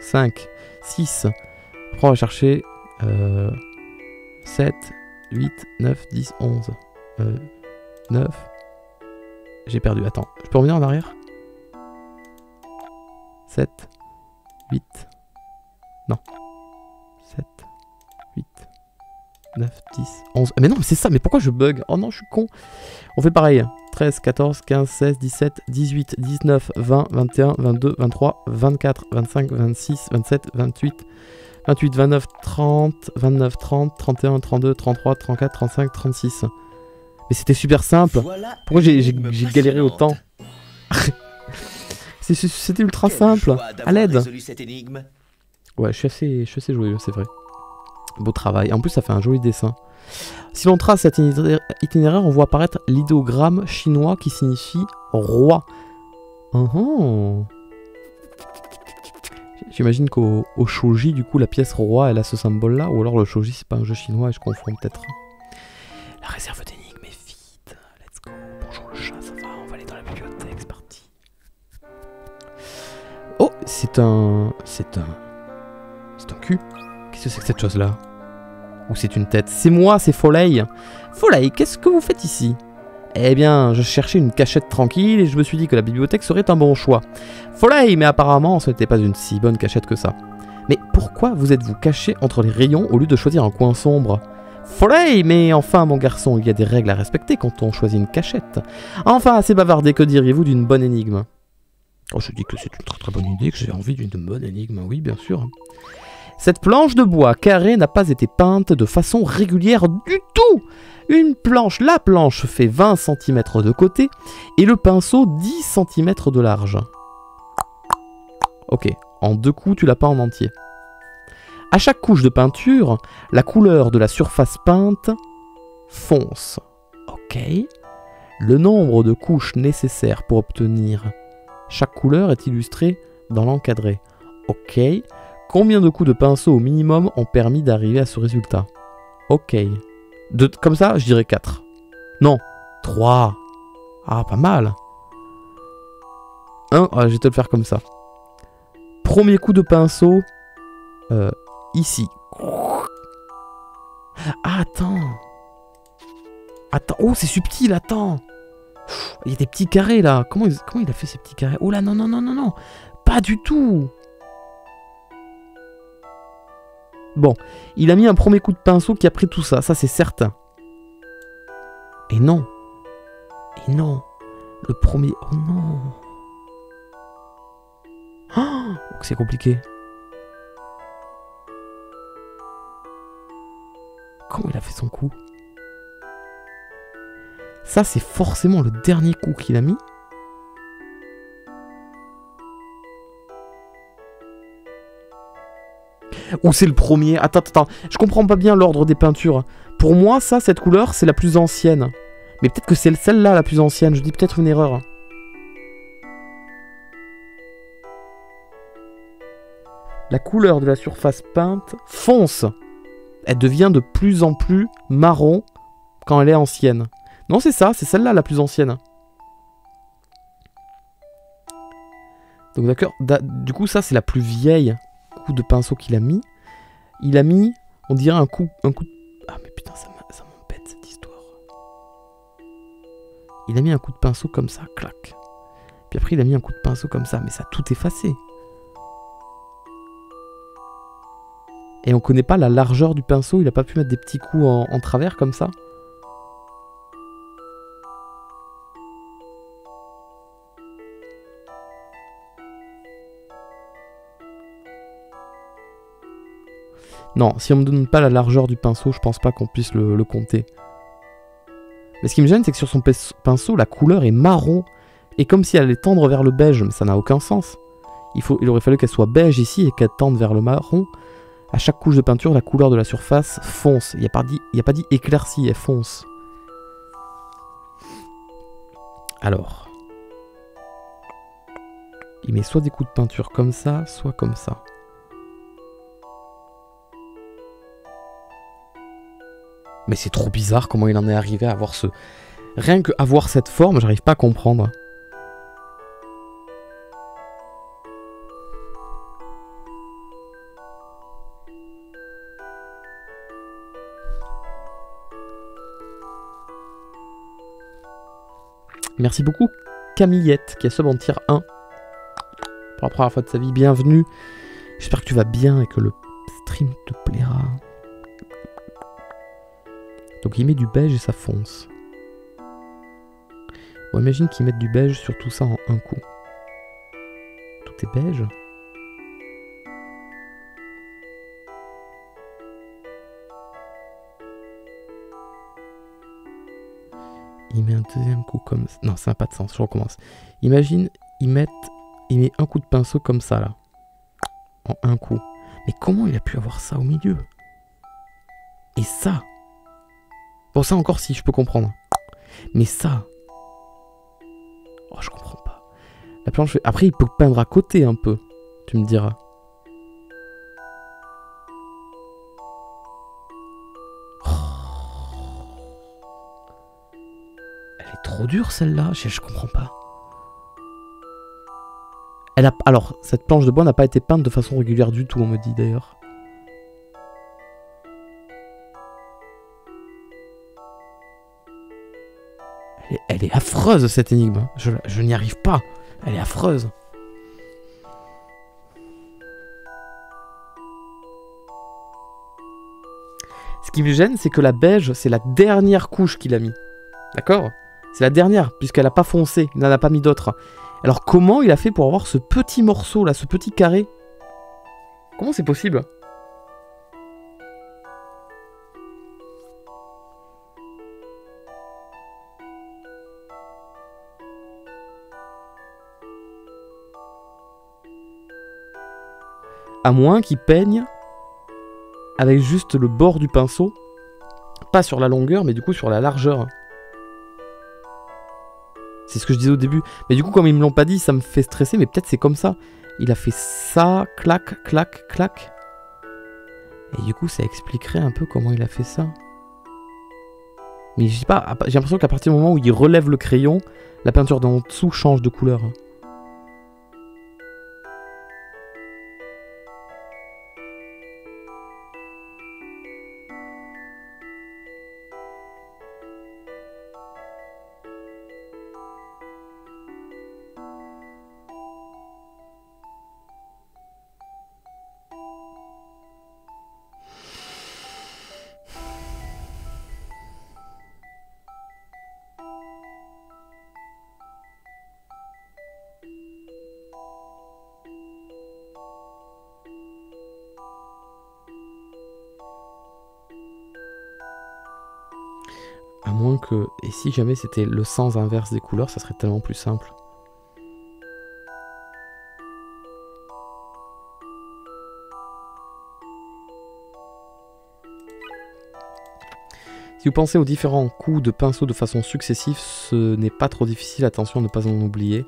5, 6, après on va chercher 7, 8, 9, 10, 11, 9, j'ai perdu, attends, je peux revenir en arrière? 7, 8, non, 7, 8, 9, 10, 11, mais non mais c'est ça, mais pourquoi je bug? Oh non je suis con, on fait pareil, 13, 14, 15, 16, 17, 18, 19, 20, 21, 22, 23, 24, 25, 26, 27, 28, 28, 29, 30, 29, 30, 31, 32, 33, 34, 35, 36. Mais c'était super simple. Pourquoi j'ai galéré autant? C'était ultra simple. À l'aide. Ouais, je suis assez joyeux, c'est vrai. Beau travail. En plus, ça fait un joli dessin. Si l'on trace cet itinéraire, on voit apparaître l'idéogramme chinois qui signifie roi. J'imagine qu'au shoji, du coup, la pièce roi, elle a ce symbole-là. Ou alors le shoji, c'est pas un jeu chinois et je confonds peut-être. La réserve d'énigmes est vide. Let's go. Bonjour le chat, ça va? On va aller dans la bibliothèque, c'est parti. Oh, c'est un cul. Qu'est-ce que c'est que cette chose-là? Ou c'est une tête? C'est moi, c'est Foley. Foley, qu'est-ce que vous faites ici? Eh bien, je cherchais une cachette tranquille et je me suis dit que la bibliothèque serait un bon choix. Foley, mais apparemment, ce n'était pas une si bonne cachette que ça. Mais pourquoi vous êtes-vous caché entre les rayons au lieu de choisir un coin sombre? Foley, mais enfin, mon garçon, il y a des règles à respecter quand on choisit une cachette. Enfin, assez bavardé, que diriez-vous d'une bonne énigme? Oh, je dis que c'est une très très bonne idée, que j'ai envie d'une bonne énigme, oui, bien sûr. Cette planche de bois carrée n'a pas été peinte de façon régulière du tout. La planche fait 20 cm de côté et le pinceau 10 cm de large. Ok, en deux coups tu l'as pas en entier. À chaque couche de peinture, la couleur de la surface peinte fonce. Ok. Le nombre de couches nécessaires pour obtenir chaque couleur est illustré dans l'encadré. Ok. Combien de coups de pinceau au minimum ont permis d'arriver à ce résultat? Ok. Comme ça, je dirais 4. Non, 3. Ah, pas mal. 1, je vais te le faire comme ça. Premier coup de pinceau, ici. Ah, attends. Oh, c'est subtil, attends. Il y a des petits carrés, là. Comment il a fait ces petits carrés? Oh là, non. Pas du tout. Bon, il a mis un premier coup de pinceau qui a pris tout ça, ça c'est certain. Et non. Le premier... Oh non. Oh, c'est compliqué. Comment il a fait son coup? Ça c'est forcément le dernier coup qu'il a mis. Ou c'est le premier? Attends, je comprends pas bien l'ordre des peintures. Pour moi, ça, cette couleur, c'est la plus ancienne. Mais peut-être que c'est celle-là la plus ancienne, je dis peut-être une erreur. La couleur de la surface peinte fonce. Elle devient de plus en plus marron quand elle est ancienne. Non, c'est ça, c'est celle-là la plus ancienne. Donc d'accord, du coup ça c'est la plus vieille. De pinceau qu'il a mis. Il a mis, on dirait un coup de... Ah mais putain, ça m'embête cette histoire. Il a mis un coup de pinceau comme ça, clac. Puis après il a mis un coup de pinceau comme ça, mais ça a tout effacé. Et on connaît pas la largeur du pinceau, il a pas pu mettre des petits coups en travers comme ça. Non, si on me donne pas la largeur du pinceau, je pense pas qu'on puisse le compter. Mais ce qui me gêne, c'est que sur son pinceau, la couleur est marron. Et comme si elle allait tendre vers le beige, mais ça n'a aucun sens. Il aurait fallu qu'elle soit beige ici et qu'elle tende vers le marron. À chaque couche de peinture, la couleur de la surface fonce. Il n'y a pas dit éclaircie, elle fonce. Alors. Il met soit des coups de peinture comme ça, soit comme ça. Mais c'est trop bizarre comment il en est arrivé à avoir ce... Rien que avoir cette forme, j'arrive pas à comprendre. Merci beaucoup Camillette qui a sub en tier 1. Pour la première fois de sa vie, bienvenue. J'espère que tu vas bien et que le stream te plaira. Donc il met du beige et ça fonce. Bon, imagine qu'ils mettent du beige sur tout ça en un coup. Tout est beige. Il met un deuxième coup comme ça. Non, ça n'a pas de sens, je recommence. Imagine, ils mettent il met un coup de pinceau comme ça, là. En un coup. Mais comment il a pu avoir ça au milieu? Et ça? Bon, ça encore si, je peux comprendre. Mais ça... Oh, je comprends pas. La planche... Après, il peut peindre à côté un peu, tu me diras. Trop dure celle-là, je comprends pas. Elle a, alors, cette planche de bois n'a pas été peinte de façon régulière du tout, on me dit d'ailleurs. Elle est affreuse cette énigme, je n'y arrive pas, elle est affreuse. Ce qui me gêne, c'est que la beige, c'est la dernière couche qu'il a mis, d'accord ? C'est la dernière, puisqu'elle n'a pas foncé, il n'en a pas mis d'autres. Alors comment il a fait pour avoir ce petit morceau là, ce petit carré? Comment c'est possible? À moins qu'il peigne avec juste le bord du pinceau, pas sur la longueur, mais du coup sur la largeur. C'est ce que je disais au début. Mais du coup, comme ils me l'ont pas dit, ça me fait stresser, mais peut-être c'est comme ça. Il a fait ça, clac, clac, clac. Et du coup, ça expliquerait un peu comment il a fait ça. Mais je sais pas, j'ai l'impression qu'à partir du moment où il relève le crayon, la peinture d'en dessous change de couleur. À moins que... Et si jamais c'était le sens inverse des couleurs, ça serait tellement plus simple. Si vous pensez aux différents coups de pinceau de façon successive, ce n'est pas trop difficile, attention à ne pas en oublier.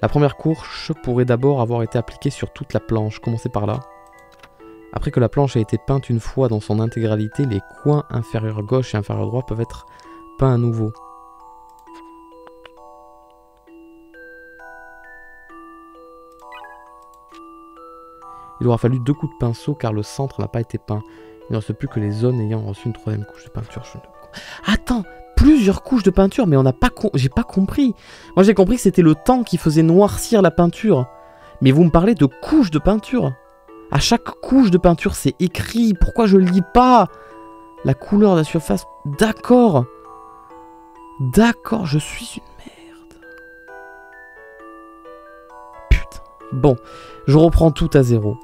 La première couche pourrait d'abord avoir été appliquée sur toute la planche, commencez par là. Après que la planche a été peinte une fois dans son intégralité, les coins inférieur gauche et inférieur droit peuvent être peints à nouveau. Il aura fallu 2 coups de pinceau car le centre n'a pas été peint. Il ne reste plus que les zones ayant reçu une 3e couche de peinture. Attends, plusieurs couches de peinture, mais on n'a pas, j'ai pas compris. Moi j'ai compris que c'était le temps qui faisait noircir la peinture. Mais vous me parlez de couches de peinture ? À chaque couche de peinture, c'est écrit. Pourquoi je lis pas la couleur de la surface? D'accord. D'accord, je suis une merde. Putain. Bon, je reprends tout à zéro.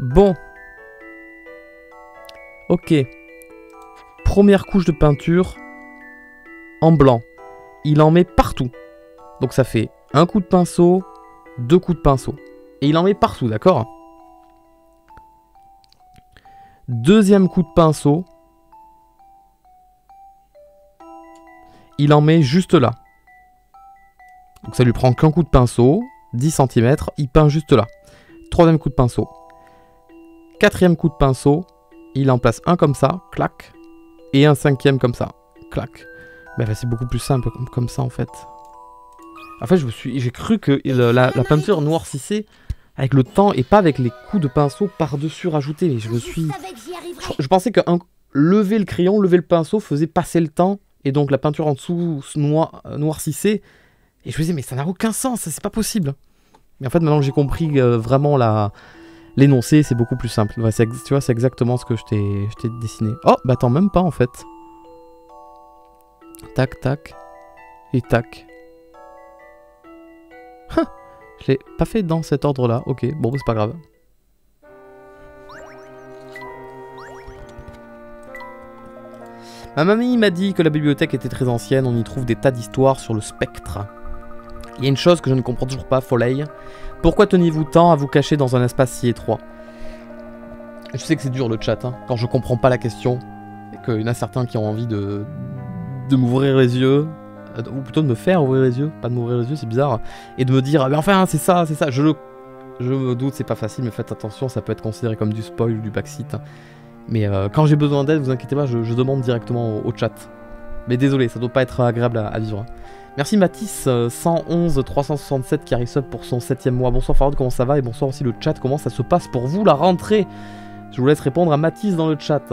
Bon, ok, première couche de peinture en blanc, il en met partout, donc ça fait 1 coup de pinceau, 2 coups de pinceau, et il en met partout, d'accord? 2e coup de pinceau, il en met juste là, donc ça lui prend qu'1 coup de pinceau, 10 cm, il peint juste là, 3e coup de pinceau. 4e coup de pinceau, il en place un comme ça, clac, et un 5e comme ça, clac. Mais ben, c'est beaucoup plus simple comme ça en fait. En fait, j'ai cru que la peinture noircissait avec le temps et pas avec les coups de pinceau par-dessus rajoutés. Mais je pensais que lever le crayon, lever le pinceau faisait passer le temps et donc la peinture en dessous noircissait. Et je me disais, mais ça n'a aucun sens, c'est pas possible. Mais en fait, maintenant que j'ai compris vraiment l'énoncé, c'est beaucoup plus simple. Ouais, tu vois, c'est exactement ce que je t'ai dessiné. Oh, bah attends, même pas en fait. Tac, tac. Et tac. Je l'ai pas fait dans cet ordre là, ok, bon c'est pas grave. Ma mamie m'a dit que la bibliothèque était très ancienne, on y trouve des tas d'histoires sur le spectre. Il y a une chose que je ne comprends toujours pas, Foley. Pourquoi tenez-vous tant à vous cacher dans un espace si étroit? Je sais que c'est dur le chat, hein, quand je comprends pas la question, et qu'il y en a certains qui ont envie de m'ouvrir les yeux, ou plutôt de me faire ouvrir les yeux, pas de m'ouvrir les yeux, c'est bizarre, et de me dire, ah mais enfin, c'est ça, je me doute, c'est pas facile, mais faites attention, ça peut être considéré comme du spoil ou du backseat. Mais quand j'ai besoin d'aide, vous inquiétez pas, je demande directement au chat. Mais désolé, ça doit pas être agréable à vivre. Merci Mathis, 111-367 qui arrive pour son 7e mois. Bonsoir Farod, comment ça va? Et bonsoir aussi le chat, comment ça se passe pour vous la rentrée? Je vous laisse répondre à Mathis dans le chat.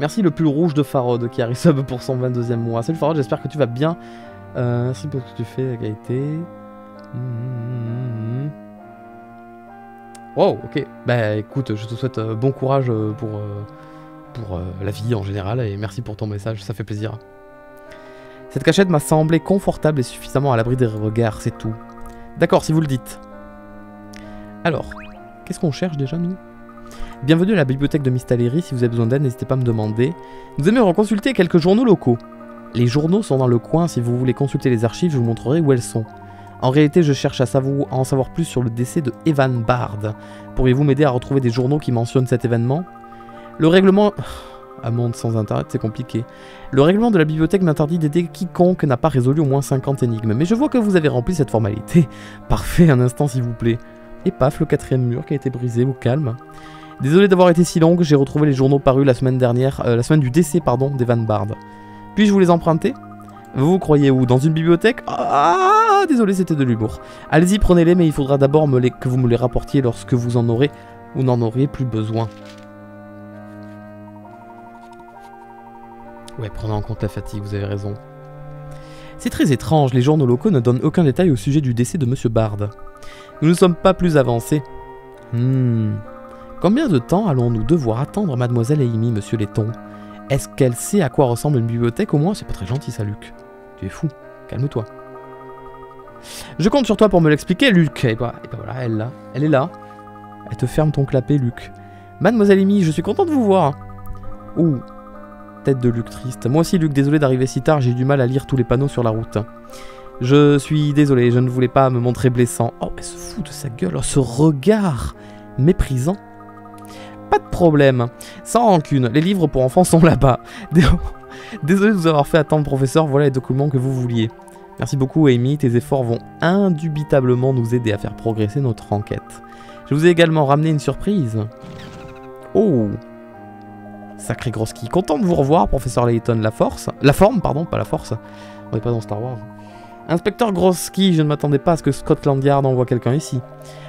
Merci le pull rouge de Farod qui arrive pour son 22e mois. Salut Farod, j'espère que tu vas bien. Merci pour ce que tu fais, Gaëté. Wow, ok. Bah écoute, je te souhaite bon courage pour la vie en général et merci pour ton message, ça fait plaisir. Cette cachette m'a semblé confortable et suffisamment à l'abri des regards, c'est tout. D'accord, si vous le dites. Alors, qu'est-ce qu'on cherche déjà, nous? Bienvenue à la bibliothèque de Mystaléry, si vous avez besoin d'aide, n'hésitez pas à me demander. Nous aimerions consulter quelques journaux locaux. Les journaux sont dans le coin, si vous voulez consulter les archives, je vous montrerai où elles sont. En réalité, je cherche à en savoir plus sur le décès de Evan Bard. Pourriez-vous m'aider à retrouver des journaux qui mentionnent cet événement? Le règlement... Amende sans internet, c'est compliqué. Le règlement de la bibliothèque m'interdit d'aider quiconque n'a pas résolu au moins 50 énigmes, mais je vois que vous avez rempli cette formalité. Parfait, un instant s'il vous plaît. Et paf, le 4e mur qui a été brisé, au calme. Désolé d'avoir été si longue, j'ai retrouvé les journaux parus la semaine dernière, la semaine du décès, pardon, d'Evan Bard. Puis-je vous les emprunter? Vous croyez où? Dans une bibliothèque? Ah, désolé, c'était de l'humour. Allez-y, prenez-les, mais il faudra d'abord que vous me les rapportiez lorsque vous en aurez ou n'en auriez plus besoin. Ouais, prenez en compte la fatigue, vous avez raison. C'est très étrange, les journaux locaux ne donnent aucun détail au sujet du décès de Monsieur Bard. Nous ne sommes pas plus avancés. Combien de temps allons-nous devoir attendre Mademoiselle Amy, Monsieur Letton? Est-ce qu'elle sait à quoi ressemble une bibliothèque au moins? C'est pas très gentil ça, Luc. Tu es fou, calme-toi. Je compte sur toi pour me l'expliquer, Luc. Et bah voilà, elle est là. Elle te ferme ton clapet, Luc. Mademoiselle Amy, je suis content de vous voir. Ouh, tête de Luc triste. Moi aussi, Luc, désolé d'arriver si tard, j'ai eu du mal à lire tous les panneaux sur la route. Je suis désolé, je ne voulais pas me montrer blessant. Oh, elle se fout de sa gueule, oh, ce regard méprisant. Pas de problème, sans rancune, les livres pour enfants sont là-bas. Désolé de vous avoir fait attendre, professeur, voilà les documents que vous vouliez. Merci beaucoup, Amy, tes efforts vont indubitablement nous aider à faire progresser notre enquête. Je vous ai également ramené une surprise. Oh, sacré Groski, content de vous revoir, professeur Layton, la forme, pas la force. On n'est pas dans Star Wars. Inspecteur Groski, je ne m'attendais pas à ce que Scotland Yard envoie quelqu'un ici.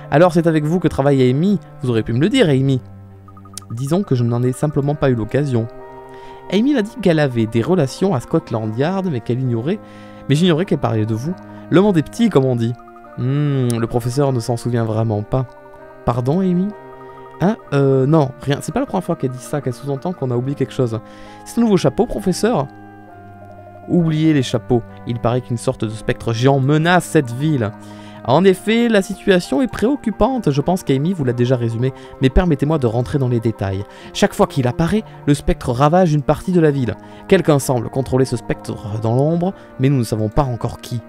Alors c'est avec vous que travaille Amy, vous auriez pu me le dire, Amy. Disons que je n'en ai simplement pas eu l'occasion. Amy a dit qu'elle avait des relations à Scotland Yard, mais qu'elle ignorait. Mais j'ignorais qu'elle parlait de vous. L'homme des petits, comme on dit. Le professeur ne s'en souvient vraiment pas. Pardon, Amy? Hein? Non, rien. C'est pas la première fois qu'elle dit ça, qu'elle sous-entend qu'on a oublié quelque chose. C'est un nouveau chapeau, professeur? Oubliez les chapeaux. Il paraît qu'une sorte de spectre géant menace cette ville. En effet, la situation est préoccupante, je pense qu'Amy vous l'a déjà résumé, mais permettez-moi de rentrer dans les détails. Chaque fois qu'il apparaît, le spectre ravage une partie de la ville. Quelqu'un semble contrôler ce spectre dans l'ombre, mais nous ne savons pas encore qui.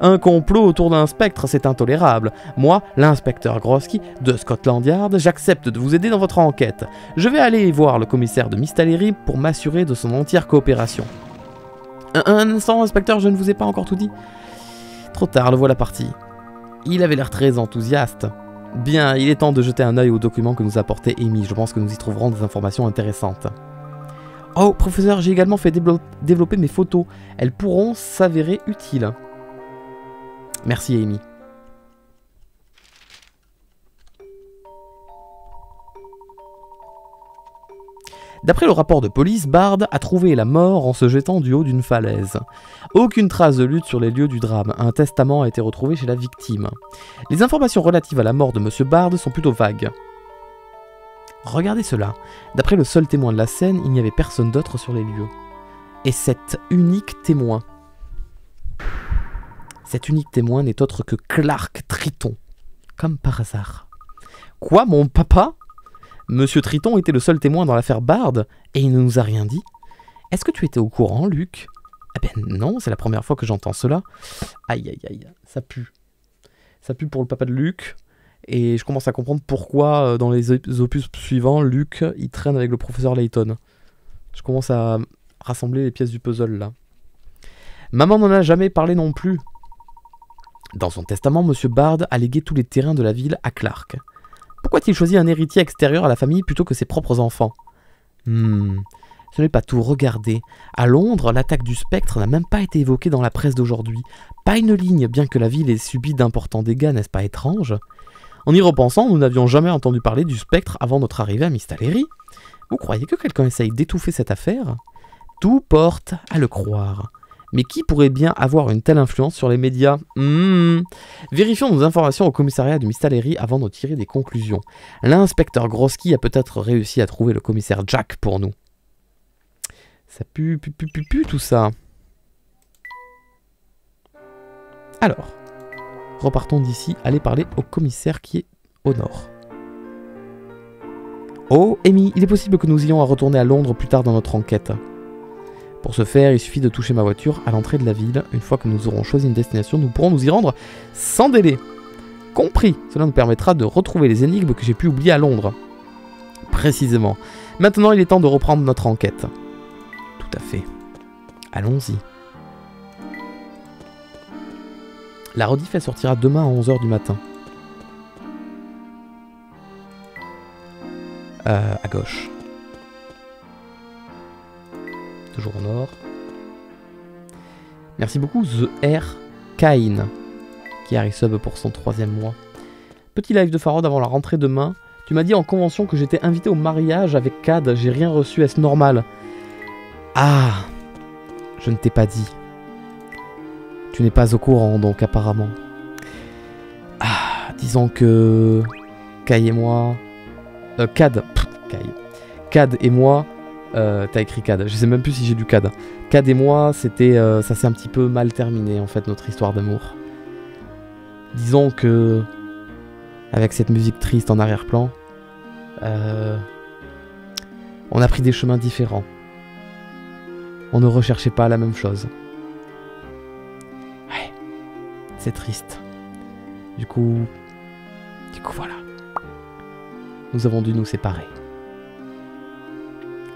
Un complot autour d'un spectre, c'est intolérable. Moi, l'inspecteur Groski de Scotland Yard, j'accepte de vous aider dans votre enquête. Je vais aller voir le commissaire de Mystaléry pour m'assurer de son entière coopération. Un instant, inspecteur, je ne vous ai pas encore tout dit. Trop tard, le voilà parti. Il avait l'air très enthousiaste. Bien, il est temps de jeter un œil aux documents que nous apportait Amy. Je pense que nous y trouverons des informations intéressantes. Oh, professeur, j'ai également fait développer mes photos. Elles pourront s'avérer utiles. Merci, Amy. D'après le rapport de police, Bard a trouvé la mort en se jetant du haut d'une falaise. Aucune trace de lutte sur les lieux du drame, un testament a été retrouvé chez la victime. Les informations relatives à la mort de M. Bard sont plutôt vagues. Regardez cela. D'après le seul témoin de la scène, il n'y avait personne d'autre sur les lieux. Et cet unique témoin n'est autre que Clark Triton. comme par hasard. Quoi, mon papa? Monsieur Triton était le seul témoin dans l'affaire Bard, et il ne nous a rien dit. Est-ce que tu étais au courant, Luc? Ah ben non, c'est la première fois que j'entends cela. Aïe, aïe, aïe, ça pue. Ça pue pour le papa de Luc, et je commence à comprendre pourquoi, dans les opus suivants, Luc, il traîne avec le professeur Layton. Je commence à rassembler les pièces du puzzle, là. Maman n'en a jamais parlé non plus. Dans son testament, Monsieur Bard a légué tous les terrains de la ville à Clark. Pourquoi a-t-il choisi un héritier extérieur à la famille plutôt que ses propres enfants? Ce n'est pas tout, regardez. À Londres, l'attaque du spectre n'a même pas été évoquée dans la presse d'aujourd'hui. Pas une ligne, bien que la ville ait subi d'importants dégâts, n'est-ce pas étrange? En y repensant, nous n'avions jamais entendu parler du spectre avant notre arrivée à Mistallery. Vous croyez que quelqu'un essaye d'étouffer cette affaire? Tout porte à le croire. Mais qui pourrait bien avoir une telle influence sur les médias? Vérifions nos informations au commissariat de Mistallery avant de tirer des conclusions. L'inspecteur Groski a peut-être réussi à trouver le commissaire Jack pour nous. Ça pue tout ça. Alors, repartons d'ici, allez parler au commissaire qui est au nord. Oh, Amy, il est possible que nous ayons à retourner à Londres plus tard dans notre enquête. Pour ce faire, il suffit de toucher ma voiture à l'entrée de la ville. Une fois que nous aurons choisi une destination, nous pourrons nous y rendre sans délai. Compris. Cela nous permettra de retrouver les énigmes que j'ai pu oublier à Londres. Précisément. Maintenant, il est temps de reprendre notre enquête. Tout à fait. Allons-y. La rediff, elle sortira demain à 11 h du matin. À gauche. Toujours au nord. Merci beaucoup The R Kain qui a resub pour son 3e mois. Petit live de Farod avant la rentrée demain. Tu m'as dit en convention que j'étais invité au mariage avec Cad. J'ai rien reçu, est-ce normal? Ah, je ne t'ai pas dit. Tu n'es pas au courant donc apparemment. Ah, disons que Kai et moi, Cad et moi. T'as écrit CAD, je sais même plus si j'ai du CAD. CAD et moi, ça s'est un petit peu mal terminé en fait notre histoire d'amour. Disons que avec cette musique triste en arrière-plan, on a pris des chemins différents. On ne recherchait pas la même chose. Ouais, c'est triste. Du coup voilà, nous avons dû nous séparer.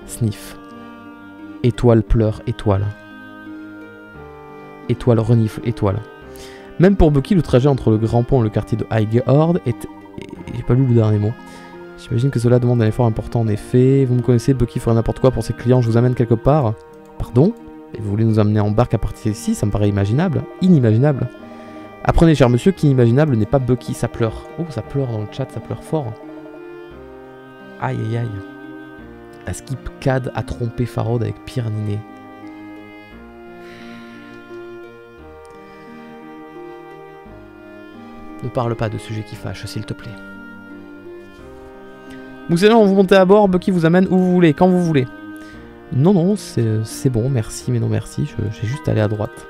Sniff. Étoile pleure, étoile. Étoile renifle, étoile. Même pour Bucky, le trajet entre le Grand Pont et le quartier de Highgord est... J'ai pas lu le dernier mot. J'imagine que cela demande un effort important en effet. Vous me connaissez, Bucky ferait n'importe quoi pour ses clients, je vous amène quelque part. Pardon? Et vous voulez nous amener en barque à partir d'ici? Ça me paraît imaginable. Inimaginable. Apprenez, cher monsieur, qu'inimaginable n'est pas Bucky, ça pleure. Oh, ça pleure dans le chat, ça pleure fort. Aïe, aïe, aïe. À skip Cad a trompé Farod avec Pierre Ninet. Ne parle pas de sujets qui fâchent, s'il te plaît. Mousselon, vous montez à bord, Bucky vous amène où vous voulez, quand vous voulez. Non, non, c'est bon, merci, mais non merci, j'ai juste allé à droite.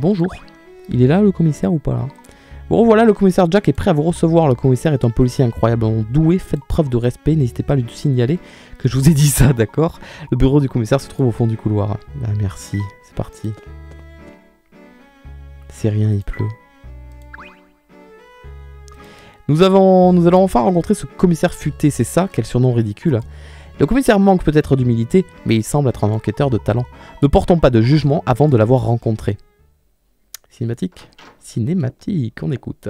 Bonjour. Il est là, le commissaire, ou pas là ? Bon, voilà, le commissaire Jack est prêt à vous recevoir. Le commissaire est un policier incroyablement doué. Faites preuve de respect. N'hésitez pas à lui signaler que je vous ai dit ça, d'accord? Le bureau du commissaire se trouve au fond du couloir. Ben, merci. C'est parti. C'est rien, il pleut. Nous allons enfin rencontrer ce commissaire futé. C'est ça? Quel surnom ridicule. Le commissaire manque peut-être d'humilité, mais il semble être un enquêteur de talent. Ne portons pas de jugement avant de l'avoir rencontré. Cinématique, cinématique, on écoute.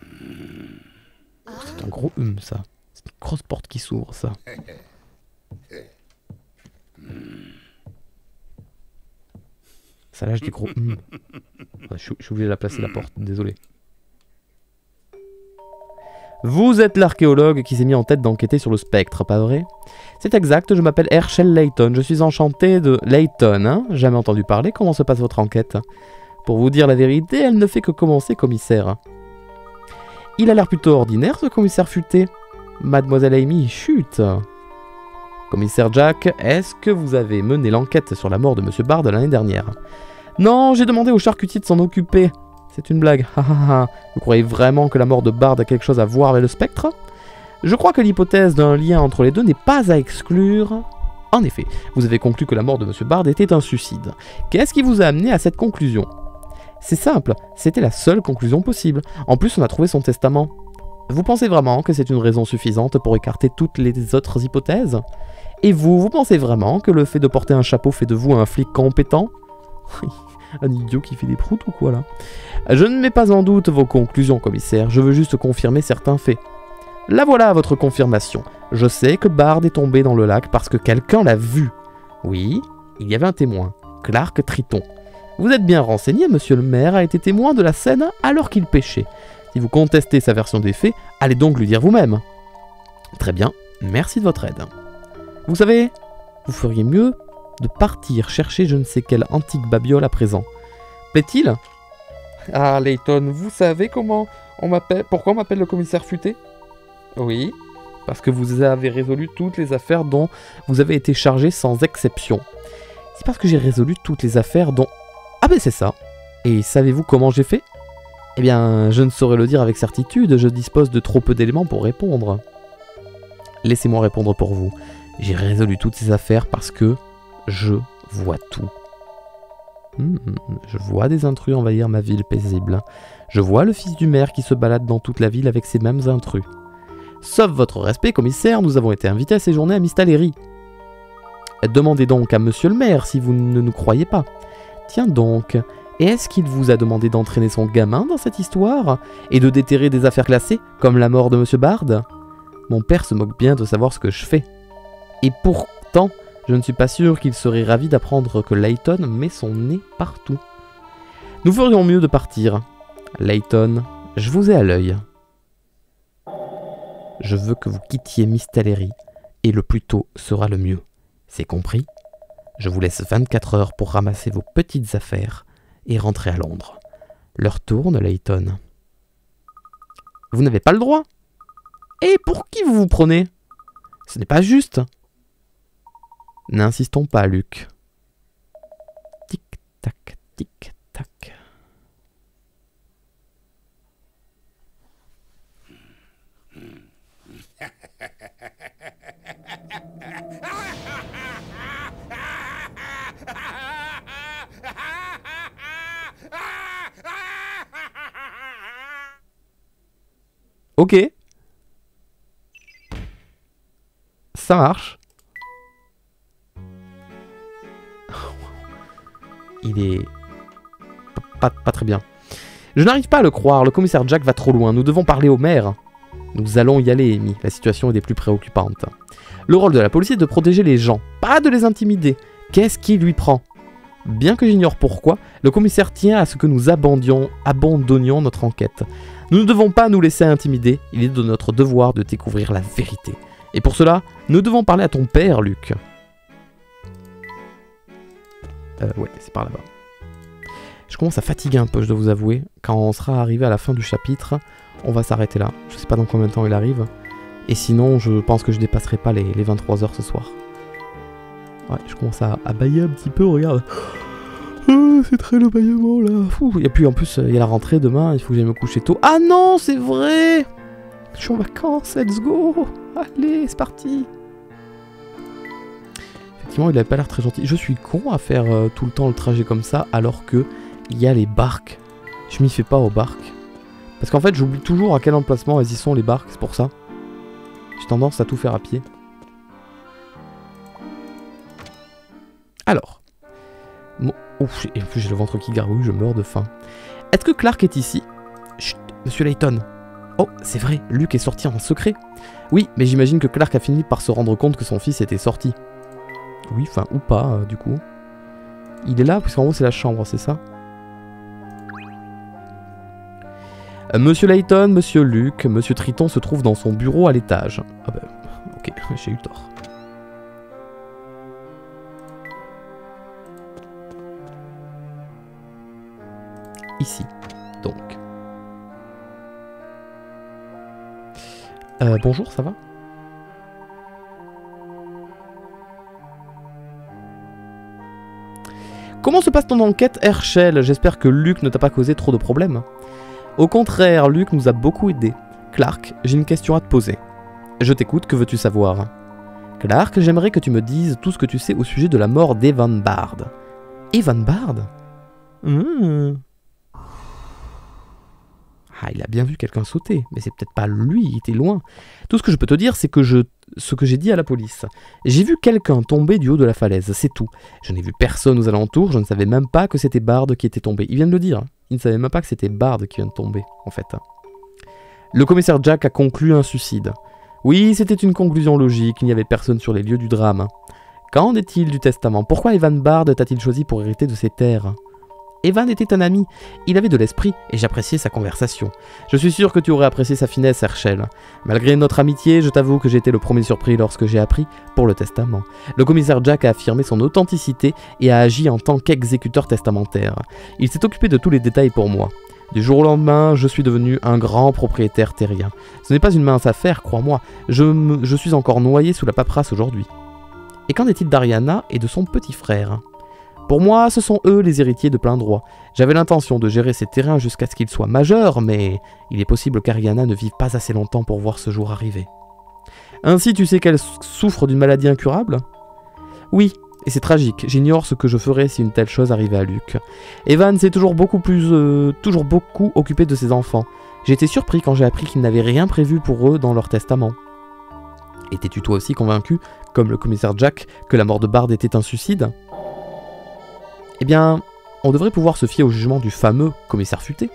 Oh, c'est un gros hum ça. C'est une grosse porte qui s'ouvre ça. Ça lâche des gros hum. Je suis obligé de la placer la porte, désolé. Vous êtes l'archéologue qui s'est mis en tête d'enquêter sur le spectre, pas vrai? C'est exact, je m'appelle Herschel Layton, je suis enchanté de... Layton, hein? Jamais entendu parler, comment se passe votre enquête? Pour vous dire la vérité, elle ne fait que commencer, commissaire. Il a l'air plutôt ordinaire, ce commissaire futé. Mademoiselle Amy, chut. Commissaire Jack, est-ce que vous avez mené l'enquête sur la mort de Monsieur Bard l'année dernière? Non, j'ai demandé au charcutier de s'en occuper. C'est une blague. Vous croyez vraiment que la mort de Bard a quelque chose à voir avec le spectre? Je crois que l'hypothèse d'un lien entre les deux n'est pas à exclure. En effet, vous avez conclu que la mort de Monsieur Bard était un suicide. Qu'est-ce qui vous a amené à cette conclusion? C'est simple, c'était la seule conclusion possible. En plus, on a trouvé son testament. Vous pensez vraiment que c'est une raison suffisante pour écarter toutes les autres hypothèses? Et vous, vous pensez vraiment que le fait de porter un chapeau fait de vous un flic compétent? Un idiot qui fait des proutes ou quoi là? Je ne mets pas en doute vos conclusions, commissaire, je veux juste confirmer certains faits. La voilà votre confirmation. Je sais que Bard est tombé dans le lac parce que quelqu'un l'a vu. Oui, il y avait un témoin, Clark Triton. Vous êtes bien renseigné, monsieur le maire a été témoin de la scène alors qu'il pêchait. Si vous contestez sa version des faits, allez donc lui dire vous-même. Très bien, merci de votre aide. Vous savez, vous feriez mieux de partir chercher je ne sais quelle antique babiole à présent. Plaît-il? Ah, Layton, vous savez comment on m'appelle? Pourquoi on m'appelle le commissaire futé? Oui, parce que vous avez résolu toutes les affaires dont vous avez été chargé sans exception. C'est parce que j'ai résolu toutes les affaires dont... Ah ben c'est ça. Et savez-vous comment j'ai fait? Eh bien, je ne saurais le dire avec certitude, je dispose de trop peu d'éléments pour répondre. Laissez-moi répondre pour vous. J'ai résolu toutes ces affaires parce que je vois tout. Je vois des intrus envahir ma ville paisible. Je vois le fils du maire qui se balade dans toute la ville avec ces mêmes intrus. Sauf votre respect, commissaire, nous avons été invités à séjourner à Mistaléry. Demandez donc à monsieur le maire si vous ne nous croyez pas. Tiens donc, est-ce qu'il vous a demandé d'entraîner son gamin dans cette histoire et de déterrer des affaires classées, comme la mort de Monsieur Bard? Mon père se moque bien de savoir ce que je fais. Et pourtant, je ne suis pas sûr qu'il serait ravi d'apprendre que Layton met son nez partout. Nous ferions mieux de partir. Layton, je vous ai à l'œil. Je veux que vous quittiez Mistaléry, et le plus tôt sera le mieux. C'est compris? Je vous laisse 24 heures pour ramasser vos petites affaires et rentrer à Londres. L'heure tourne, Layton. Vous n'avez pas le droit? Et pour qui vous vous prenez? Ce n'est pas juste. N'insistons pas, Luc. Tic-tac, tic-tac. Ok. Ça marche. Il est... Pas très bien. Je n'arrive pas à le croire, le commissaire Jack va trop loin, nous devons parler au maire. Nous allons y aller, Amy, la situation est des plus préoccupantes. Le rôle de la police est de protéger les gens, pas de les intimider. Qu'est-ce qui lui prend? Bien que j'ignore pourquoi, le commissaire tient à ce que nous abandonnions notre enquête. Nous ne devons pas nous laisser intimider, il est de notre devoir de découvrir la vérité. Et pour cela, nous devons parler à ton père, Luc. Ouais, c'est par là-bas. Je commence à fatiguer un peu, je dois vous avouer. Quand on sera arrivé à la fin du chapitre, on va s'arrêter là. Je sais pas dans combien de temps il arrive. Et sinon, je pense que je dépasserai pas les 23 heures ce soir. Ouais, je commence à bailler un petit peu, regarde. Oh, c'est très le bâillement là. Fou. Et puis en plus, il y a la rentrée demain, il faut que j'aille me coucher tôt. Ah non, c'est vrai! Je suis en vacances, let's go! Allez, c'est parti! Effectivement, il avait pas l'air très gentil. Je suis con à faire tout le temps le trajet comme ça, alors que il y a les barques. Je m'y fais pas aux barques. Parce qu'en fait, j'oublie toujours à quel emplacement elles y sont les barques, c'est pour ça. J'ai tendance à tout faire à pied. Alors. Bon, ouf, et en plus j'ai le ventre qui gargouille, je meurs de faim. Est-ce que Clark est ici? Chut, monsieur Layton. Oh, c'est vrai, Luc est sorti en secret. Oui, mais j'imagine que Clark a fini par se rendre compte que son fils était sorti. Oui, enfin, ou pas, du coup. Il est là, parce qu'en gros c'est la chambre, c'est ça? Monsieur Layton, monsieur Luc, monsieur Triton se trouve dans son bureau à l'étage. Ah bah, ok, j'ai eu tort. Ici, donc. Bonjour, ça va? Comment se passe ton enquête, Herschel? J'espère que Luc ne t'a pas causé trop de problèmes. Au contraire, Luc nous a beaucoup aidés. Clark, j'ai une question à te poser. Je t'écoute, que veux-tu savoir? Clark, j'aimerais que tu me dises tout ce que tu sais au sujet de la mort d'Evan Bard. Evan Bard? Ah, il a bien vu quelqu'un sauter, mais c'est peut-être pas lui, il était loin. Tout ce que je peux te dire, c'est que ce que j'ai dit à la police. J'ai vu quelqu'un tomber du haut de la falaise, c'est tout. Je n'ai vu personne aux alentours, je ne savais même pas que c'était Bard qui était tombé. Il vient de le dire, il ne savait même pas que c'était Bard qui vient de tomber, en fait. Le commissaire Jack a conclu un suicide. Oui, c'était une conclusion logique, il n'y avait personne sur les lieux du drame. Qu'en est-il du testament? Pourquoi Evan Bard t'a-t-il choisi pour hériter de ses terres? Evan était un ami, il avait de l'esprit et j'appréciais sa conversation. Je suis sûr que tu aurais apprécié sa finesse, Herschel. Malgré notre amitié, je t'avoue que j'ai été le premier surpris lorsque j'ai appris pour le testament. Le commissaire Jack a affirmé son authenticité et a agi en tant qu'exécuteur testamentaire. Il s'est occupé de tous les détails pour moi. Du jour au lendemain, je suis devenu un grand propriétaire terrien. Ce n'est pas une mince affaire, crois-moi. Je suis encore noyé sous la paperasse aujourd'hui. Et qu'en est-il d'Ariana et de son petit frère ? Pour moi, ce sont eux les héritiers de plein droit. J'avais l'intention de gérer ces terrains jusqu'à ce qu'ils soient majeurs, mais il est possible qu'Ariana ne vive pas assez longtemps pour voir ce jour arriver. Ainsi, tu sais qu'elle souffre d'une maladie incurable ? Oui, et c'est tragique. J'ignore ce que je ferais si une telle chose arrivait à Luc. Evan s'est toujours beaucoup occupé de ses enfants. J'ai été surpris quand j'ai appris qu'il n'avait rien prévu pour eux dans leur testament. Étais-tu toi aussi convaincu, comme le commissaire Jack, que la mort de Bard était un suicide ? Eh bien, on devrait pouvoir se fier au jugement du fameux commissaire Futé.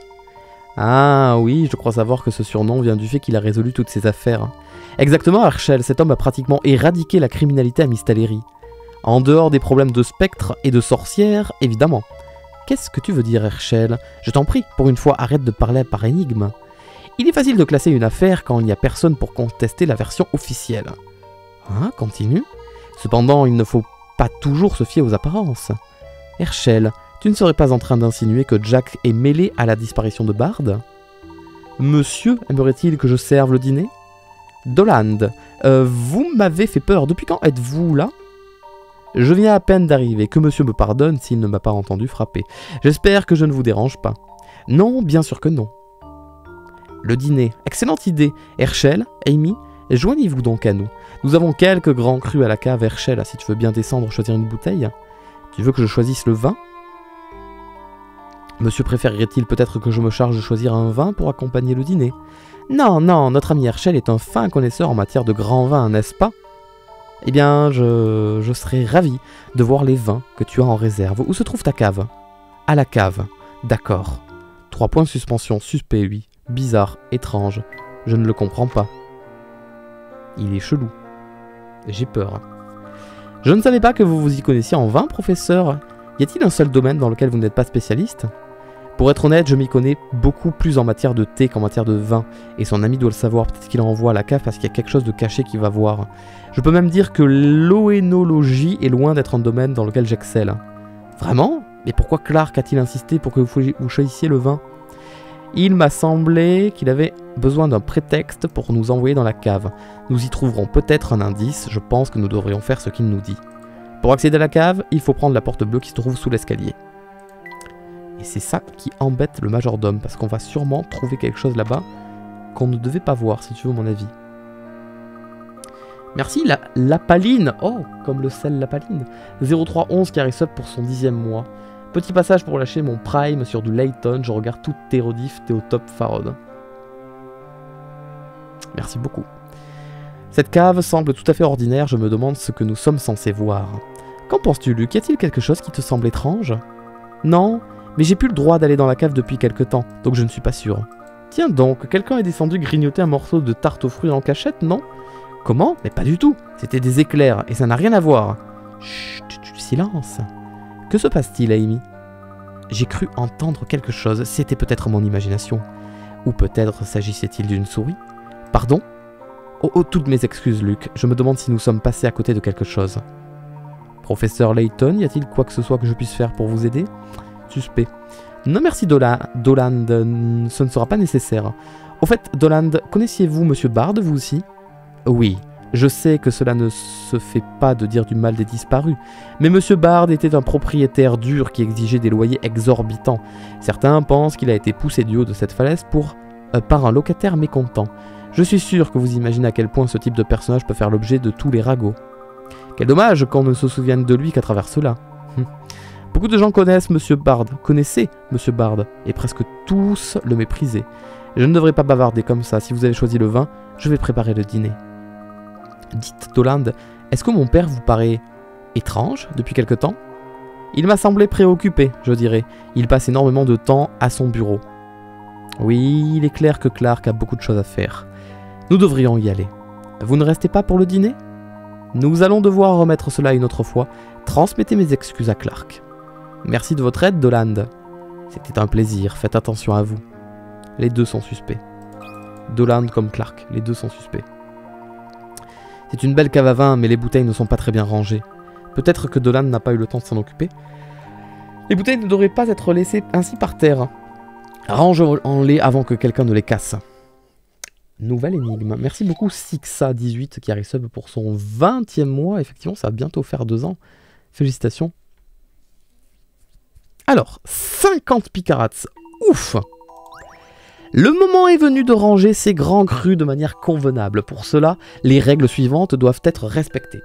Ah oui, je crois savoir que ce surnom vient du fait qu'il a résolu toutes ses affaires. Exactement, Herschel, cet homme a pratiquement éradiqué la criminalité à Mistalleri. En dehors des problèmes de spectres et de sorcières, évidemment. Qu'est-ce que tu veux dire, Herschel? Je t'en prie, pour une fois, arrête de parler par énigme. Il est facile de classer une affaire quand il n'y a personne pour contester la version officielle. Hein, continue. Cependant, il ne faut pas toujours se fier aux apparences. Herschel, tu ne serais pas en train d'insinuer que Jack est mêlé à la disparition de Bard? Monsieur, aimerait-il que je serve le dîner? Doland, vous m'avez fait peur, depuis quand êtes-vous là? Je viens à peine d'arriver, que monsieur me pardonne s'il ne m'a pas entendu frapper. J'espère que je ne vous dérange pas. Non, bien sûr que non. Le dîner, excellente idée. Herschel, Amy, joignez-vous donc à nous. Nous avons quelques grands crus à la cave, Herschel, si tu veux bien descendre choisir une bouteille. Tu veux que je choisisse le vin? Monsieur préférerait-il peut-être que je me charge de choisir un vin pour accompagner le dîner? Non, non, notre ami Herschel est un fin connaisseur en matière de grands vins, n'est-ce pas? Eh bien, je serais ravi de voir les vins que tu as en réserve. Où se trouve ta cave? À la cave. D'accord. 3 points de suspension, suspect, oui. Bizarre, étrange. Je ne le comprends pas. Il est chelou. J'ai peur. Je ne savais pas que vous vous y connaissiez en vin, professeur. Y a-t-il un seul domaine dans lequel vous n'êtes pas spécialiste? Pour être honnête, je m'y connais beaucoup plus en matière de thé qu'en matière de vin. Et son ami doit le savoir, peut-être qu'il renvoie à la cave parce qu'il y a quelque chose de caché qu'il va voir. Je peux même dire que l'oénologie est loin d'être un domaine dans lequel j'excelle. Vraiment? Mais pourquoi Clark a-t-il insisté pour que vous choisissiez le vin? Il m'a semblé qu'il avait besoin d'un prétexte pour nous envoyer dans la cave. Nous y trouverons peut-être un indice, je pense que nous devrions faire ce qu'il nous dit. Pour accéder à la cave, il faut prendre la porte bleue qui se trouve sous l'escalier. Et c'est ça qui embête le majordome, parce qu'on va sûrement trouver quelque chose là-bas qu'on ne devait pas voir, si tu veux mon avis. Merci, la paline. Oh, comme le sel, la paline. 0311 Carisup pour son 10e mois. Petit passage pour lâcher mon prime sur du Layton, je regarde tout tes rediffs, t'es au top Farod. Merci beaucoup. Cette cave semble tout à fait ordinaire, je me demande ce que nous sommes censés voir. Qu'en penses-tu, Luc? Y a-t-il quelque chose qui te semble étrange? Non, mais j'ai plus le droit d'aller dans la cave depuis quelque temps, donc je ne suis pas sûr. Tiens donc, quelqu'un est descendu grignoter un morceau de tarte aux fruits en cachette, non? Comment? Mais pas du tout, c'était des éclairs, et ça n'a rien à voir. Chut, silence. Que se passe-t-il, Amy? J'ai cru entendre quelque chose, c'était peut-être mon imagination. Ou peut-être s'agissait-il d'une souris? Pardon? Oh, toutes mes excuses, Luc, je me demande si nous sommes passés à côté de quelque chose. Professeur Layton, y a-t-il quoi que ce soit que je puisse faire pour vous aider? Suspect. Non merci, Doland, ce ne sera pas nécessaire. Au fait, Doland, connaissiez-vous Monsieur Bard, vous aussi? Oui, je sais que cela ne se fait pas de dire du mal des disparus, mais Monsieur Bard était un propriétaire dur qui exigeait des loyers exorbitants. Certains pensent qu'il a été poussé du haut de cette falaise par un locataire mécontent. Je suis sûr que vous imaginez à quel point ce type de personnage peut faire l'objet de tous les ragots. Quel dommage qu'on ne se souvienne de lui qu'à travers cela. Beaucoup de gens connaissaient Monsieur Bard, et presque tous le méprisaient. Je ne devrais pas bavarder comme ça, si vous avez choisi le vin, je vais préparer le dîner. Dites, Doland, est-ce que mon père vous paraît étrange depuis quelque temps? Il m'a semblé préoccupé, je dirais. Il passe énormément de temps à son bureau. Oui, il est clair que Clark a beaucoup de choses à faire. Nous devrions y aller. Vous ne restez pas pour le dîner? Nous allons devoir remettre cela une autre fois. Transmettez mes excuses à Clark. Merci de votre aide, Doland. C'était un plaisir, faites attention à vous. Les deux sont suspects. Doland comme Clark, les deux sont suspects. C'est une belle cave à vin, mais les bouteilles ne sont pas très bien rangées. Peut-être que Dolan n'a pas eu le temps de s'en occuper. Les bouteilles ne devraient pas être laissées ainsi par terre. Range-en-les avant que quelqu'un ne les casse. Nouvelle énigme. Merci beaucoup Sixa18 qui a resub pour son 20e mois. Effectivement, ça va bientôt faire 2 ans. Félicitations. Alors, 50 picarats. Ouf! Le moment est venu de ranger ces grands crus de manière convenable. Pour cela, les règles suivantes doivent être respectées.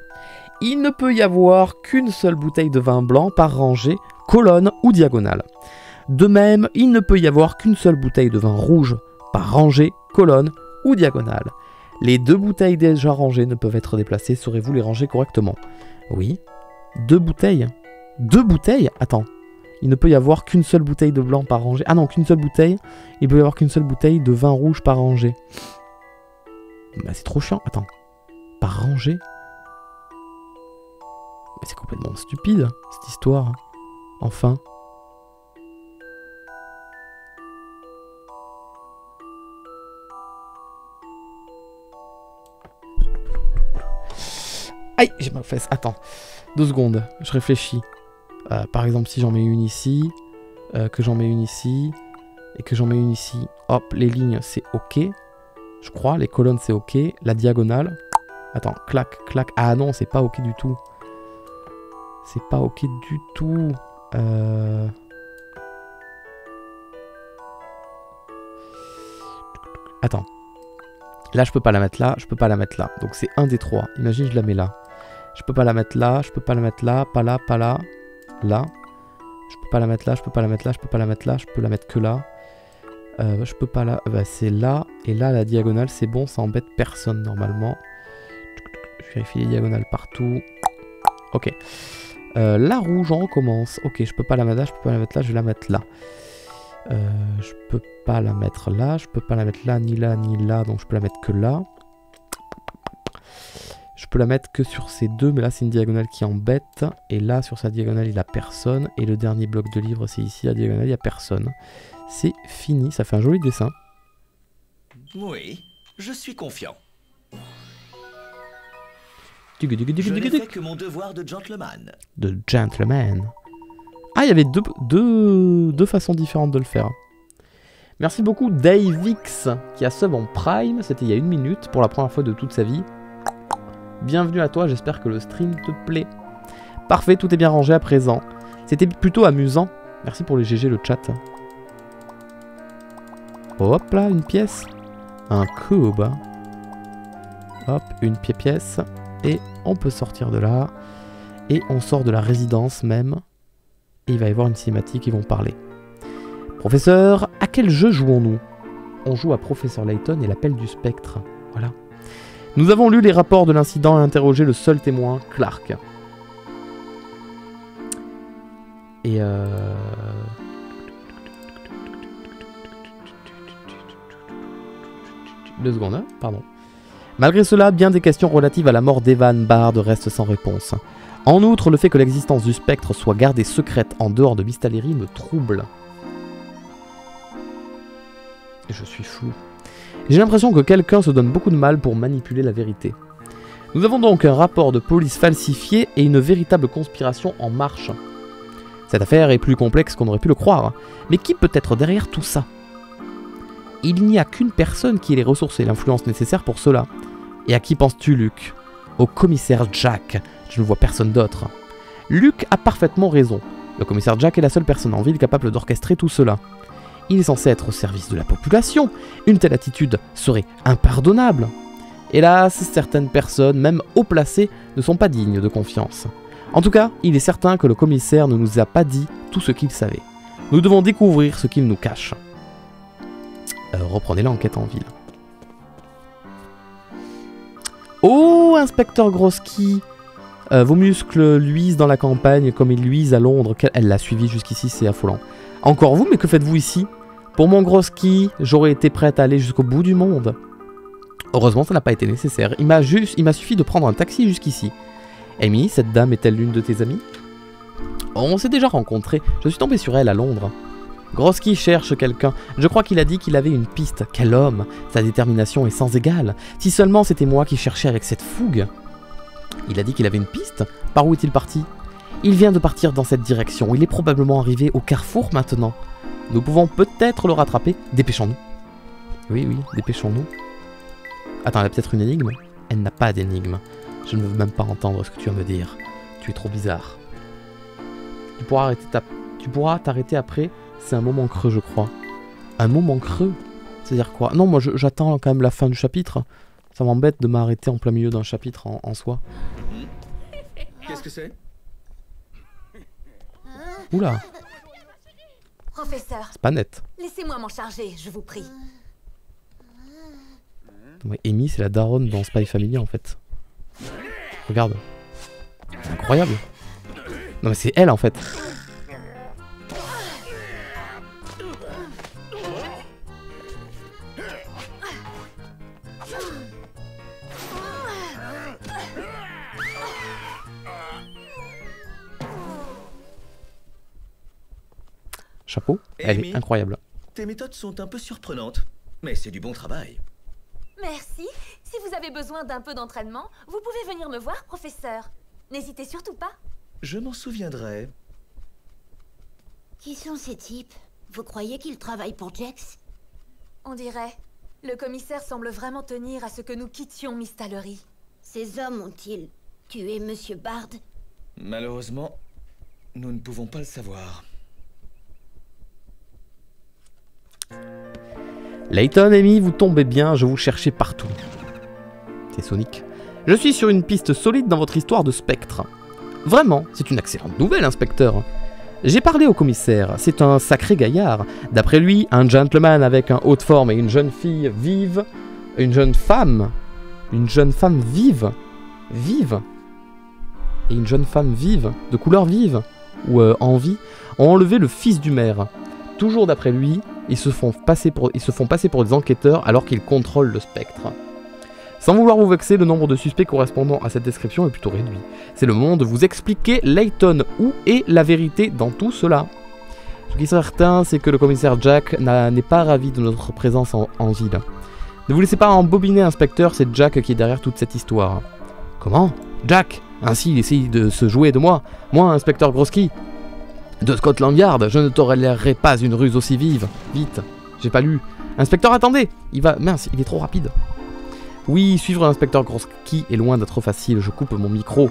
Il ne peut y avoir qu'une seule bouteille de vin blanc par rangée, colonne ou diagonale. De même, il ne peut y avoir qu'une seule bouteille de vin rouge par rangée, colonne ou diagonale. Les 2 bouteilles déjà rangées ne peuvent être déplacées. Saurez-vous les ranger correctement? Oui. 2 bouteilles? 2 bouteilles? Attends. Il ne peut y avoir qu'une seule bouteille de blanc par rangée. Ah non, qu'une seule bouteille. Il peut y avoir qu'une seule bouteille de vin rouge par rangée. Bah c'est trop chiant. Attends. Par rangée? Mais c'est complètement stupide, cette histoire. Enfin. Aïe, j'ai mal aux fesses. Attends. 2 secondes, je réfléchis. Par exemple, si j'en mets une ici, que j'en mets une ici, et que j'en mets une ici, hop, les lignes c'est ok, je crois, les colonnes c'est ok, la diagonale, attends, clac, clac, ah non, c'est pas ok du tout, c'est pas ok du tout, attends, là je peux pas la mettre là, je peux pas la mettre là, donc c'est un des 3, imagine je la mets là, je peux pas la mettre là, je peux pas la mettre là, pas là, pas là, là, je peux pas la mettre là, je peux pas la mettre là, je peux pas la mettre là, je peux la mettre que là, je peux pas là, bah c'est là, et là la diagonale c'est bon, ça embête personne normalement, je vérifie les diagonales partout, ok, la rouge on recommence, ok je peux pas la mettre là, je peux pas la mettre là, je vais la mettre là, je peux pas la mettre là, je peux pas la mettre là, ni là, ni là, donc je peux la mettre que là, je peux la mettre que sur ces 2, mais là c'est une diagonale qui embête, et là sur sa diagonale il n'y a personne, et le dernier bloc de livre c'est ici, la diagonale il n'y a personne. C'est fini, ça fait un joli dessin. Oui, je suis confiant. Je n'ai fait que mon devoir de gentleman. De gentleman. Ah, il y avait deux façons différentes de le faire. Merci beaucoup Davix, qui a sub en Prime, c'était il y a 1 minute, pour la première fois de toute sa vie. Bienvenue à toi, j'espère que le stream te plaît. Parfait, tout est bien rangé à présent. C'était plutôt amusant. Merci pour les GG, le chat. Hop là, une pièce. Un cube. Hop, une pièce. Et on peut sortir de là. Et on sort de la résidence même. Et il va y avoir une cinématique, ils vont parler. Professeur, à quel jeu jouons-nous? On joue à Professeur Layton et l'appel du spectre. Voilà. Nous avons lu les rapports de l'incident et interrogé le seul témoin, Clark. Et Deux secondes, pardon. Malgré cela, bien des questions relatives à la mort d'Evan Bard restent sans réponse. En outre, le fait que l'existence du spectre soit gardée secrète en dehors de Mistallery me trouble. Je suis fou. J'ai l'impression que quelqu'un se donne beaucoup de mal pour manipuler la vérité. Nous avons donc un rapport de police falsifié et une véritable conspiration en marche. Cette affaire est plus complexe qu'on aurait pu le croire, mais qui peut être derrière tout ça? il n'y a qu'une personne qui ait les ressources et l'influence nécessaires pour cela. Et à qui penses-tu, Luc? Au commissaire Jack. Je ne vois personne d'autre. Luc a parfaitement raison. Le commissaire Jack est la seule personne en ville capable d'orchestrer tout cela. Il est censé être au service de la population. Une telle attitude serait impardonnable. Hélas, certaines personnes, même haut placées, ne sont pas dignes de confiance. En tout cas, il est certain que le commissaire ne nous a pas dit tout ce qu'il savait. Nous devons découvrir ce qu'il nous cache. Reprenez l'enquête en ville. Oh, inspecteur Groski, vos muscles luisent dans la campagne comme ils luisent à Londres. Elle l'a suivi jusqu'ici, c'est affolant. Encore vous, mais que faites-vous ici? Pour mon Groski, j'aurais été prête à aller jusqu'au bout du monde. Heureusement, ça n'a pas été nécessaire. Il m'a suffi de prendre un taxi jusqu'ici. Amy, cette dame est-elle l'une de tes amies? On s'est déjà rencontrés. Je suis tombé sur elle à Londres. Groski cherche quelqu'un. Je crois qu'il a dit qu'il avait une piste. Quel homme! Sa détermination est sans égale. Si seulement c'était moi qui cherchais avec cette fougue. Il a dit qu'il avait une piste? Par où est-il parti? Il vient de partir dans cette direction. Il est probablement arrivé au carrefour maintenant. Nous pouvons peut-être le rattraper. Dépêchons-nous. Oui, dépêchons-nous. Attends, elle a peut-être une énigme? Elle n'a pas d'énigme. Je ne veux même pas entendre ce que tu vas me dire. Tu es trop bizarre. Tu pourras t'arrêter après. C'est un moment creux, je crois. Un moment creux? C'est-à-dire quoi? Non, moi j'attends quand même la fin du chapitre. Ça m'embête de m'arrêter en plein milieu d'un chapitre en soi. Qu'est-ce que c'est? Oula! Professeur! C'est pas net. Laissez-moi m'en charger, je vous prie. Ouais, Amy, c'est la daronne dans Spy Family en fait. Regarde. C'est incroyable. Non mais c'est elle en fait. Chapeau, elle est incroyable. Tes méthodes sont un peu surprenantes, mais c'est du bon travail. Merci. Si vous avez besoin d'un peu d'entraînement, vous pouvez venir me voir, professeur. N'hésitez surtout pas. Je m'en souviendrai. Qui sont ces types? Vous croyez qu'ils travaillent pour Jax? On dirait. Le commissaire semble vraiment tenir à ce que nous quittions Miss Tallery. Ces hommes ont-ils tué Monsieur Bard? Malheureusement, nous ne pouvons pas le savoir. Layton, Amy, vous tombez bien, je vous cherchais partout. C'est Sonic. Je suis sur une piste solide dans votre histoire de Spectre. Vraiment, c'est une excellente nouvelle, inspecteur. J'ai parlé au commissaire, c'est un sacré gaillard. D'après lui, un gentleman avec un haut de forme et une jeune fille vive. Une jeune femme vive. Et une jeune femme vive, de couleur vive, ou en vie, ont enlevé le fils du maire. Toujours d'après lui, ils se font passer pour des enquêteurs alors qu'ils contrôlent le spectre. Sans vouloir vous vexer, le nombre de suspects correspondant à cette description est plutôt réduit. C'est le moment de vous expliquer, Layton, où est la vérité dans tout cela. Ce qui est certain, c'est que le commissaire Jack n'est pas ravi de notre présence en ville. Ne vous laissez pas embobiner, inspecteur, c'est Jack qui est derrière toute cette histoire. Comment? Jack? Ainsi, il essaye de se jouer de moi. Moi, inspecteur Groski? De Scotland Yard, je ne tolérerai pas une ruse aussi vive. Vite, j'ai pas lu. Inspecteur, attendez! Il va... Mince, il est trop rapide. Oui, suivre l'inspecteur Groski est loin d'être facile, je coupe mon micro.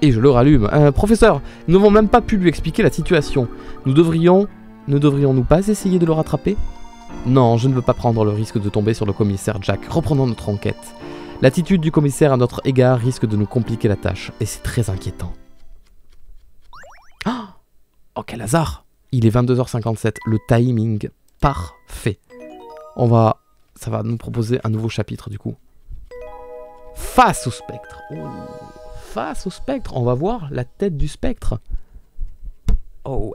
Et je le rallume. Professeur, nous n'avons même pas pu lui expliquer la situation. Ne devrions-nous pas essayer de le rattraper? Non, je ne veux pas prendre le risque de tomber sur le commissaire Jack. Reprenons notre enquête. L'attitude du commissaire à notre égard risque de nous compliquer la tâche, et c'est très inquiétant. Oh, quel hasard! Il est 22h57, le timing parfait. Ça va nous proposer un nouveau chapitre, du coup. Face au spectre. Oh, face au spectre, on va voir la tête du spectre. Oh,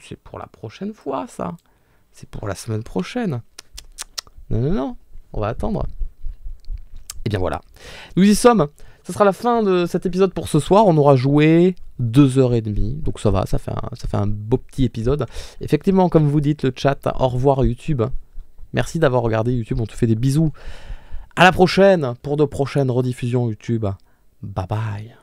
c'est pour la prochaine fois, ça. C'est pour la semaine prochaine. Non, on va attendre. Et bien voilà, nous y sommes. Ce sera la fin de cet épisode pour ce soir. On aura joué 2h30. Donc ça va, ça fait un beau petit épisode. Effectivement, comme vous dites, le chat, au revoir YouTube. Merci d'avoir regardé YouTube. On te fait des bisous. À la prochaine pour de prochaines rediffusions YouTube. Bye bye.